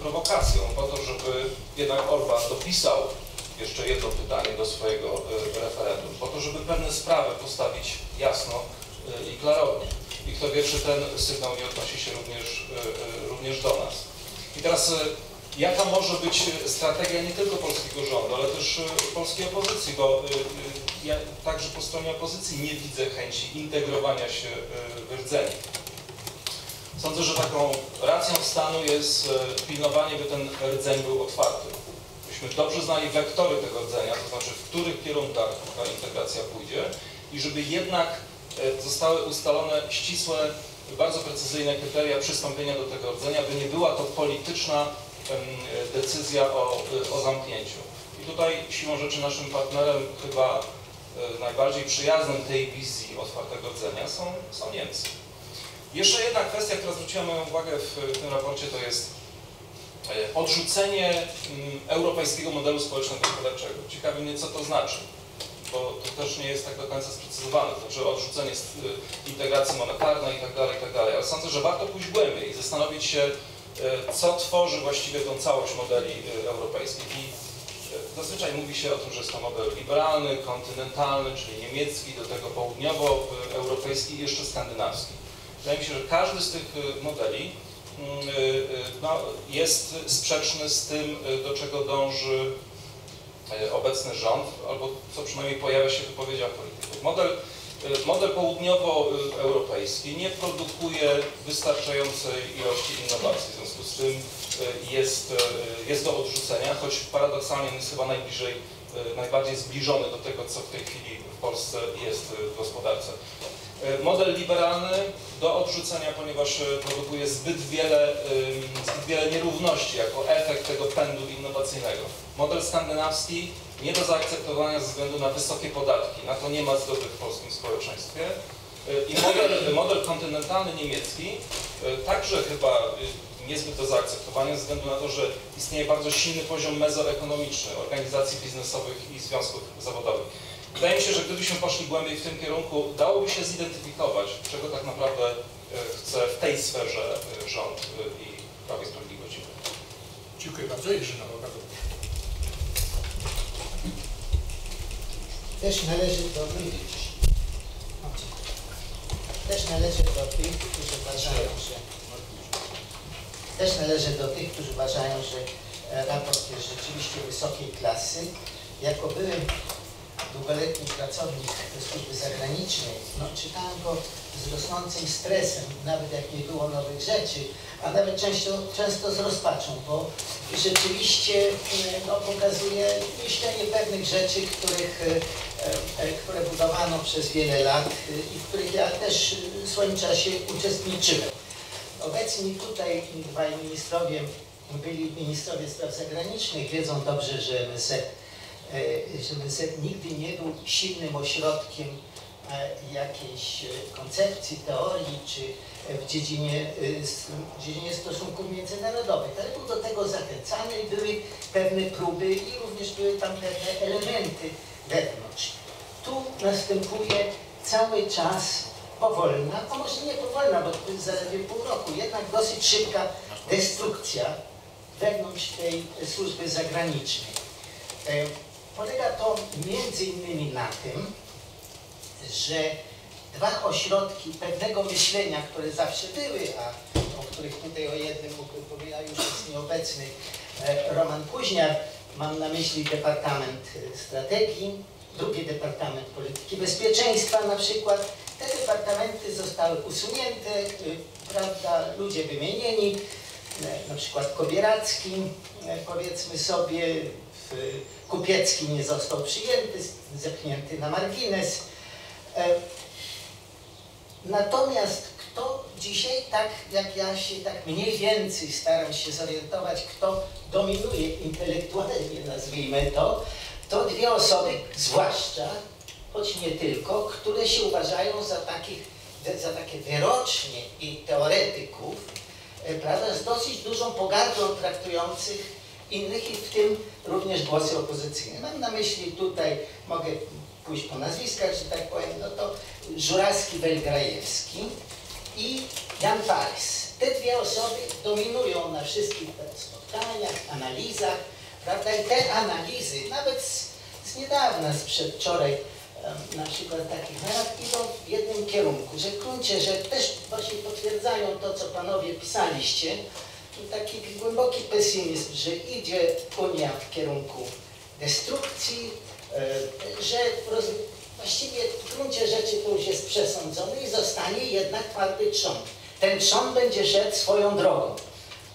prowokacją po to, żeby jednak Orban dopisał jeszcze jedno pytanie do swojego referendum, po to, żeby pewne sprawy postawić jasno i klarownie. I kto wie, czy ten sygnał nie odnosi się również, również do nas. I teraz jaka może być strategia nie tylko polskiego rządu, ale też polskiej opozycji, bo ja także po stronie opozycji nie widzę chęci integrowania się w rdzeniu. Sądzę, że taką racją stanu jest pilnowanie, by ten rdzeń był otwarty. Byśmy dobrze znali wektory tego rdzenia, to znaczy w których kierunkach ta integracja pójdzie i żeby jednak zostały ustalone ścisłe, bardzo precyzyjne kryteria przystąpienia do tego rdzenia, by nie była to polityczna decyzja o, o zamknięciu. I tutaj siłą rzeczy naszym partnerem chyba najbardziej przyjaznym tej wizji otwartego rdzenia są, są Niemcy. Jeszcze jedna kwestia, która zwróciła moją uwagę w tym raporcie, to jest odrzucenie europejskiego modelu społeczno-gospodarczego. Ciekawi mnie, co to znaczy, bo to też nie jest tak do końca sprecyzowane, to znaczy odrzucenie integracji monetarnej itd., itd., ale sądzę, że warto pójść głębiej i zastanowić się, co tworzy właściwie tą całość modeli europejskich. I zazwyczaj mówi się o tym, że jest to model liberalny, kontynentalny, czyli niemiecki, do tego południowoeuropejski i jeszcze skandynawski. Wydaje mi się, że każdy z tych modeli no, jest sprzeczny z tym, do czego dąży obecny rząd, albo co przynajmniej pojawia się w wypowiedziach polityków. Model Model południowoeuropejski nie produkuje wystarczającej ilości innowacji, w związku z tym jest, jest do odrzucenia, choć paradoksalnie jest chyba najbliżej, najbardziej zbliżony do tego, co w tej chwili w Polsce jest w gospodarce. Model liberalny do odrzucenia, ponieważ produkuje zbyt wiele, zbyt wiele nierówności jako efekt tego pędu innowacyjnego. Model skandynawski nie do zaakceptowania ze względu na wysokie podatki. Na to nie ma zgody w polskim społeczeństwie. I model, model kontynentalny niemiecki także chyba niezbyt do zaakceptowania ze względu na to, że istnieje bardzo silny poziom mezoekonomiczny organizacji biznesowych i związków zawodowych. Wydaje mi się, że gdybyśmy poszli głębiej w tym kierunku, dałoby się zidentyfikować, czego tak naprawdę chce w tej sferze rząd i Prawo i Sprawiedliwość. Dziękuję bardzo. Jeszcze na bardzo. Też należy to powiedzieć, też należy do tych, którzy uważają, że też należy do tych, którzy uważają, że raport jest rzeczywiście wysokiej klasy, jako byłem długoletni pracownik służby zagranicznej, no, czytałem go z rosnącym stresem, nawet jak nie było nowych rzeczy, a nawet często, często z rozpaczą, bo rzeczywiście no, pokazuje myślenie pewnych rzeczy, których, które budowano przez wiele lat i w których ja też w swoim czasie uczestniczyłem. Obecni tutaj dwaj ministrowie, byli ministrowie spraw zagranicznych, wiedzą dobrze, że M S Z że M S Z nigdy nie był silnym ośrodkiem jakiejś koncepcji, teorii, czy w dziedzinie, w dziedzinie stosunków międzynarodowych, ale był do tego zachęcany i były pewne próby i również były tam pewne elementy wewnątrz. Tu następuje cały czas powolna, a może nie powolna, bo to jest zaledwie pół roku, jednak dosyć szybka destrukcja wewnątrz tej służby zagranicznej. Polega to między innymi na tym, że dwa ośrodki pewnego myślenia, które zawsze były, a o których tutaj o jednym opowiada już jest nieobecny Roman Kuźniar, mam na myśli Departament Strategii, drugi Departament Polityki Bezpieczeństwa na przykład. Te departamenty zostały usunięte, prawda, ludzie wymienieni, na przykład Kobieracki, powiedzmy sobie, Kupiecki nie został przyjęty, zepchnięty na margines. Natomiast kto dzisiaj, tak jak ja się tak mniej więcej staram się zorientować, kto dominuje intelektualnie, nazwijmy to, to dwie osoby, zwłaszcza, choć nie tylko, które się uważają za, takich, za takie wyrocznie i teoretyków, prawda, z dosyć dużą pogardą traktujących innych i w tym również głosy opozycyjne. Mam na myśli tutaj, mogę pójść po nazwiskach, że tak powiem, no to Żurawski-Belgrajewski i Jan Parys. Te dwie osoby dominują na wszystkich spotkaniach, analizach, prawda, i te analizy, nawet z, z niedawna, z przedwczoraj, na przykład takich narad idą w jednym kierunku, że w gruncie, że też właśnie potwierdzają to, co panowie pisaliście, taki głęboki pesymizm, że idzie Unia w kierunku destrukcji, że właściwie w gruncie rzeczy to już jest przesądzony i zostanie jednak twardy trzon. Ten trzon będzie szedł swoją drogą,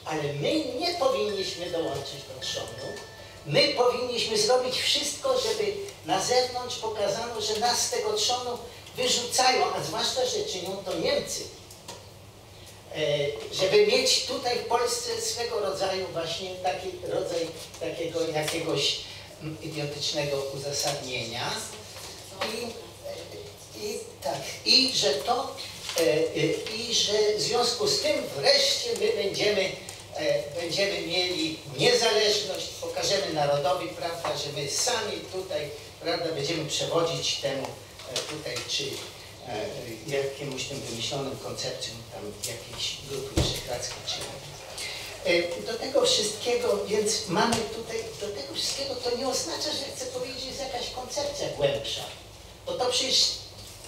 ale my nie powinniśmy dołączyć do trzonu. My powinniśmy zrobić wszystko, żeby na zewnątrz pokazano, że nas z tego trzonu wyrzucają, a zwłaszcza, że czynią to Niemcy. Żeby mieć tutaj w Polsce swego rodzaju właśnie taki rodzaj takiego jakiegoś idiotycznego uzasadnienia. I, i, tak, i że to, i że w związku z tym wreszcie my będziemy będziemy mieli niezależność, pokażemy narodowi, prawda, że my sami tutaj, prawda, będziemy przewodzić temu tutaj, czy jakiemuś tym wymyślonym koncepcjom tam jakiejś grupy wyszehradzkiej czy do tego wszystkiego, więc mamy tutaj, do tego wszystkiego to nie oznacza, że chcę powiedzieć, jest jakaś koncepcja głębsza, bo to przecież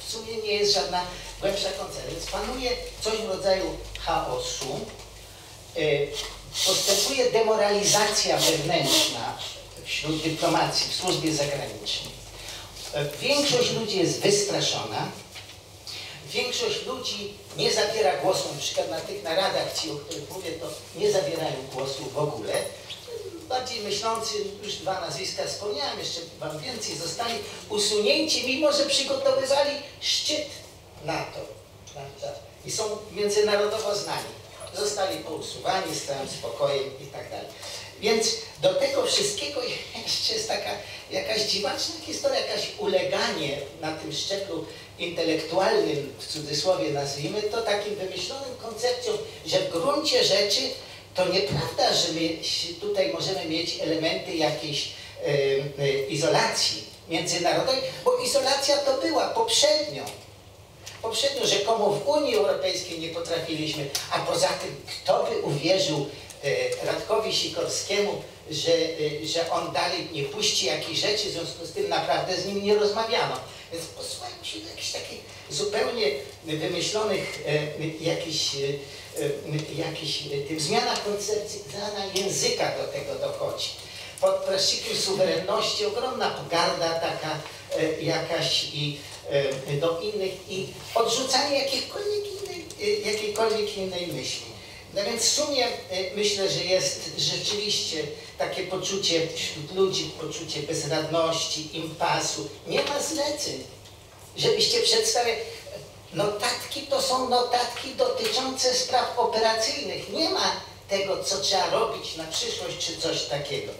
w sumie nie jest żadna głębsza koncepcja, więc panuje coś w rodzaju chaosu, postępuje demoralizacja wewnętrzna wśród dyplomacji, w służbie zagranicznej. Większość ludzi jest wystraszona, większość ludzi nie zabiera głosu, na przykład na tych naradach, ci, o których mówię, to nie zabierają głosu w ogóle. Bardziej myślący, już dwa nazwiska wspomniałem, jeszcze wam więcej, zostali usunięci, mimo że przygotowywali szczyt NATO, prawda? I są międzynarodowo znani. Zostali pousuwani z całym spokojem i tak dalej. Więc do tego wszystkiego jeszcze jest taka jakaś dziwaczna historia, jakaś uleganie na tym szczeblu intelektualnym, w cudzysłowie nazwijmy to, takim wymyślonym koncepcjom, że w gruncie rzeczy to nieprawda, że my tutaj możemy mieć elementy jakiejś yy, yy, izolacji międzynarodowej, bo izolacja to była poprzednio. Poprzednio rzekomo w Unii Europejskiej nie potrafiliśmy, a poza tym kto by uwierzył Radkowi Sikorskiemu, że, że on dalej nie puści jakichś rzeczy, w związku z tym naprawdę z nim nie rozmawiano. Więc posłuchajmy się do jakichś takich zupełnie wymyślonych jakichś, jakichś zmianach koncepcji, zmiana języka do tego dochodzi. Pod płaszczykiem suwerenności ogromna pogarda taka jakaś i do innych i odrzucanie jakiejkolwiek innej, jakiejkolwiek innej myśli. No więc w sumie myślę, że jest rzeczywiście takie poczucie wśród ludzi, poczucie bezradności, impasu. Nie ma zleceń, żebyście przedstawiali. Notatki to są notatki dotyczące spraw operacyjnych. Nie ma tego, co trzeba robić na przyszłość czy coś takiego.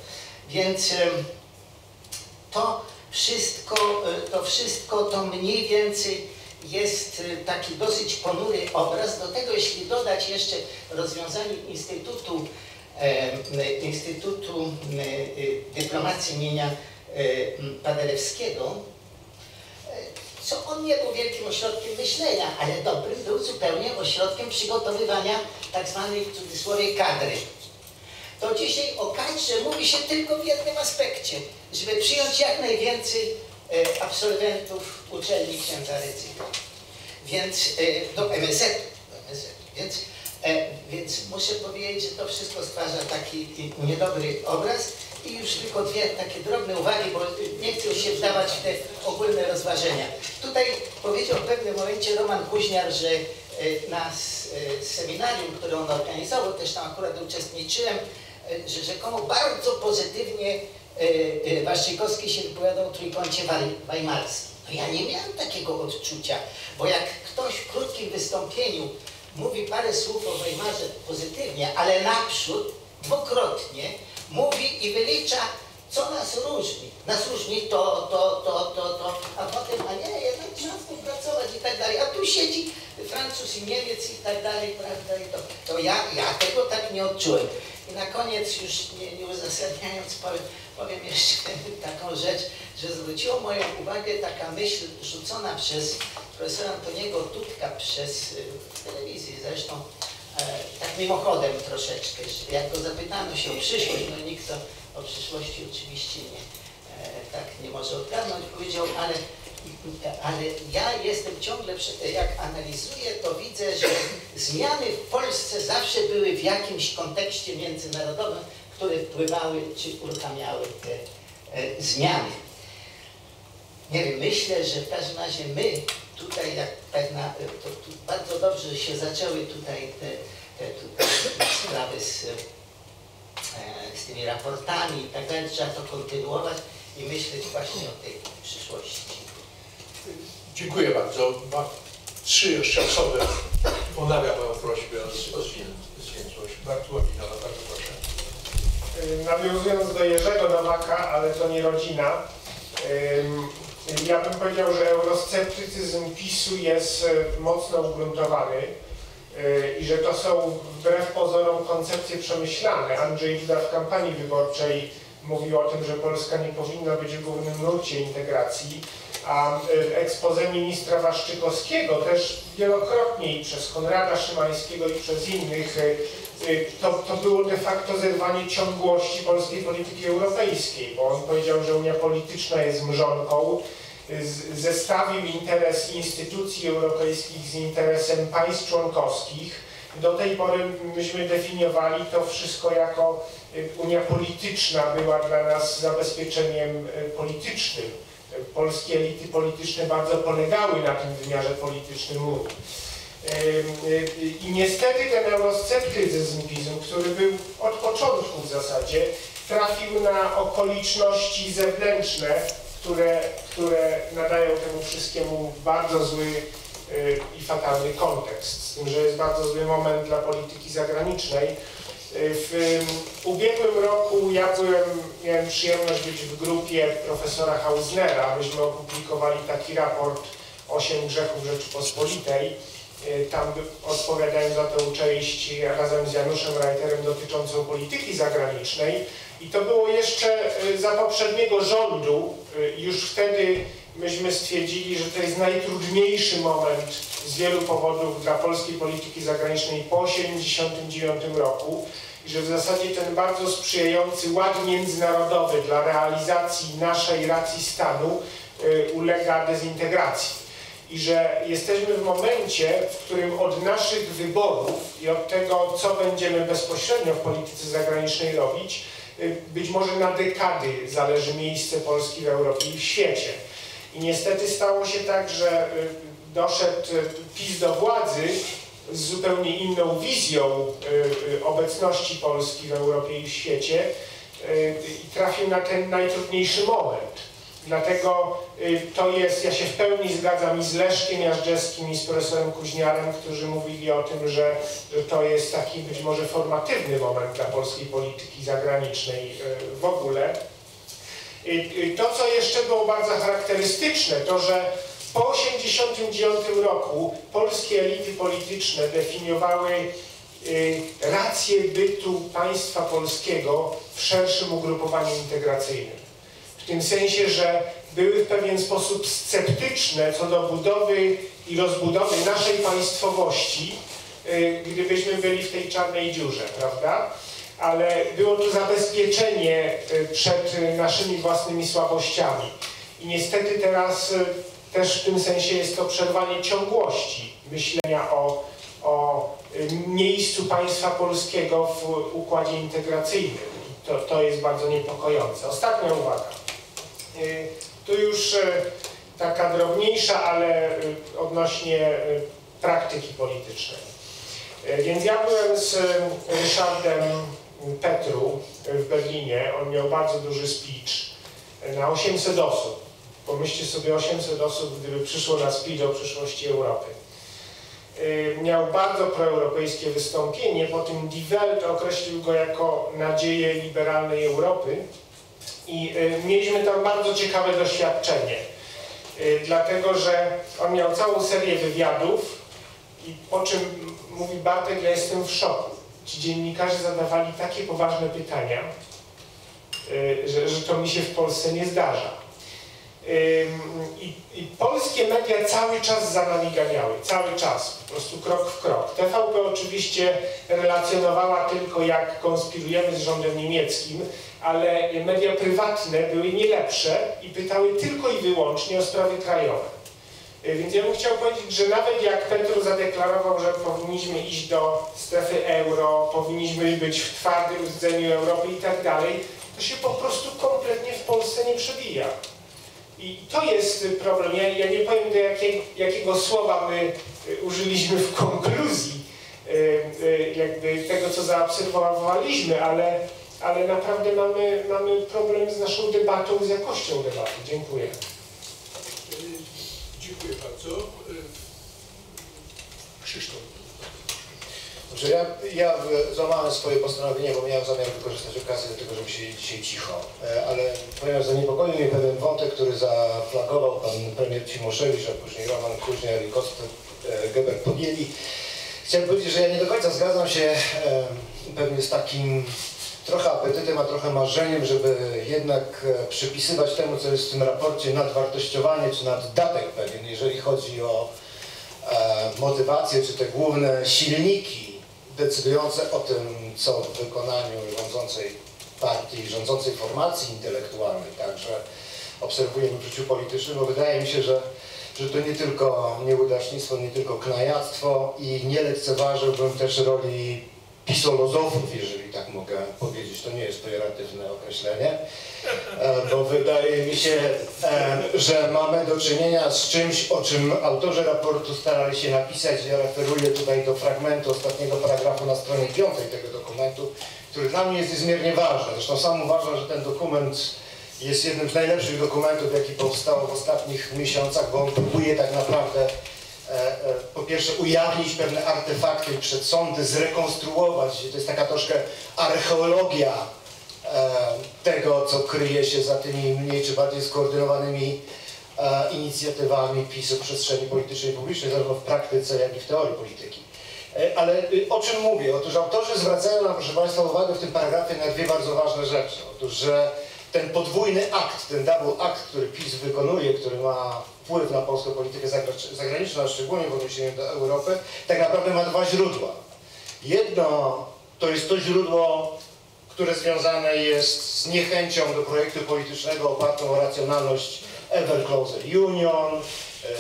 Więc to Wszystko, to wszystko to mniej więcej jest taki dosyć ponury obraz. Do tego, jeśli dodać jeszcze rozwiązanie Instytutu, e, Instytutu e, Dyplomacji imienia e, Paderewskiego, co on nie był wielkim ośrodkiem myślenia, ale dobrym był zupełnie ośrodkiem przygotowywania tak zwanej w cudzysłowie kadry. To dzisiaj o kadrze mówi się tylko w jednym aspekcie, żeby przyjąć jak najwięcej e, absolwentów uczelni księdza Rydzyka. Więc e, do M S Z-u. Więc, e, więc muszę powiedzieć, że to wszystko stwarza taki niedobry obraz. I już tylko dwie takie drobne uwagi, bo nie chcę się wdawać w te ogólne rozważenia. Tutaj powiedział w pewnym momencie Roman Kuźniar, że na seminarium, które on organizował, też tam akurat uczestniczyłem, że rzekomo bardzo pozytywnie Waszczykowski się wypowiadał o trójkącie weimarskim. No ja nie miałem takiego odczucia, bo jak ktoś w krótkim wystąpieniu mówi parę słów o Weimarze pozytywnie, ale naprzód dwukrotnie mówi i wylicza, co nas różni. Nas różni to, to, to, to, to, a potem, a nie, jednak trzeba współpracować i tak dalej. A tu siedzi Francuz i Niemiec i tak dalej, prawda, i to. To ja, ja tego tak nie odczułem. I na koniec, już nie, nie uzasadniając, powiem, powiem jeszcze taką rzecz, że zwróciło moją uwagę taka myśl rzucona przez profesora Antoniego Tutka przez yy, telewizję zresztą, tak mimochodem troszeczkę, że jak go zapytano się o przyszłość, no nikt to o przyszłości oczywiście nie, tak nie może odgadnąć, powiedział, ale, ale ja jestem ciągle, jak analizuję, to widzę, że zmiany w Polsce zawsze były w jakimś kontekście międzynarodowym, które wpływały czy uruchamiały te zmiany. Nie wiem, myślę, że w każdym razie my tutaj jak pewna, to, to bardzo dobrze się zaczęły tutaj te, te, te, te sprawy z, z tymi raportami i tak dalej, trzeba to kontynuować i myśleć właśnie o tej przyszłości. Dziękuję bardzo. Mam trzy jeszcze osoby. Ponawiam moją prośbę o zwięzłość. Bartłomiej Nowak, bardzo proszę. Nawiązując do Jerzego Nowaka, ale to nie rodzina, um, ja bym powiedział, że eurosceptycyzm PiS-u jest mocno ugruntowany i że to są wbrew pozorom koncepcje przemyślane. Andrzej Duda w kampanii wyborczej mówił o tym, że Polska nie powinna być w głównym nurcie integracji, a w ekspoze ministra Waszczykowskiego też wielokrotnie i przez Konrada Szymańskiego i przez innych to, to było de facto zerwanie ciągłości polskiej polityki europejskiej, bo on powiedział, że Unia Polityczna jest mrzonką, zestawił interes instytucji europejskich z interesem państw członkowskich. Do tej pory myśmy definiowali to wszystko jako Unia Polityczna była dla nas zabezpieczeniem politycznym. Polskie elity polityczne bardzo polegały na tym wymiarze politycznym Unii. I niestety ten eurosceptycyzm, który był od początku w zasadzie, trafił na okoliczności zewnętrzne, które, które nadają temu wszystkiemu bardzo zły i fatalny kontekst, z tym, że jest bardzo zły moment dla polityki zagranicznej. W ubiegłym roku ja byłem, miałem przyjemność być w grupie profesora Hausnera. Myśmy opublikowali taki raport osiem grzechów Rzeczypospolitej. Tam odpowiadałem za tę część razem z Januszem Reiterem dotyczącą polityki zagranicznej. I to było jeszcze za poprzedniego rządu. Już wtedy myśmy stwierdzili, że to jest najtrudniejszy moment z wielu powodów dla polskiej polityki zagranicznej po tysiąc dziewięćset osiemdziesiątym dziewiątym roku i że w zasadzie ten bardzo sprzyjający ład międzynarodowy dla realizacji naszej racji stanu ulega dezintegracji. I że jesteśmy w momencie, w którym od naszych wyborów i od tego, co będziemy bezpośrednio w polityce zagranicznej robić, być może na dekady zależy miejsce Polski w Europie i w świecie. I niestety stało się tak, że doszedł PiS do władzy z zupełnie inną wizją obecności Polski w Europie i w świecie i trafił na ten najtrudniejszy moment. Dlatego to jest, ja się w pełni zgadzam i z Leszkiem Jażdżewskim i z profesorem Kuźniarem, którzy mówili o tym, że, że to jest taki być może formatywny moment dla polskiej polityki zagranicznej w ogóle. To, co jeszcze było bardzo charakterystyczne, to że po tysiąc dziewięćset osiemdziesiątym dziewiątym roku polskie elity polityczne definiowały rację bytu państwa polskiego w szerszym ugrupowaniu integracyjnym. W tym sensie, że były w pewien sposób sceptyczne co do budowy i rozbudowy naszej państwowości, gdybyśmy byli w tej czarnej dziurze, prawda? Ale było to zabezpieczenie przed naszymi własnymi słabościami. I niestety teraz też w tym sensie jest to przerwanie ciągłości myślenia o, o miejscu państwa polskiego w układzie integracyjnym. To, to jest bardzo niepokojące. Ostatnia uwaga. Tu już taka drobniejsza, ale odnośnie praktyki politycznej. Więc ja byłem z Ryszardem Petru w Berlinie. On miał bardzo duży speech na osiemset osób. Pomyślcie sobie, osiemset osób, gdyby przyszło na speech o przyszłości Europy. Miał bardzo proeuropejskie wystąpienie, po tym Die Welt określił go jako nadzieję liberalnej Europy i mieliśmy tam bardzo ciekawe doświadczenie, dlatego że on miał całą serię wywiadów i po czym mówi Bartek, ja jestem w szoku. Ci dziennikarze zadawali takie poważne pytania, że, że to mi się w Polsce nie zdarza. I, i polskie media cały czas za nami ganiały, cały czas, po prostu krok w krok. T V P oczywiście relacjonowała tylko, jak konspirujemy z rządem niemieckim, ale media prywatne były nie lepsze i pytały tylko i wyłącznie o sprawy krajowe. Więc ja bym chciał powiedzieć, że nawet jak Petru zadeklarował, że powinniśmy iść do strefy euro, powinniśmy być w twardym rdzeniu Europy i tak dalej, to się po prostu kompletnie w Polsce nie przebija. I to jest problem. Ja, ja nie powiem, do jakiej, jakiego słowa my użyliśmy w konkluzji jakby tego, co zaobserwowaliśmy, ale, ale naprawdę mamy, mamy problem z naszą debatą, z jakością debaty. Dziękuję. Dziękuję bardzo. Krzysztof. Dobrze, ja, ja złamałem swoje postanowienie, bo miałem zamiar wykorzystać okazję do tego, żeby siedzieć dzisiaj cicho. Ale ponieważ zaniepokoił mnie pewien wątek, który zaflagował pan premier Cimoszewicz, a później Roman Kuźniar i Konstanty Gebert podjęli, chciałem powiedzieć, że ja nie do końca zgadzam się pewnie z takim trochę apetytem, a trochę marzeniem, żeby jednak przypisywać temu, co jest w tym raporcie, nadwartościowanie czy naddatek pewien, jeżeli chodzi o motywacje czy te główne silniki decydujące o tym, co w wykonaniu rządzącej partii, rządzącej formacji intelektualnej także obserwujemy w życiu politycznym, bo wydaje mi się, że, że to nie tylko nieudacznictwo, nie tylko knajactwo i nie lekceważyłbym też roli pisolozofów, jeżeli tak mogę powiedzieć, to nie jest pejoratywne określenie, bo wydaje mi się, że mamy do czynienia z czymś, o czym autorzy raportu starali się napisać. Ja referuję tutaj do fragmentu ostatniego paragrafu na stronie piątej tego dokumentu, który dla mnie jest niezmiernie ważny. Zresztą sam uważam, że ten dokument jest jednym z najlepszych dokumentów, jaki powstał w ostatnich miesiącach, bo on próbuje tak naprawdę po pierwsze ujawnić pewne artefakty przed sądy, zrekonstruować. To jest taka troszkę archeologia tego, co kryje się za tymi mniej czy bardziej skoordynowanymi inicjatywami PiS-u w przestrzeni politycznej i publicznej, zarówno w praktyce, jak i w teorii polityki. Ale o czym mówię? Otóż autorzy zwracają nam, proszę Państwa, uwagę w tym paragrafie na dwie bardzo ważne rzeczy. Otóż, że ten podwójny akt, ten double akt, który PiS wykonuje, który ma wpływ na polską politykę zagraniczną, szczególnie w odniesieniu do Europy, tak naprawdę ma dwa źródła. Jedno to jest to źródło, które związane jest z niechęcią do projektu politycznego opartą o racjonalność ever closer union,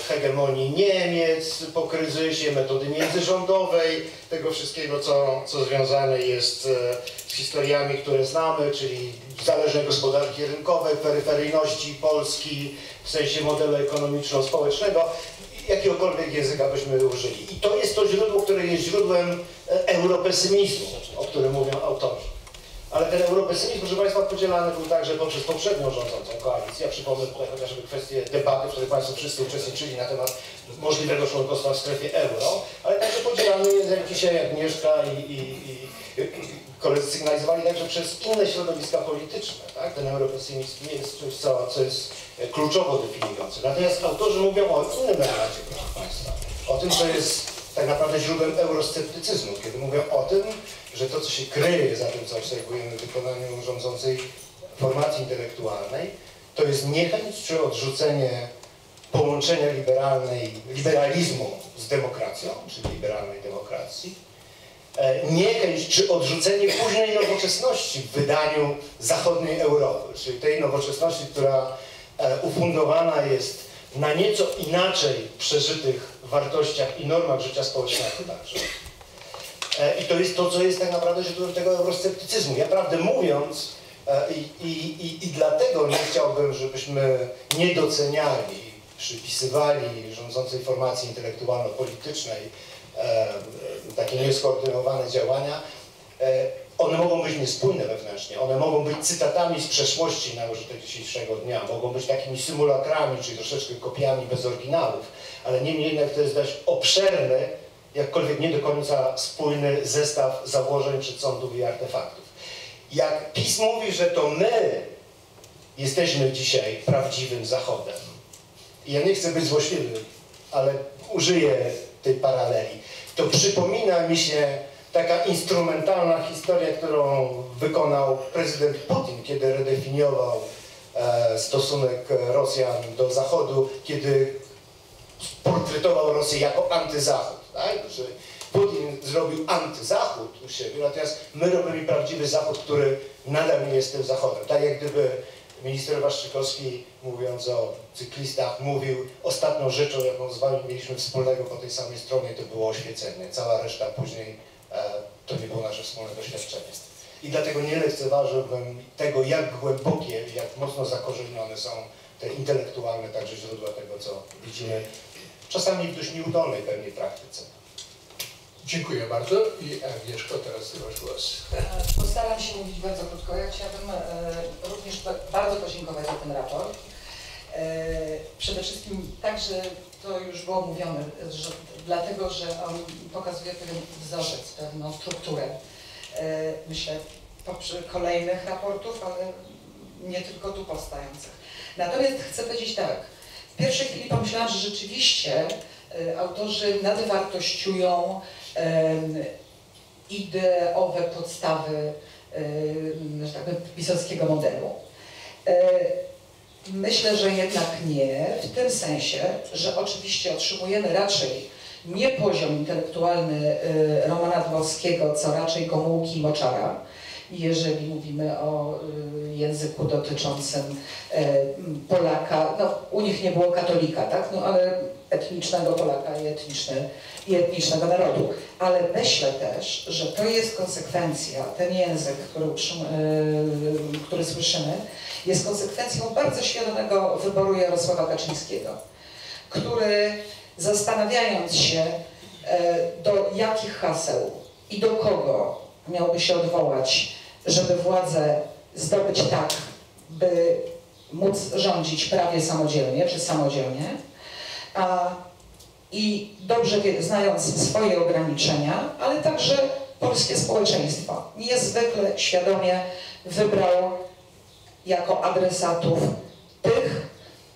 hegemonii Niemiec po kryzysie, metody międzyrządowej, tego wszystkiego, co, co związane jest z historiami, które znamy, czyli zależnej gospodarki rynkowej, peryferyjności Polski w sensie modelu ekonomiczno-społecznego, jakiegokolwiek języka byśmy użyli. I to jest to źródło, które jest źródłem europesymizmu, o którym mówią autorzy. Ale ten europesymizm, proszę Państwa, podzielany był także poprzez poprzednią rządzącą koalicję. Ja przypomnę tutaj chociażby kwestię debaty, w której Państwo wszyscy uczestniczyli na temat możliwego członkostwa w strefie euro, ale także podzielany jest, jak dzisiaj Agnieszka i, i, i koledzy sygnalizowali, także przez inne środowiska polityczne. Tak? Ten europesymizm nie jest czymś, co, co jest kluczowo definiujące. Natomiast autorzy mówią o innym elemencie, proszę Państwa, o tym, co jest tak naprawdę źródłem eurosceptycyzmu, kiedy mówią o tym, że to, co się kryje za tym, co obserwujemy w wykonaniu rządzącej formacji intelektualnej, to jest niechęć czy odrzucenie połączenia liberalnej, liberalizmu z demokracją, czy liberalnej demokracji, niechęć czy odrzucenie późnej nowoczesności w wydaniu zachodniej Europy, czyli tej nowoczesności, która ufundowana jest na nieco inaczej przeżytych wartościach i normach życia społecznego także. I to jest to, co jest tak naprawdę źródłem tego eurosceptycyzmu. Ja prawdę mówiąc, i, i, i dlatego nie chciałbym, żebyśmy nie doceniali, przypisywali rządzącej formacji intelektualno-politycznej e, takie nieskoordynowane działania. E, one mogą być niespójne wewnętrznie, one mogą być cytatami z przeszłości na użytek dzisiejszego dnia, mogą być takimi symulakrami, czyli troszeczkę kopiami bez oryginałów, ale niemniej jednak to jest dość obszerny, jakkolwiek nie do końca spójny zestaw założeń, przedsądów i artefaktów. Jak PiS mówi, że to my jesteśmy dzisiaj prawdziwym Zachodem, ja nie chcę być złośliwy, ale użyję tej paraleli, to przypomina mi się taka instrumentalna historia, którą wykonał prezydent Putin, kiedy redefiniował e, stosunek Rosjan do Zachodu, kiedy portretował Rosję jako antyzachód. Tak? Że Putin zrobił antyzachód u siebie, natomiast my robimy prawdziwy Zachód, który nadal nie jest tym Zachodem. Tak jak gdyby minister Waszczykowski, mówiąc o cyklistach, mówił, ostatnią rzeczą, jaką z wami mieliśmy wspólnego po tej samej stronie, to było oświecenie. Cała reszta później e, to nie było nasze wspólne doświadczenie. I dlatego nie lekceważyłbym tego, jak głębokie, jak mocno zakorzenione są te intelektualne także źródła tego, co widzimy czasami w dość nieudolnej pewnej praktyce. Dziękuję bardzo. I Agnieszko, teraz ty masz głos. Postaram się mówić bardzo krótko. Ja chciałabym również bardzo podziękować za ten raport. Przede wszystkim także to już było mówione, że dlatego, że on pokazuje pewien wzorzec, pewną strukturę, myślę, kolejnych raportów, ale nie tylko tu powstających. Natomiast chcę powiedzieć tak. W pierwszej chwili pomyślałam, że rzeczywiście autorzy nadwartościują ideowe podstawy, że tak powiem, pisowskiego modelu. Myślę, że jednak nie, w tym sensie, że oczywiście otrzymujemy raczej nie poziom intelektualny Romana Dmowskiego, co raczej Gomułki i Moczara, jeżeli mówimy o języku dotyczącym Polaka. No, u nich nie było katolika, tak? No, ale etnicznego Polaka i, etniczny, i etnicznego narodu. Ale myślę też, że to jest konsekwencja, ten język, który, który słyszymy, jest konsekwencją bardzo świadomego wyboru Jarosława Kaczyńskiego, który zastanawiając się, do jakich haseł i do kogo miałby się odwołać, żeby władzę zdobyć tak, by móc rządzić prawie samodzielnie, czy samodzielnie, A, i dobrze wie, znając swoje ograniczenia, ale także polskie społeczeństwo, niezwykle świadomie wybrał jako adresatów tych,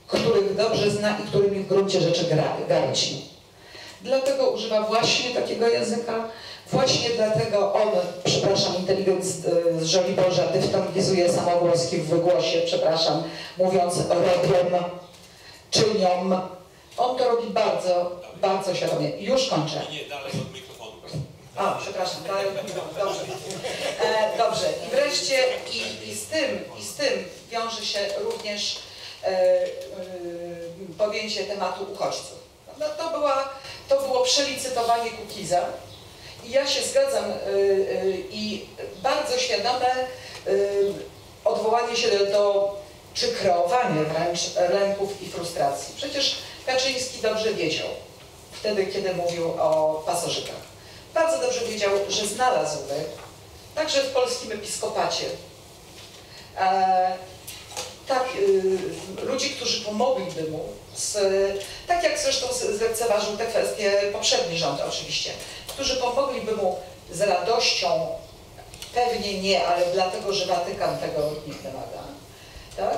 których dobrze zna i którymi w gruncie rzeczy gardzi. Dlatego używa właśnie takiego języka, właśnie dlatego on, przepraszam, inteligent z Żoliborza dyftongizuje samogłoski w wygłosie, przepraszam, mówiąc robiom, czyniom. On to robi bardzo, dalej. bardzo świadomie. Już kończę. Nie, dalej od mikrofonu. A, przepraszam, dalej od mikrofonu. Dobrze. E, dobrze. I wreszcie i, i, z tym, i z tym wiąże się również e, e, pojęcie tematu uchodźców. No, to, była, to było przelicytowanie Kukiza. I ja się zgadzam e, e, i bardzo świadome e, odwołanie się do, do czy kreowanie wręcz lęków i frustracji. Przecież Kaczyński dobrze wiedział, wtedy kiedy mówił o pasożytach, bardzo dobrze wiedział, że znalazłby, także w polskim episkopacie, e, tak, e, ludzi, którzy pomogliby mu, z, tak jak zresztą zlekceważył te kwestie poprzedni rząd oczywiście, którzy pomogliby mu z radością, pewnie nie, ale dlatego, że Watykan tego nie wymaga, tak?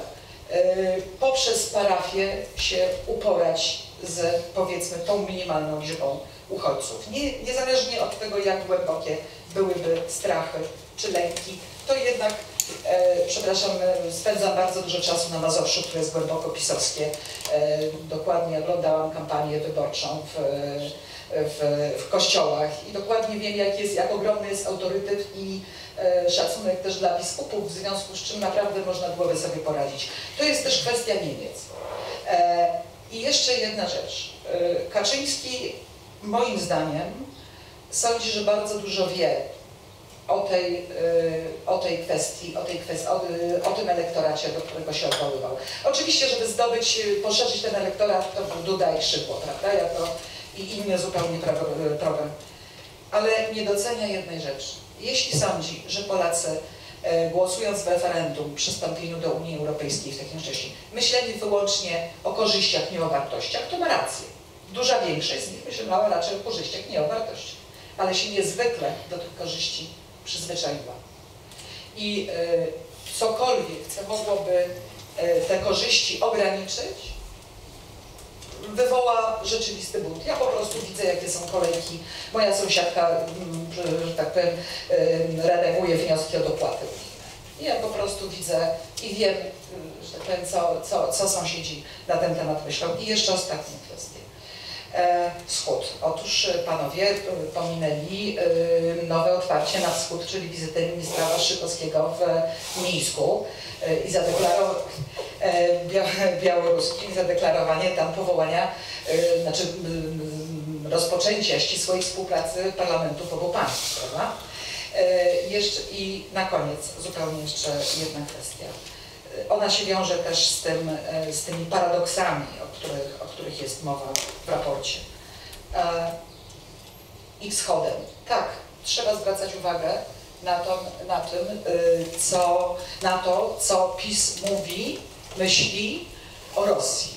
Poprzez parafię się uporać z, powiedzmy, tą minimalną liczbą uchodźców. Nie, niezależnie od tego, jak głębokie byłyby strachy czy lęki, to jednak przepraszam, spędzam bardzo dużo czasu na Mazowszu, które jest głęboko pisowskie. Dokładnie oglądałam kampanię wyborczą w, w, w kościołach i dokładnie wiem, jak, jest, jak ogromny jest autorytet i szacunek też dla biskupów, w związku z czym naprawdę można byłoby sobie poradzić. To jest też kwestia Niemiec. I jeszcze jedna rzecz. Kaczyński, moim zdaniem, sądzi, że bardzo dużo wie o tej, o tej kwestii, o, tej kwestii o, o tym elektoracie, do którego się odwoływał. Oczywiście, żeby zdobyć, poszerzyć ten elektorat, to był Duda i Szydło, prawda? Ja to, i inny zupełnie problem. Ale nie docenia jednej rzeczy. Jeśli sądzi, że Polacy głosując w referendum przystąpieniu do Unii Europejskiej w takim wcześniej, myśleli wyłącznie o korzyściach, nie o wartościach, to ma rację. Duża większość z nich myślała raczej o korzyściach, nie o wartościach, ale się niezwykle do tych korzyści przyzwyczaiła. I y, cokolwiek, co mogłoby y, te korzyści ograniczyć, wywoła rzeczywisty bunt. Ja po prostu widzę, jakie są kolejki. Moja sąsiadka, że tak powiem, redaguje wnioski o dopłaty. Ja po prostu widzę i wiem, że tak powiem, co, co, co sąsiedzi na ten temat myślą. I jeszcze ostatnią kwestię. Wschód. Otóż panowie pominęli nowe otwarcie na wschód, czyli wizytę ministra Waszczykowskiego w Mińsku i zadeklarował białoruskim zadeklarowanie tam powołania, znaczy rozpoczęcia ścisłej współpracy parlamentów obu państw, prawda? Jeszcze i na koniec zupełnie jeszcze jedna kwestia. Ona się wiąże też z, tym, z tymi paradoksami, o których, o których jest mowa w raporcie. I wschodem. Tak, trzeba zwracać uwagę na to, na tym, co, na to, co PiS mówi, myśli o Rosji.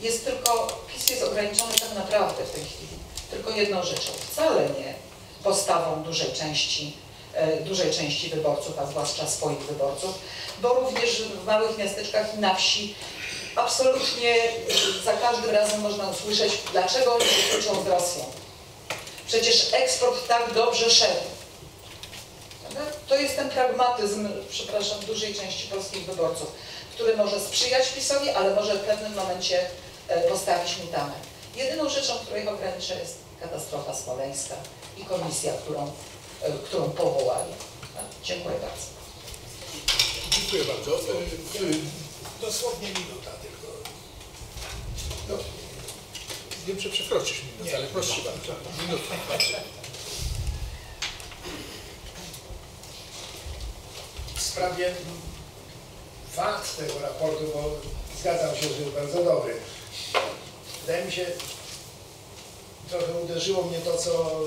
Jest tylko, PiS jest ograniczony tak naprawdę w tej chwili tylko jedną rzeczą. Wcale nie postawą dużej części, dużej części wyborców, a zwłaszcza swoich wyborców, bo również w małych miasteczkach i na wsi absolutnie za każdym razem można usłyszeć, dlaczego oni wykluczą z Rosją. Przecież eksport tak dobrze szedł. To jest ten pragmatyzm, przepraszam, dużej części polskich wyborców, który może sprzyjać PiS-owi, ale może w pewnym momencie postawić mu tamę. Jedyną rzeczą, której ogranicza, jest katastrofa smoleńska i komisja, którą, którą powołali. Dziękuję bardzo. Dziękuję bardzo. Dosłownie minuta tylko. No, wiem, że przekroczysz minutę, ale proszę bardzo. Minuta. W sprawie fakt tego raportu, bo zgadzam się, że jest bardzo dobry. Wydaje mi się, trochę uderzyło mnie to, co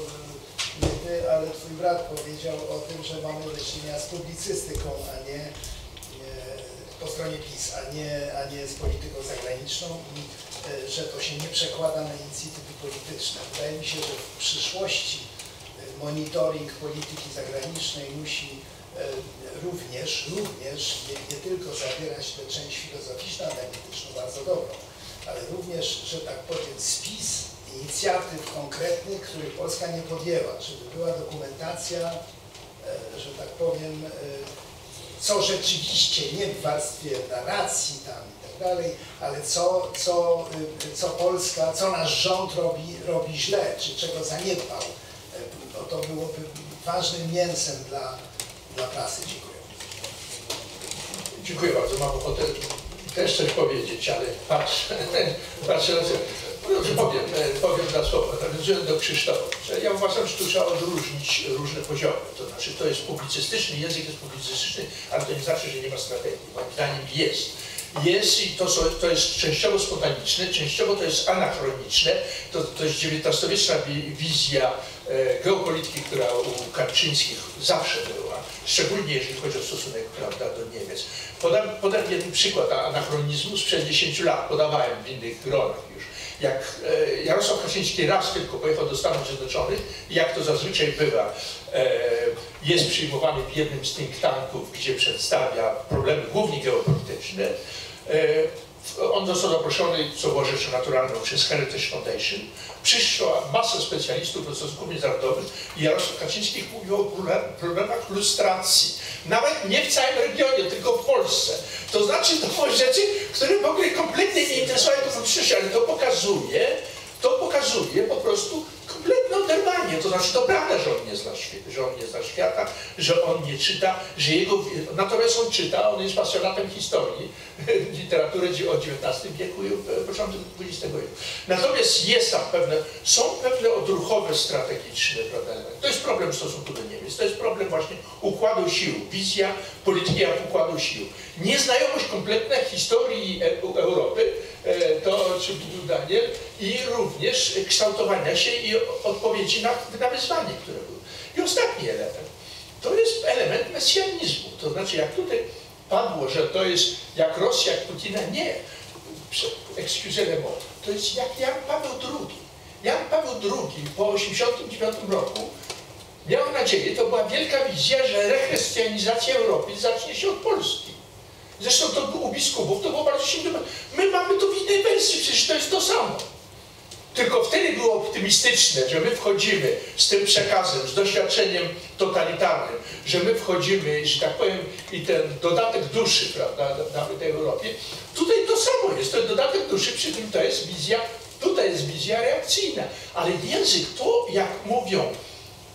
nie ty, ale twój brat powiedział o tym, że mamy do czynienia z publicystyką, a nie, nie po stronie PiS, a nie, a nie z polityką zagraniczną i że to się nie przekłada na inicjatywy polityczne. Wydaje mi się, że w przyszłości monitoring polityki zagranicznej musi również, również nie, nie tylko zawierać tę część filozoficzno-analityczną, bardzo dobrą, ale również, że tak powiem, spis inicjatyw konkretnych, których Polska nie podjęła, żeby była dokumentacja, że tak powiem, co rzeczywiście, nie w warstwie narracji tam i tak dalej, ale co, co, co Polska, co nasz rząd robi, robi źle, czy czego zaniedbał. No to byłoby ważnym mięsem dla Dla prasy. Dziękuję. Dziękuję bardzo. Mam ochotę też coś powiedzieć, ale patrzę, patrzę na to. No, powiem, powiem na słowa, nawiązując do Krzysztofa. Ja uważam, że tu trzeba odróżnić różne poziomy. To znaczy, to jest publicystyczny, język jest publicystyczny, ale to nie znaczy, że nie ma strategii. Moim zdaniem jest. Jest i to, to jest częściowo spontaniczne, częściowo to jest anachroniczne. To, to jest dziewiętnastowieczna wizja geopolityki, która u Kaczyńskich zawsze była, szczególnie jeżeli chodzi o stosunek, prawda, do Niemiec. Podam, podam jeden przykład anachronizmu sprzed dziesięciu lat, podawałem w innych gronach już. Jak Jarosław Kaczyński raz tylko pojechał do Stanów Zjednoczonych, jak to zazwyczaj bywa, jest przyjmowany w jednym z think tanków, gdzie przedstawia problemy głównie geopolityczne, On został zaproszony, co było rzeczą naturalną, przez Heritage Foundation. Przyszła masa specjalistów do stosunków międzynarodowych i Jarosław Kaczyński mówił o problemach lustracji. Nawet nie w całym regionie, tylko w Polsce. To znaczy, to były rzeczy, które w ogóle kompletnie nie interesowały to publiczności, ale to pokazuje, to pokazuje po prostu kompletne oderwanie. To znaczy, to prawda, że on nie zna, że on nie zna świata, że on nie czyta, że jego... Natomiast on czyta, on jest pasjonatem historii, literatury od dziewiętnastego wieku i początku dwudziestego wieku. Natomiast jest tam pewne, są pewne odruchowe strategiczne problemy. To jest problem w stosunku do Niemiec, to jest problem właśnie układu sił, wizja polityki jak układu sił. Nieznajomość kompletna historii Europy, to o czym mówił Daniel, i również kształtowania się i odpowiedzi na, na wyzwanie, które były. I ostatni element, to jest element mesjanizmu. To znaczy, jak tutaj padło, że to jest jak Rosja, jak Putina, nie. Excusez-moi, to jest jak Jan Paweł drugi. Jan Paweł drugi po osiemdziesiątym dziewiątym roku miał nadzieję, to była wielka wizja, że rechrystianizacja Europy zacznie się od Polski. Zresztą to u biskupów to było bardzo silne. My mamy to w innej wersji, przecież to jest to samo. Tylko wtedy było optymistyczne, że my wchodzimy z tym przekazem, z doświadczeniem totalitarnym, że my wchodzimy, że tak powiem, i ten dodatek duszy, prawda, nawet w Europie. Tutaj to samo jest, to jest dodatek duszy, przy tym to jest wizja, tutaj jest wizja reakcyjna. Ale język, to jak mówią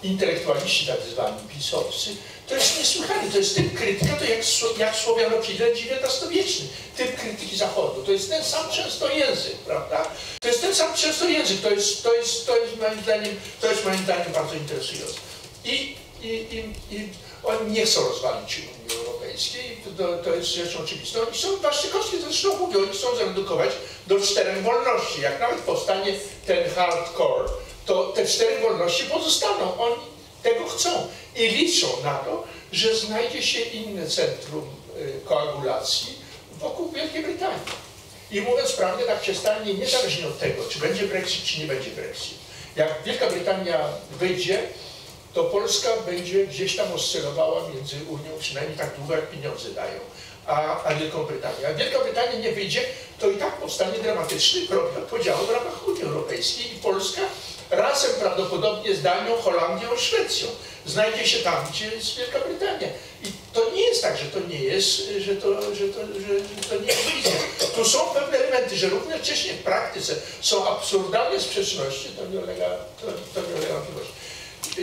intelektualiści tak zwani, pisowcy, to jest niesłychane, to jest typ krytyka, to jak, jak słowianofile dziewiętnastowieczny, typ krytyki Zachodu. To jest ten sam często język, prawda? To jest ten sam często język, to jest, to jest, to jest, moim, zdaniem, to jest moim zdaniem bardzo interesujące. I, i, i, i oni nie chcą rozwalić Unii Europejskiej, to, to jest rzecz oczywista. Oni chcą, Waszczykowski zresztą mówią, oni chcą zredukować do czterech wolności. Jak nawet powstanie ten hardcore, to te cztery wolności pozostaną. Oni tego chcą i liczą na to, że znajdzie się inne centrum koagulacji wokół Wielkiej Brytanii. I mówiąc prawdę, tak się stanie niezależnie od tego, czy będzie Brexit, czy nie będzie Brexit. Jak Wielka Brytania wyjdzie, to Polska będzie gdzieś tam oscylowała między Unią, przynajmniej tak długo, jak pieniądze dają, a, a Wielką Brytanią. Jak Wielka Brytania nie wyjdzie, to i tak powstanie dramatyczny problem podziału w ramach Unii Europejskiej i Polska razem prawdopodobnie z Danią, Holandią, Szwecją znajdzie się tam, gdzie jest Wielka Brytania. I to nie jest tak, że to nie jest, że to, że to, że, że to nie jest biznes. Tu są pewne elementy, że równocześnie w praktyce są absurdalne sprzeczności, to nie ulega wątpliwości.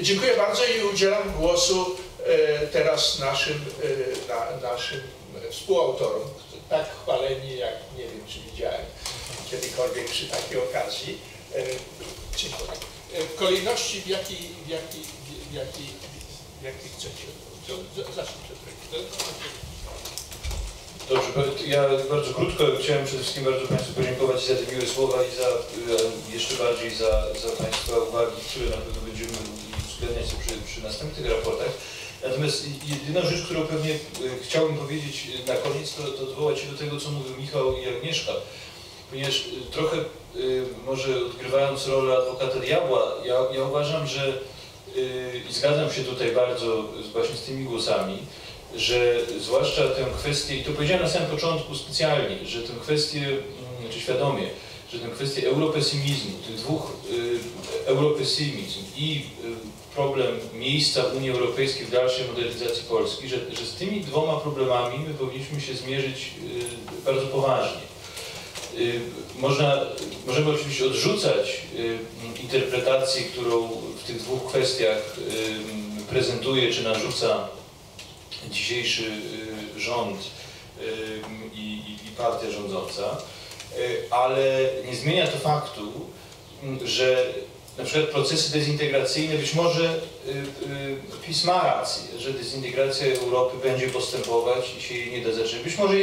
Dziękuję bardzo i udzielam głosu e, teraz naszym, e, na, naszym współautorom, tak chwaleni, jak nie wiem, czy widziałem kiedykolwiek przy takiej okazji. E, W kolejności, w jakiej, w jakiej, w jakiej, w jakiej chcecie. Zacznę przed. Dobrze, ja bardzo krótko chciałem przede wszystkim bardzo Państwu podziękować za te miłe słowa i za, jeszcze bardziej za, za Państwa uwagi, które na pewno będziemy uwzględniać przy, przy następnych raportach. Natomiast jedyna rzecz, którą pewnie chciałbym powiedzieć na koniec, to, to odwołać się do tego, co mówił Michał i Agnieszka. Ponieważ trochę, y, może odgrywając rolę adwokata diabła, ja, ja uważam, że y, i zgadzam się tutaj bardzo z, właśnie z tymi głosami, że zwłaszcza tę kwestię, i to powiedziałem na samym początku specjalnie, że tę kwestię, y, czy świadomie, że tę kwestię europesymizmu, tych dwóch y, europesymizm i y, problem miejsca w Unii Europejskiej w dalszej modernizacji Polski, że, że z tymi dwoma problemami my powinniśmy się zmierzyć y, bardzo poważnie. Można, możemy oczywiście odrzucać interpretację, którą w tych dwóch kwestiach prezentuje czy narzuca dzisiejszy rząd i, i, i partia rządząca, ale nie zmienia to faktu, że na przykład procesy dezintegracyjne, być może PiS ma rację, że dezintegracja Europy będzie postępować i się jej nie da zacząć. Być może,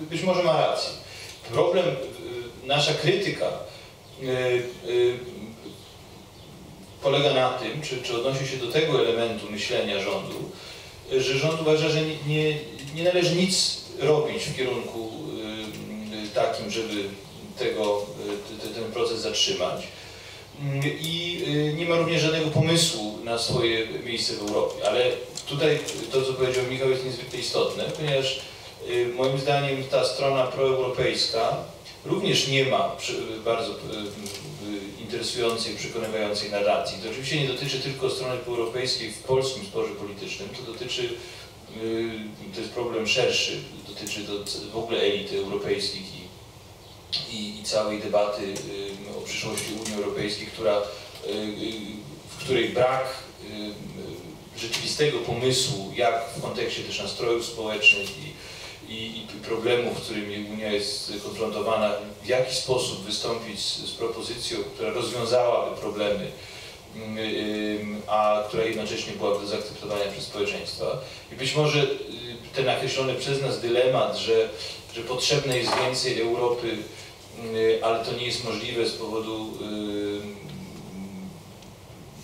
być może ma rację. Problem, nasza krytyka yy, yy, polega na tym, czy, czy odnosi się do tego elementu myślenia rządu, że rząd uważa, że nie, nie, nie należy nic robić w kierunku yy, takim, żeby tego, yy, ten proces zatrzymać. I nie ma również żadnego pomysłu na swoje miejsce w Europie. Ale tutaj to, co powiedział Michał, jest niezwykle istotne, ponieważ moim zdaniem ta strona proeuropejska również nie ma bardzo interesującej, przekonywającej narracji. To oczywiście nie dotyczy tylko strony proeuropejskiej w polskim sporze politycznym, to dotyczy, to jest problem szerszy, dotyczy w ogóle elit europejskich i, i całej debaty o przyszłości Unii Europejskiej, która, w której brak rzeczywistego pomysłu, jak w kontekście też nastrojów społecznych i I, i problemów, z którymi Unia jest konfrontowana, w jaki sposób wystąpić z, z propozycją, która rozwiązałaby problemy, a która jednocześnie była do zaakceptowania przez społeczeństwa. I być może ten nakreślony przez nas dylemat, że, że potrzebne jest więcej Europy, ale to nie jest możliwe z powodu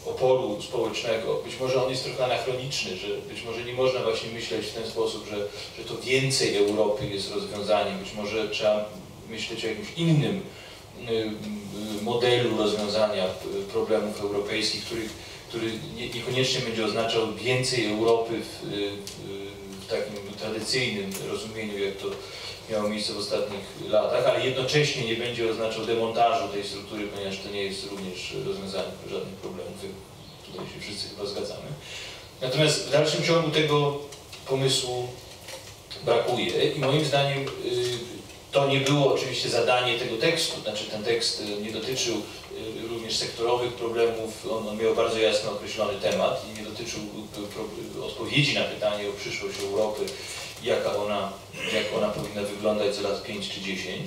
oporu społecznego. Być może on jest trochę anachroniczny, że być może nie można właśnie myśleć w ten sposób, że, że to więcej Europy jest rozwiązaniem. Być może trzeba myśleć o jakimś innym modelu rozwiązania problemów europejskich, który, który niekoniecznie będzie oznaczał więcej Europy w, w takim tradycyjnym rozumieniu, jak to miało miejsce w ostatnich latach, ale jednocześnie nie będzie oznaczał demontażu tej struktury, ponieważ to nie jest również rozwiązanie żadnych problemów. Tutaj się wszyscy chyba zgadzamy. Natomiast w dalszym ciągu tego pomysłu brakuje i moim zdaniem to nie było oczywiście zadanie tego tekstu. Znaczy ten tekst nie dotyczył również sektorowych problemów, on miał bardzo jasno określony temat i nie dotyczył odpowiedzi na pytanie o przyszłość Europy, jaka ona, jak ona powinna wyglądać za lat pięć czy dziesięć,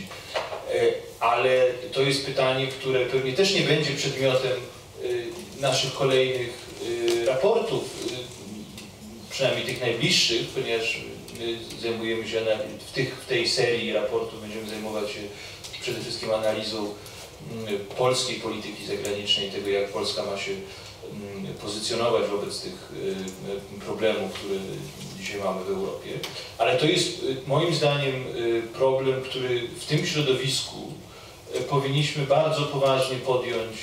ale to jest pytanie, które pewnie też nie będzie przedmiotem naszych kolejnych raportów, przynajmniej tych najbliższych, ponieważ my zajmujemy się w, tych, w tej serii raportów, będziemy zajmować się przede wszystkim analizą polskiej polityki zagranicznej, tego jak Polska ma się pozycjonować wobec tych problemów, które dzisiaj mamy w Europie. Ale to jest moim zdaniem problem, który w tym środowisku powinniśmy bardzo poważnie podjąć,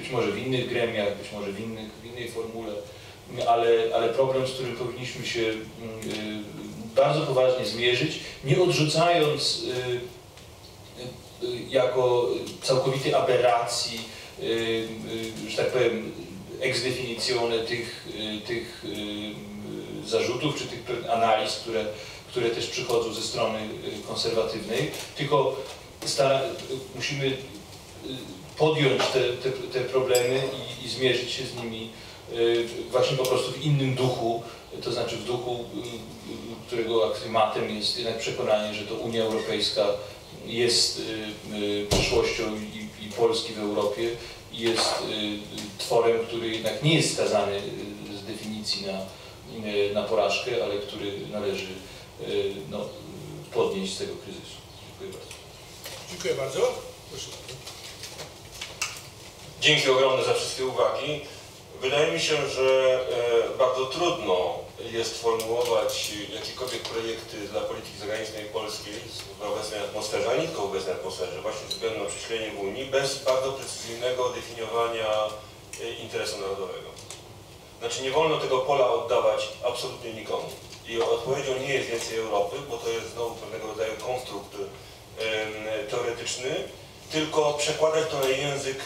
być może w innych gremiach, być może w, innych, w innej formule, ale, ale problem, z którym powinniśmy się bardzo poważnie zmierzyć, nie odrzucając jako całkowitej aberracji, że tak powiem, ex definicione tych, tych zarzutów, czy tych analiz, które, które też przychodzą ze strony konserwatywnej, tylko stara, musimy podjąć te, te, te problemy i, i zmierzyć się z nimi właśnie po prostu w innym duchu, to znaczy w duchu, którego aktymatem jest jednak przekonanie, że to Unia Europejska jest przyszłością i, i Polski w Europie, jest tworem, który jednak nie jest skazany z definicji na na porażkę, ale który należy no, podnieść z tego kryzysu. Dziękuję bardzo. Dziękuję bardzo. Proszę bardzo. Dzięki ogromne za wszystkie uwagi. Wydaje mi się, że bardzo trudno jest formułować jakiekolwiek projekty dla polityki zagranicznej polskiej w obecnej atmosferze, a nie tylko w obecnej atmosferze, właśnie ze względu na prześlenie w Unii, bez bardzo precyzyjnego definiowania interesu narodowego. Znaczy nie wolno tego pola oddawać absolutnie nikomu. I odpowiedzią nie jest więcej Europy, bo to jest znowu pewnego rodzaju konstrukt yy, teoretyczny, tylko przekładać to na język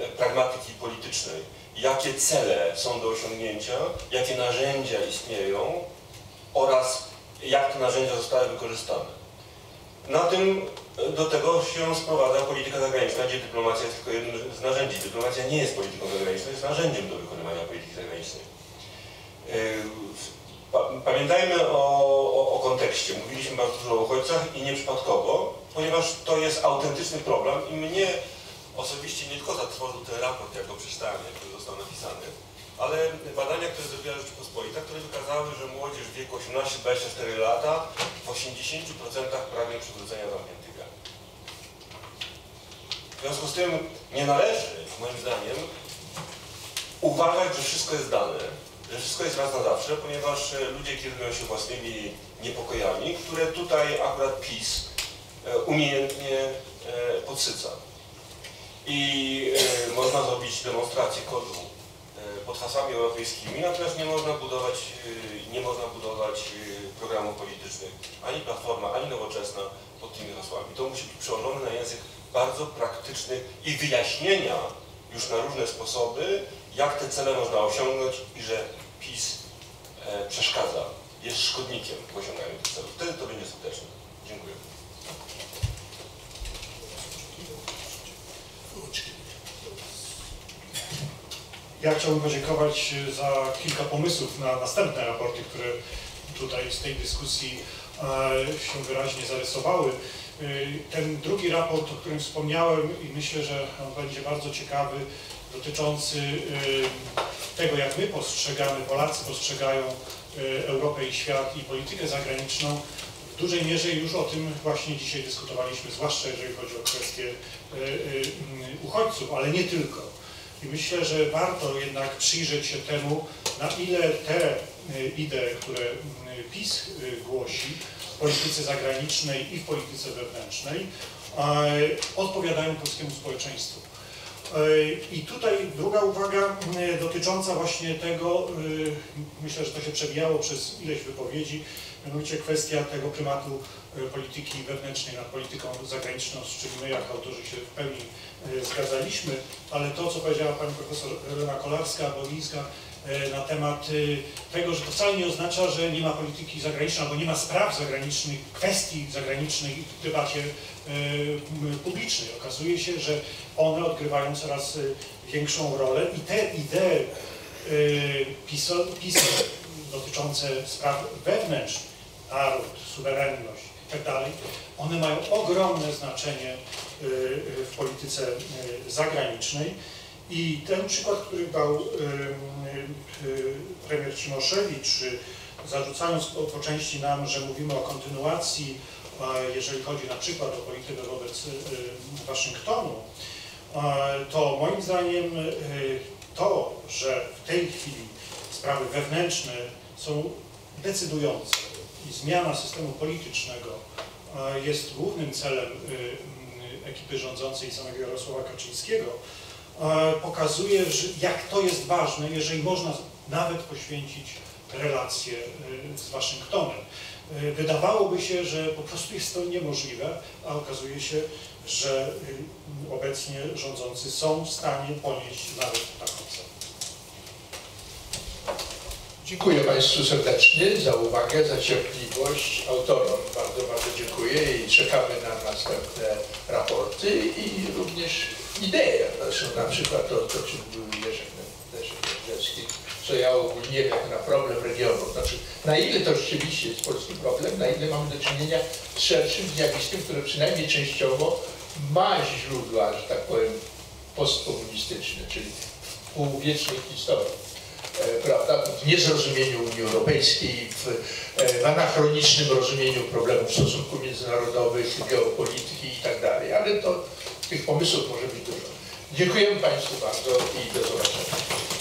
yy, pragmatyki politycznej. Jakie cele są do osiągnięcia, jakie narzędzia istnieją oraz jak te narzędzia zostały wykorzystane. Na tym do tego się sprowadza polityka zagraniczna, gdzie dyplomacja jest tylko jednym z narzędzi. Dyplomacja nie jest polityką zagraniczną, jest narzędziem do wykonywania polityki zagranicznej. Pamiętajmy o, o, o kontekście. Mówiliśmy bardzo dużo o uchodźcach i nieprzypadkowo, ponieważ to jest autentyczny problem i mnie osobiście nie tylko zatworzył ten raport, jak go przeczytałem, który został napisany, ale badania, które zrobiła Rzeczpospolita, które wykazały, że młodzież w wieku osiemnaście do dwudziestu czterech lata w osiemdziesięciu procentach pragnie przywrócenia zamkniętych granic. W związku z tym nie należy, moim zdaniem, uważać, że wszystko jest dane, że wszystko jest raz na zawsze, ponieważ ludzie kierują się własnymi niepokojami, które tutaj akurat PiS umiejętnie podsyca. I można zrobić demonstrację kodu pod hasłami europejskimi, natomiast nie można budować, nie można budować programów politycznych, ani Platforma, ani Nowoczesna pod tymi hasłami. To musi być przełożone na język bardzo praktyczny i wyjaśnienia już na różne sposoby, jak te cele można osiągnąć i że PiS przeszkadza, jest szkodnikiem w osiąganiu tych celów. Wtedy to będzie skuteczne. Dziękuję. Ja chciałbym podziękować za kilka pomysłów na następne raporty, które tutaj z tej dyskusji się wyraźnie zarysowały. Ten drugi raport, o którym wspomniałem i myślę, że on będzie bardzo ciekawy, dotyczący tego, jak my postrzegamy, Polacy postrzegają Europę i świat i politykę zagraniczną, w dużej mierze już o tym właśnie dzisiaj dyskutowaliśmy, zwłaszcza jeżeli chodzi o kwestie uchodźców, ale nie tylko. I myślę, że warto jednak przyjrzeć się temu, na ile te idee, które PiS głosi w polityce zagranicznej i w polityce wewnętrznej, odpowiadają polskiemu społeczeństwu. I tutaj druga uwaga dotycząca właśnie tego, myślę, że to się przebijało przez ileś wypowiedzi, mianowicie kwestia tego prymatu polityki wewnętrznej nad polityką zagraniczną, z czym my jako autorzy się w pełni zgadzaliśmy, ale to, co powiedziała pani profesor Elena Kolarska-Bowińska na temat tego, że to wcale nie oznacza, że nie ma polityki zagranicznej, albo nie ma spraw zagranicznych, kwestii zagranicznych w debacie publicznej. Okazuje się, że one odgrywają coraz większą rolę i te idee PiS-u, PiS-u dotyczące spraw wewnętrznych, naród, suwerenność itd., one mają ogromne znaczenie w polityce zagranicznej. I ten przykład, który dał premier Cimoszewicz, zarzucając po części nam, że mówimy o kontynuacji, jeżeli chodzi na przykład o politykę wobec Waszyngtonu, to moim zdaniem to, że w tej chwili sprawy wewnętrzne są decydujące i zmiana systemu politycznego jest głównym celem ekipy rządzącej samego Jarosława Kaczyńskiego, pokazuje, jak to jest ważne, jeżeli można nawet poświęcić relacje z Waszyngtonem. Wydawałoby się, że po prostu jest to niemożliwe, a okazuje się, że obecnie rządzący są w stanie ponieść nawet taką cenę. Dziękuję Państwu serdecznie za uwagę, za cierpliwość autorom. Bardzo, bardzo dziękuję i czekamy na następne raporty i również idee. Na przykład to, to czym był Leszek Jażdżewski, co ja ogólnie jak na problem regionu. Znaczy, na ile to rzeczywiście jest polski problem, na ile mamy do czynienia z szerszym zjawiskiem, które przynajmniej częściowo ma źródła, że tak powiem, postkomunistyczne, czyli w półwiecznej historii. Prawda, w niezrozumieniu Unii Europejskiej, w, w anachronicznym rozumieniu problemów stosunków międzynarodowych, geopolityki i tak dalej, ale to tych pomysłów może być dużo. Dziękujemy Państwu bardzo i do zobaczenia.